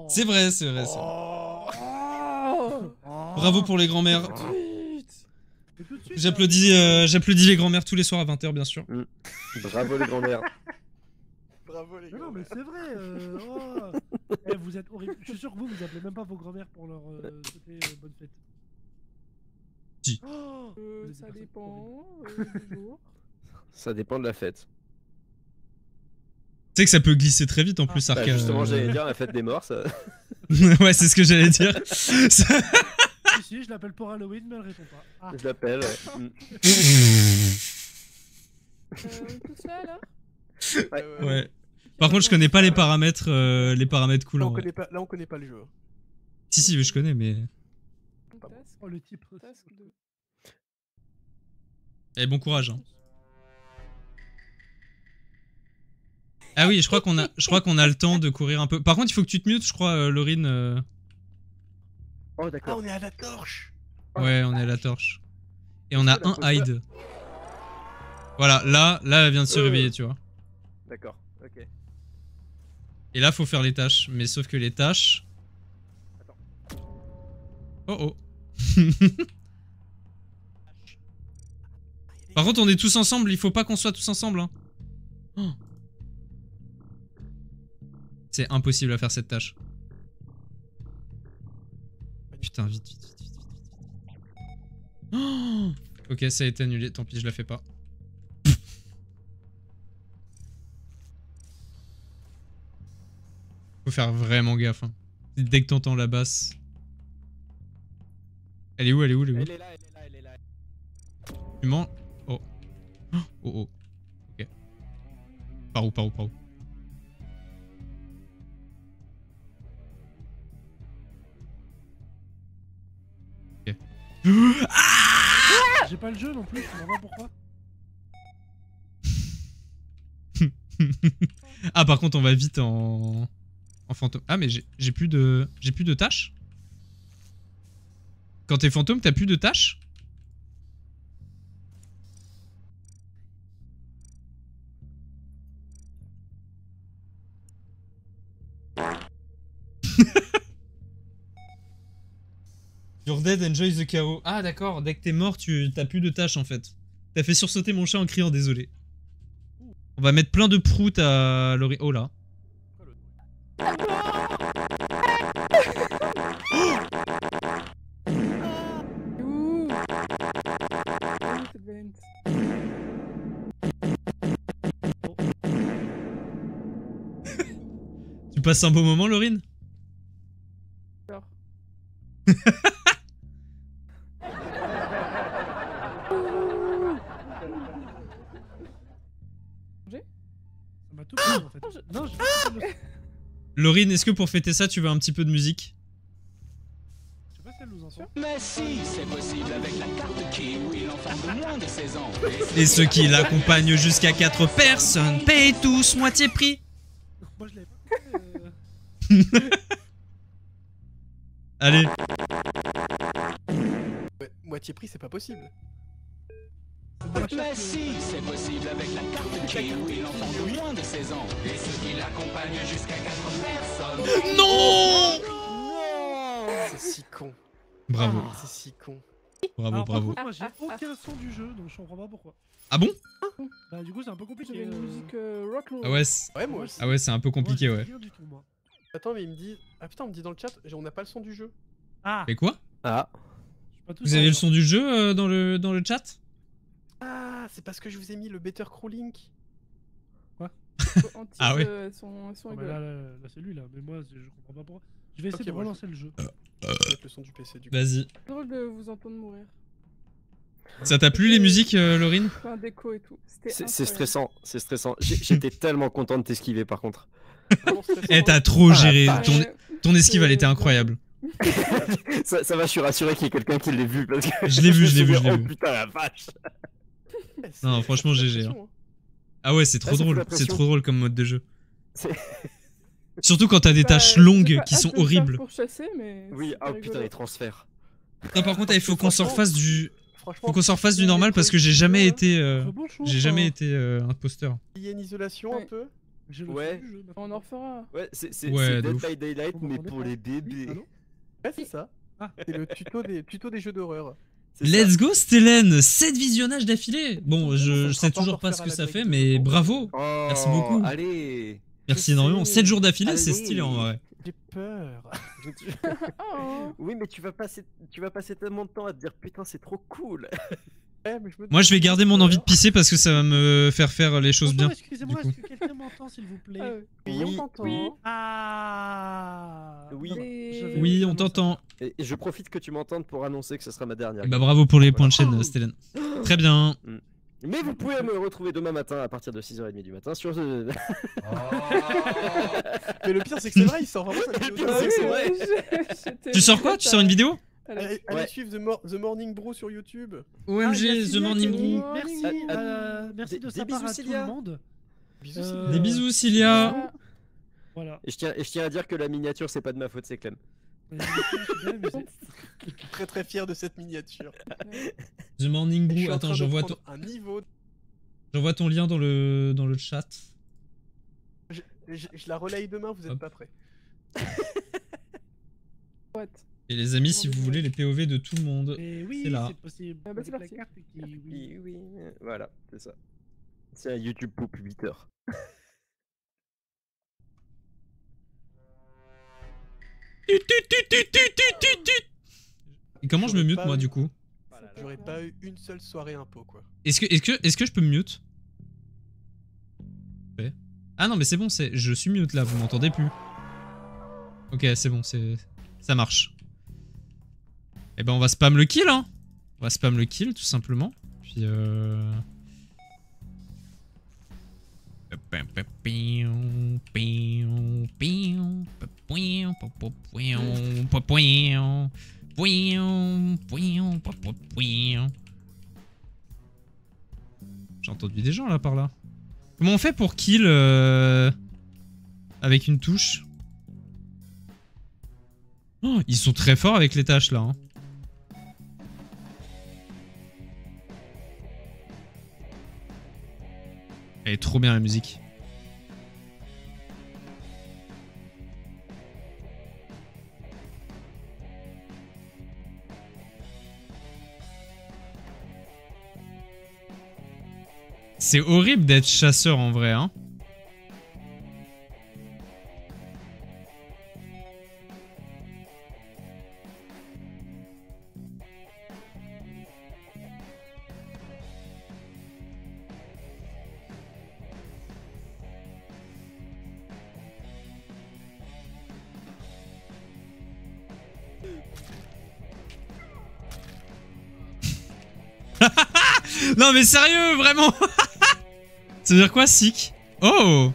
C'est vrai, c'est vrai. Bravo pour les grand-mères. J'applaudis les grand-mères tous les soirs à 20h, bien sûr. Mmh. Bravo les grand-mères. Bravo les grand-mères. Non, mais c'est vrai. Eh, vous êtes horrible. Je suis sûr que vous appelez même pas vos grand-mères pour leur souhaiter bonne fête. Si. Ça dépend. Ça dépend de la fête. Tu sais que ça peut glisser très vite en plus, Arca. Bah, justement, j'allais dire la fête des morts, ça. Ouais, c'est ce que j'allais dire. Si, je l'appelle pour Halloween, mais elle répond pas. Ah. Je l'appelle. Tout ça là. Ouais. Par contre, je connais pas les paramètres, coulants. Là, on connaît pas le jeu. Si, mais je connais, mais. Oh, le type. Eh, bon courage. Hein. Ah oui, je crois qu'on a le temps de courir un peu. Par contre, il faut que tu te mutes, je crois, Laurine. Oh, d'accord. Ah, on est à la torche. Ouais, on est à la torche. Et on a un hide. Voilà, là, elle vient de se réveiller, tu vois. D'accord, ok. Et là, faut faire les tâches. Mais sauf que les tâches... Attends. Oh. Ah, il y a Par contre, on est tous ensemble, il faut pas qu'on soit tous ensemble. Hein. Oh. C'est impossible à faire cette tâche. Putain, vite, vite, vite, vite, vite. Oh. Ok, ça a été annulé, tant pis, je la fais pas. Faut faire vraiment gaffe. Hein. Dès que t'entends la basse. Elle est où? Elle est où? Elle est là, elle est là, elle est là. Tu mens? Oh. Oh, oh. Ok. Par où? Par où? Par où? Ok. Ah! J'ai pas le jeu non plus, je comprends pas pourquoi. Ah, par contre, on va vite en. En fantôme. Ah mais j'ai plus de... J'ai plus de tâches. Quand t'es fantôme, t'as plus de tâches. You're dead, enjoy the chaos. Ah d'accord, dès que t'es mort, t'as plus de tâches en fait. T'as fait sursauter mon chat en criant désolé. On va mettre plein de proutes à l'orée. Oh là. Tu passes un beau moment, Laurine? Laurine, est-ce que pour fêter ça, tu veux un petit peu de musique? Je sais pas si elle nous entend. Mais si, c'est possible avec la carte qui, où il en fait moins de 16 ans. Et ceux qui l'accompagnent jusqu'à 4 personnes payent tous moitié prix. Moi je l'avais pas compris. Allez. Ouais, moitié prix, c'est pas possible. Mais si, c'est possible avec la carte qui, où il enfant de moins de 16 ans. Et ceux qui l'accompagnent jusqu'à 4 personnes. Non, non. C'est si con. Bravo. Ah, c'est si con. Bravo. Alors, bravo. Par contre, moi j'ai aucun son du jeu, donc je comprends pas pourquoi. Ah bon? Bah du coup c'est un peu compliqué. J'avais une musique rock. Ah ouais, moi aussi. Ah ouais, c'est un peu compliqué, moi, ouais. Rien du tout, moi. Attends, mais il me dit... Ah putain, on me dit dans le chat, on n'a pas le son du jeu. Ah. Mais quoi? Ah. Vous avez le son du jeu dans le chat? Ah, c'est parce que je vous ai mis le Better CrewLink. Quoi? Ah ouais. Son bah là c'est lui là, mais moi je comprends pas pourquoi. Je vais essayer de relancer le jeu. Avec le son du PC du coup. Vas-y. C'est drôle de vous entendre mourir. Ça t'a plu les musiques, Laurine? Plein d'écho et tout. C'est stressant, c'est stressant. J'étais tellement content de t'esquiver par contre. Eh, t'as trop géré. Ton esquive elle était incroyable. Ça va, je suis rassuré qu'il y ait quelqu'un qui l'ait vu. Parce que je l'ai vu. Oh putain la vache. Non, franchement GG. Hein. Ah ouais, c'est trop drôle. C'est trop drôle comme mode de jeu. Surtout quand t'as des tâches longues qui sont horribles. Pour chasser, mais oui, oh putain les transferts. Non, par contre, il faut qu'on se refasse du... Faut qu'on s'en refasse du normal parce que j'ai jamais été imposteur. Il y a une isolation un peu. Ouais. On en refera. Ouais, c'est Dead by Daylight mais pour les bébés. Ouais, c'est ça. C'est le tuto des jeux d'horreur. Let's go Stélène, 7 visionnages d'affilée. Bon, je sais toujours pas ce que ça fait, mais bravo. Merci beaucoup. Allez. Merci énormément. 7 jours d'affilée, c'est stylé en vrai. J'ai peur. Oui, mais tu vas passer tellement de temps à te dire putain, c'est trop cool. Moi, je vais garder mon envie de pisser parce que ça va me faire faire les choses bien. Excusez-moi, est-ce que quelqu'un m'entend, s'il vous plaît? Oui, on t'entend. Oui. Ah. Oui, on t'entend. Et je profite que tu m'entendes pour annoncer que ce sera ma dernière. Bah bravo pour les points de chaîne, Stélène. Très bien. Mais vous pouvez me retrouver demain matin à partir de 6h30 du matin sur... Mais le pire c'est que c'est vrai, il sort vraiment sa vidéo. Tu sors quoi? Tu sors une vidéo? Allez suivre The Morning Bro sur YouTube. OMG, The Morning Bro. Merci de sa part à tout le monde. Des bisous Cilia. Voilà. Et je tiens à dire que la miniature c'est pas de ma faute, c'est Clem. Très très fier de cette miniature. The Morning Brew, attends, j'envoie ton... J'envoie ton lien dans le chat. Je la relaye demain, vous êtes pas prêts. What? Et les amis, si vous voulez les POV de tout le monde, c'est là. Ah bah c'est parti. Oui, voilà, c'est ça. C'est à YouTube pour publiteur. Et comment je me mute moi du coup? J'aurais pas eu une seule soirée impôt quoi. Est-ce que je peux me mute? Ouais. Ah non mais c'est bon, je suis mute là, vous m'entendez plus. Ok c'est bon, ça marche. Et ben on va spam le kill hein. On va spam le kill tout simplement. Puis j'ai entendu des gens là par là. Comment on fait pour kill avec une touche? Oh, ils sont très forts avec les tâches là. Hein. Elle est trop bien la musique. C'est horrible d'être chasseur en vrai, hein. Non mais sérieux, vraiment. Ça veut dire quoi, sick? Oh!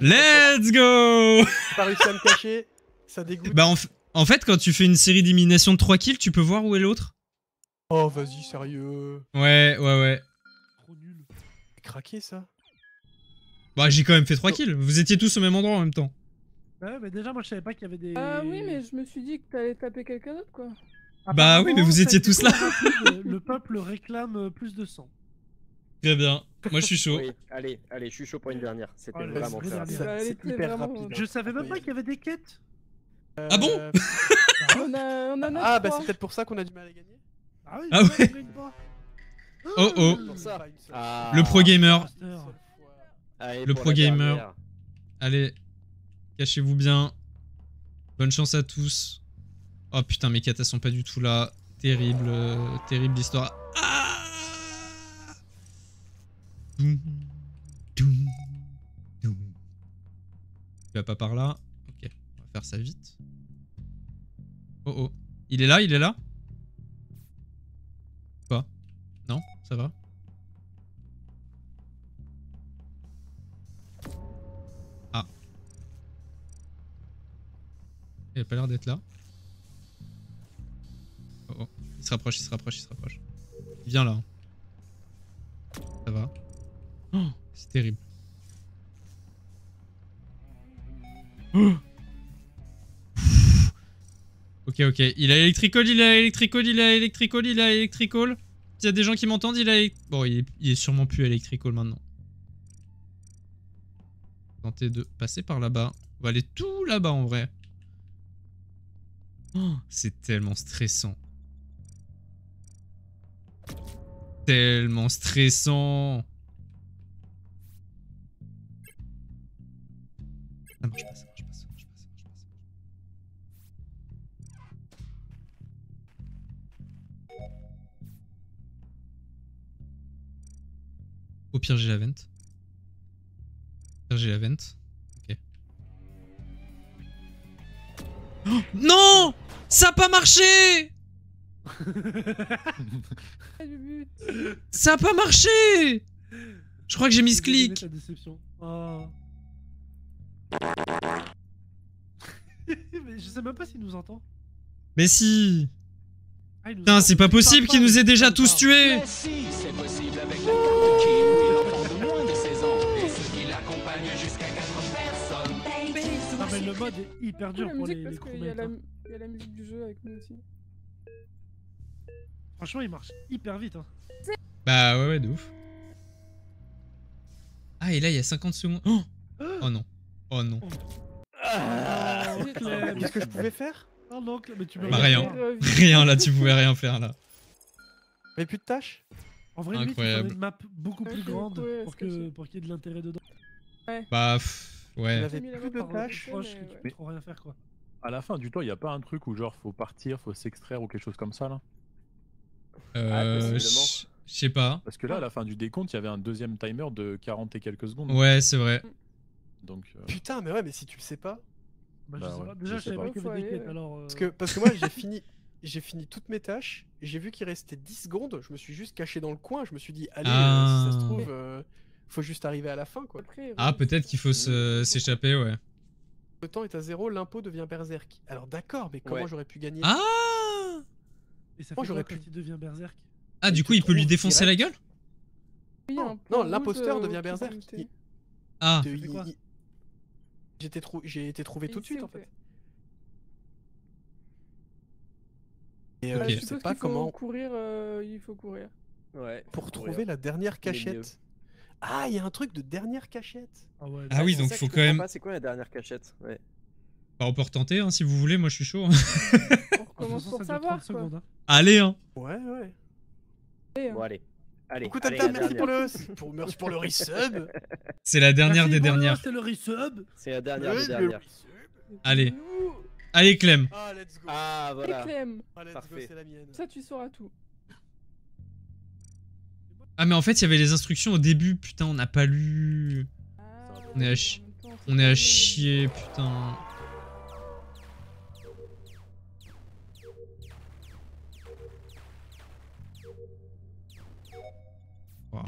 Let's go! J'ai pas réussi à me cacher, ça dégoûte. Bah en fait, quand tu fais une série d'éliminations de 3 kills, tu peux voir où est l'autre? Oh, vas-y, sérieux. Ouais. Trop nul. Craqué ça. Bah j'ai quand même fait 3 kills, vous étiez tous au même endroit en même temps. Ouais mais déjà moi je savais pas qu'il y avait des... Ah oui mais je me suis dit que t'allais taper quelqu'un d'autre quoi. Bah oui mais vous étiez tous là. Le peuple réclame plus de sang. Très bien, moi je suis chaud. Oui, allez, je suis chaud pour une dernière, c'était vraiment clair. C'était hyper rapide. Je savais même pas qu'il y avait des quêtes. Ah bon? Ah bah c'est peut-être pour ça qu'on a du mal à gagner. Ah oui, ouais. Oh le pro gamer. Allez, le pro gamer, allez, cachez-vous bien, bonne chance à tous. Oh putain mes quêtes elles sont pas du tout là, terrible, terrible l'histoire. Ah il va pas par là, ok, on va faire ça vite. Oh, il est là ou pas? Non, ça va. Il a pas l'air d'être là. Oh. Il se rapproche. Il vient là. Ça va. Oh, c'est terrible. Oh. Ok. Il a Electrical. S'il y a des gens qui m'entendent, Bon, il est sûrement plus Electrical maintenant. Tenter de passer par là-bas. On va aller tout là-bas en vrai. Oh, c'est tellement stressant. Tellement stressant. Ça marche pas. Au pire, j'ai la vente. Oh, non! Ça a pas marché! Ça a pas marché! Je crois que j'ai mis ce clic. Oh. Mais je sais même pas s'il nous entend. Mais si! Putain, c'est pas possible qu'il nous ait déjà tous tués! Mais si, c'est possible avec la carte de Kim, il entend de moins de 16 ans et ceux qui l'accompagnent jusqu'à 4 personnes. Le mode est hyper dur pour les crew mates. Il y a la musique du jeu avec nous aussi. Franchement, il marche hyper vite. Hein. Bah ouais, de ouf. Ah, et là, il y a 50 secondes. Oh, oh non. Oh non. Ah, qu'est-ce que je pouvais faire? Oh, non, mais tu bah, rien. Rien là, tu pouvais rien faire là. Mais plus de tâches. En vrai, lui, une map beaucoup plus grande pour qu'il y ait de l'intérêt dedans. Ouais. Bah, pff, ouais. Il avait plus de tâches. Que tu peux trop rien faire, quoi. À la fin du toit, il n'y a pas un truc où genre faut partir, faut s'extraire ou quelque chose comme ça là? Je sais pas. Parce que là, à la fin du décompte, il y avait un deuxième timer de 40 et quelques secondes. Ouais, c'est vrai. Donc, putain, mais ouais, mais si tu le sais pas. Bah, je sais pas. Déjà, je savais pas qu'il y avait des quêtes, alors. Parce que moi, j'ai fini toutes mes tâches, j'ai vu qu'il restait 10 secondes, je me suis juste caché dans le coin, je me suis dit, allez, si ça se trouve, faut juste arriver à la fin, quoi. Après, ah, peut-être qu'il faut s'échapper, ouais. Le temps est à 0, l'impôt devient berserk. Alors d'accord, mais comment j'aurais pu gagner? Ah, et ça fait quoi quand il devient berserk? Ah, du coup, il peut lui défoncer la gueule? Non, l'imposteur devient berserk. Ah. J'ai été trouvé tout de suite, en fait. Et je sais pas comment courir, il faut courir. Ouais. Pour trouver la dernière cachette. Ah, il y a un truc de dernière cachette. Ah, ouais, ah oui, donc faut quand même. C'est quoi la dernière cachette? Ouais. Bah, on peut retenter hein, si vous voulez, moi je suis chaud. Hein. On recommence pour savoir. Secondes, hein. Allez hein. Ouais ouais. Allez. Hein. Bon, allez. Allez. Écoute, allez, merci pour le resub. C'est la dernière des dernières. C'est le resub. C'est la dernière des dernières. Allez. Allez Clem. Ah, let's go. Ah voilà. Clem. Ah, parfait. C'est la mienne. Ça tu sauras tout. Ah mais en fait il y avait les instructions au début, putain on n'a pas lu. On est à chier, putain. Oh.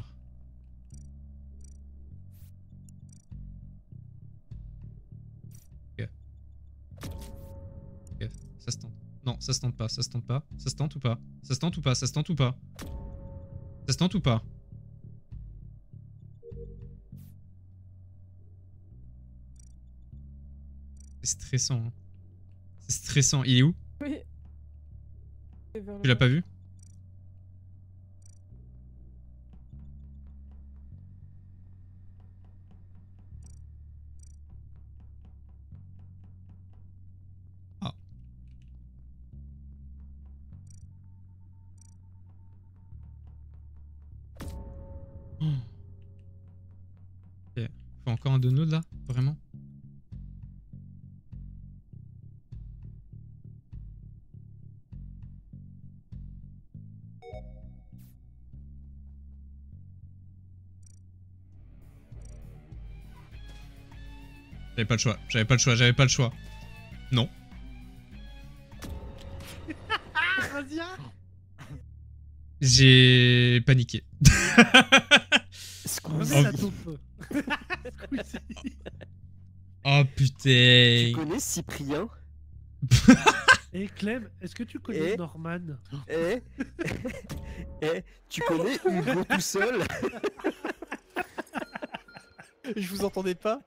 Ok. Ok, ça se tente. Non, ça se tente pas, ça se tente pas. Ça se tente ou pas? Ça se tente ou pas? Ça se tente ou pas? Ça se tente ou pas? C'est stressant. Hein. C'est stressant. Il est où? Oui. Tu l'as pas vu? Encore un de nous là, vraiment. J'avais pas le choix, j'avais pas le choix, j'avais pas le choix. Non. J'ai paniqué. Oh putain. Tu connais Cyprien? Et Clem, est-ce que tu connais Norman? Tu connais Hugo tout seul? Je vous entendais pas.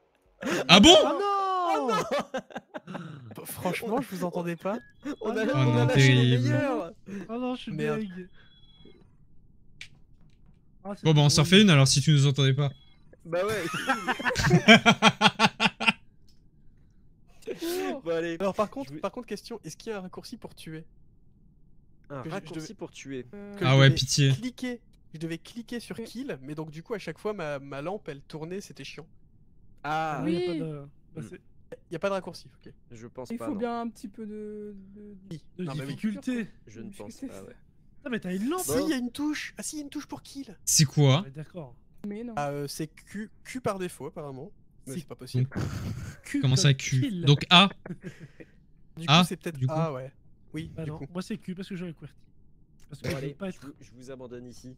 Ah bon? Oh non, oh non. Franchement, je vous entendais pas. On a lâché les meilleurs. Oh non, je suis dingue. Ah, bon bah on s'en refait une alors si tu nous entendais pas. Bah ouais. Bon, allez. Alors par contre question, est-ce qu'il y a un raccourci pour tuer? Un raccourci pour tuer? Ah ouais pitié. Je devais cliquer sur kill, mais donc du coup à chaque fois ma lampe elle tournait, c'était chiant. Ah oui. Y a pas de raccourci, ok. Je pense pas. Il faut bien un petit peu de difficulté. Je ne pense pas, ouais. Ah mais t'as une lampe. Si, il y a une touche. Ah si, il y a une touche pour kill. C'est quoi? D'accord. Mais non. Ah, c'est Q par défaut apparemment. Mais c'est pas possible. Q. Comment ça Q? Donc A. Du coup c'est peut-être A, ouais. Oui. Bah, du coup. Moi c'est Q parce que j'aurais QWERTY. Parce que je vous abandonne ici.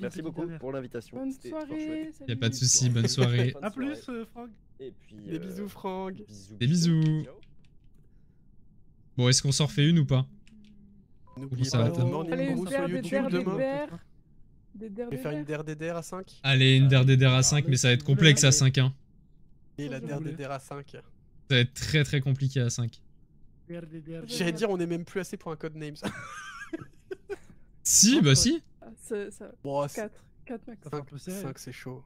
Merci beaucoup pour l'invitation. Bonne soirée. Y'a pas de soucis, bonne soirée. A plus Franck. Et puis des bisous Franck. Des bisous. Bon, est-ce qu'on s'en refait une ou pas? N'oubliez pas de Je vais faire une DRDDR à 5. Allez, une DRDDR à 5, mais ça va être complexe à 5. Hein. Et la DRDDR à 5. Ça va être très compliqué à 5. DDR. J'allais dire, on est même plus assez pour un codename. Si, bah si. Bon, 4 max. 5 c'est chaud.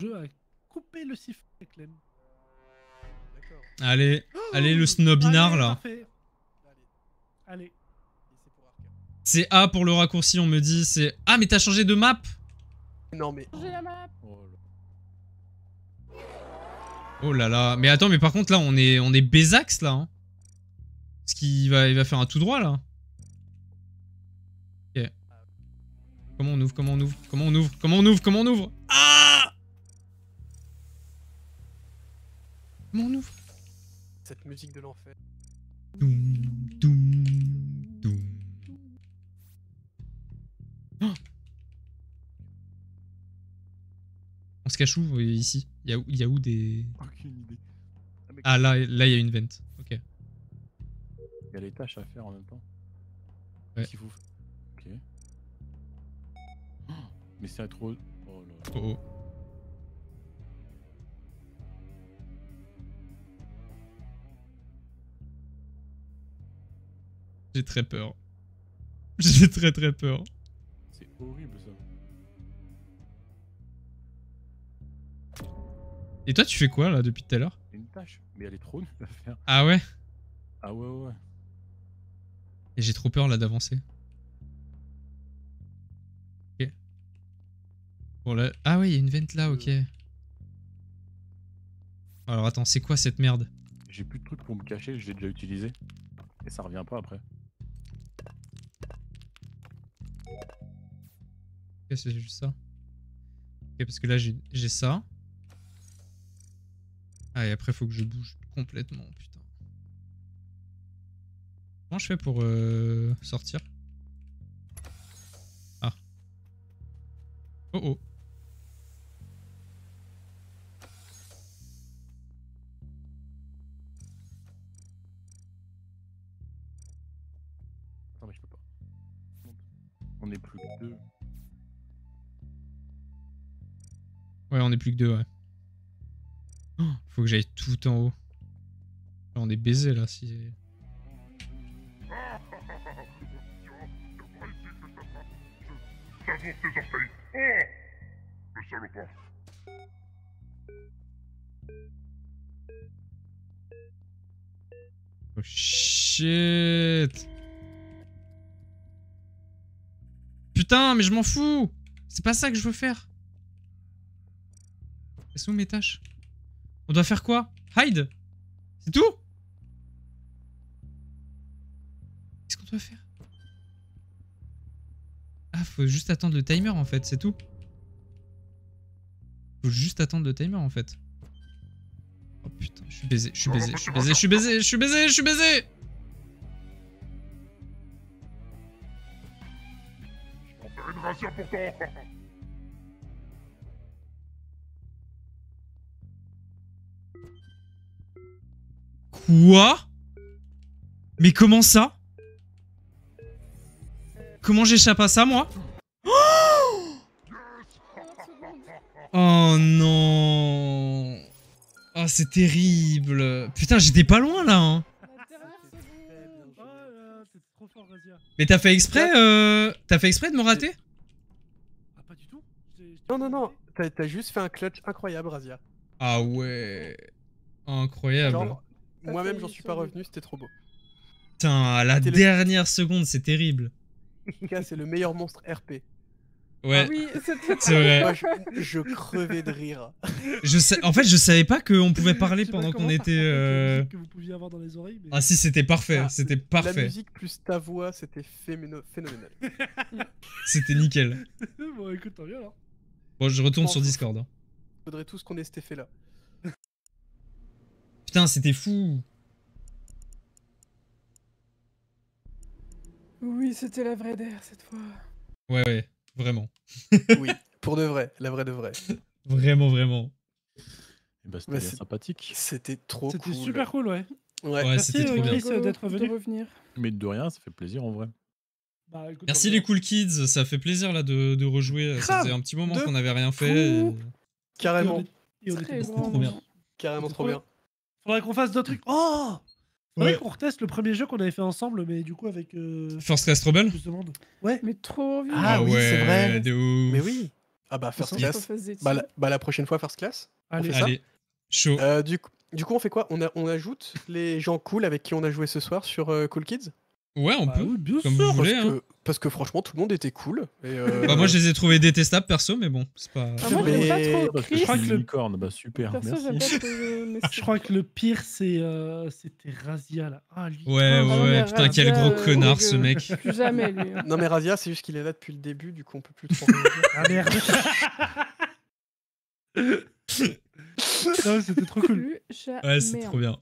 Je vais couper le sifflet, Clem. Allez, allez le snobinard là. Allez. C'est A pour le raccourci, on me dit. C'est ah mais t'as changé de map. Non mais. J'ai la map. Oh là là, mais attends, mais par contre là on est Bézax là. Hein. Parce qu'il va faire un tout droit là. Ok. Comment on ouvre, comment on ouvre. Ah. Comment on ouvre. Cette musique de l'enfer. Doum, doum, doum. Oh. On se cache où ici? Il y a où des... Aucune idée. Ah là, il y a une vente. Ok. Il y a les tâches à faire en même temps. Ouais. Vous... Ok. Oh, mais c'est trop... Oh là. Oh, oh. J'ai très peur. J'ai très peur. C'est horrible ça. Et toi, tu fais quoi là depuis tout à l'heure? Une tâche, mais elle est trop nulle à faire. Ah ouais? Ah ouais, ouais. Et j'ai trop peur là d'avancer. Ok. Bon là. Ah ouais, il y a une vente là, ok. Alors attends, c'est quoi cette merde? J'ai plus de trucs pour me cacher, j'ai déjà utilisé. Et ça revient pas après. Ok, c'est juste ça. Ok, parce que là j'ai ça. Ah et après faut que je bouge complètement, putain. Comment je fais pour sortir? Ah. Oh oh. Attends mais je peux pas. On est plus que deux. Ouais on est plus que deux ouais. Oh, faut que j'aille tout en haut. On est baisé là si... Oh shit. Putain mais je m'en fous. C'est pas ça que je veux faire. Elles sont où mes tâches? On doit faire quoi? Hide? C'est tout? Qu'est-ce qu'on doit faire? Ah, faut juste attendre le timer en fait, c'est tout. Faut juste attendre le timer en fait. Oh putain, je suis baisé, je suis baisé. Je t'en fais une rassure pour toi. Quoi? Mais comment ça? Comment j'échappe à ça, moi? Oh, oh non. Oh, c'est terrible. Putain, j'étais pas loin, là. Hein. Mais t'as fait exprès de me rater? Ah, pas du tout. Non, non, non. T'as juste fait un clutch incroyable, Razia. Ah ouais. Incroyable. Genre... Moi-même, j'en suis pas revenu, c'était trop beau. Putain, à la dernière seconde, c'est terrible. C'est le meilleur monstre RP. Ouais, ah oui, c'est vrai. Moi, je crevais de rire. En fait, je savais pas qu'on pouvait parler pendant qu'on était... Que vous pouviez avoir dans les oreilles, mais... Ah si, c'était parfait, ah, c'était parfait. La musique plus ta voix, c'était phénoménal. C'était nickel. Bon, écoute, tant mieux alors. Bon, je retourne sur Discord. Hein. Il faudrait tous qu'on ait cet effet-là. Putain, c'était fou. Oui, c'était la vraie DR cette fois. Ouais, ouais, vraiment. Oui, pour de vrai, la vraie de vrai. Vraiment, vraiment. Bah, c'était sympathique. C'était trop cool. C'était super cool, ouais. Ouais, ouais c'était trop bien. Merci d'être venu. Mais de rien, ça fait plaisir en vrai. Bah, écoute, merci les cool kids, ça fait plaisir là de rejouer. Ça faisait un petit moment qu'on n'avait rien fait. Et... Carrément. C'était trop bien. Carrément trop bien. Faudrait qu'on fasse d'autres trucs. Oh ouais. Faudrait qu'on reteste le premier jeu qu'on avait fait ensemble, mais du coup avec... First Class Trouble. Ouais. Mais trop vieux. Ah oui, ouais, c'est vrai. De ouf. Mais oui. Ah bah First Class. Bah la prochaine fois First Class. Allez, allez. Chaud. Du coup on fait quoi, on ajoute les gens cool avec qui on a joué ce soir sur Cool Kids. Ouais, on peut, oui, bien comme sûr, vous voulez. Parce que franchement, tout le monde était cool. Et bah, moi, je les ai trouvés détestables, perso, mais bon, c'est pas... Ah, moi, mais... pas trop bah, je crois que le licorne, bah super, perso, merci. Je crois que le pire, c'était Razia, là. Ah, ouais, ouais, ouais, putain, Razia, quel gros connard, ce mec. Plus jamais, lui. Hein. Non, mais Razia, c'est juste qu'il est là depuis le début, du coup, on peut plus trop... Ah, merde. Non, c'était trop cool. Ouais, c'était trop bien.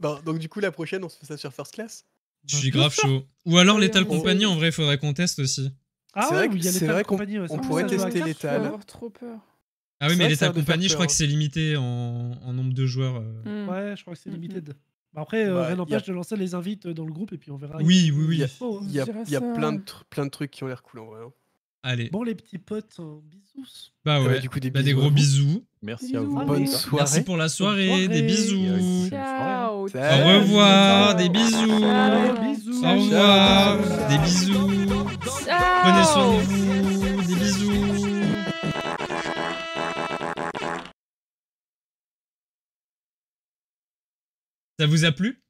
Bon, donc, du coup, la prochaine, on se fait ça sur First Class. Je suis grave chaud. Ou alors l'étal compagnie, en vrai, il faudrait qu'on teste aussi. Ah ouais, c'est vrai qu'on pourrait tester l'étal. Ah oui, mais l'étal compagnie, je crois que c'est limité en nombre de joueurs. Ouais, je crois que c'est limité. Après, rien n'empêche de lancer les invites dans le groupe et puis on verra. Oui, oui, oui. Il y a plein de trucs qui ont l'air cool en vrai. Allez. Bon, les petits potes, bisous. Bah ouais, des gros bisous. Merci à vous. Bonne soirée. Merci pour la soirée. Des bisous. Ciao. Au revoir. Des bisous. Au revoir. Des bisous. Prenez soin de vous. Des bisous. Ça vous a plu ?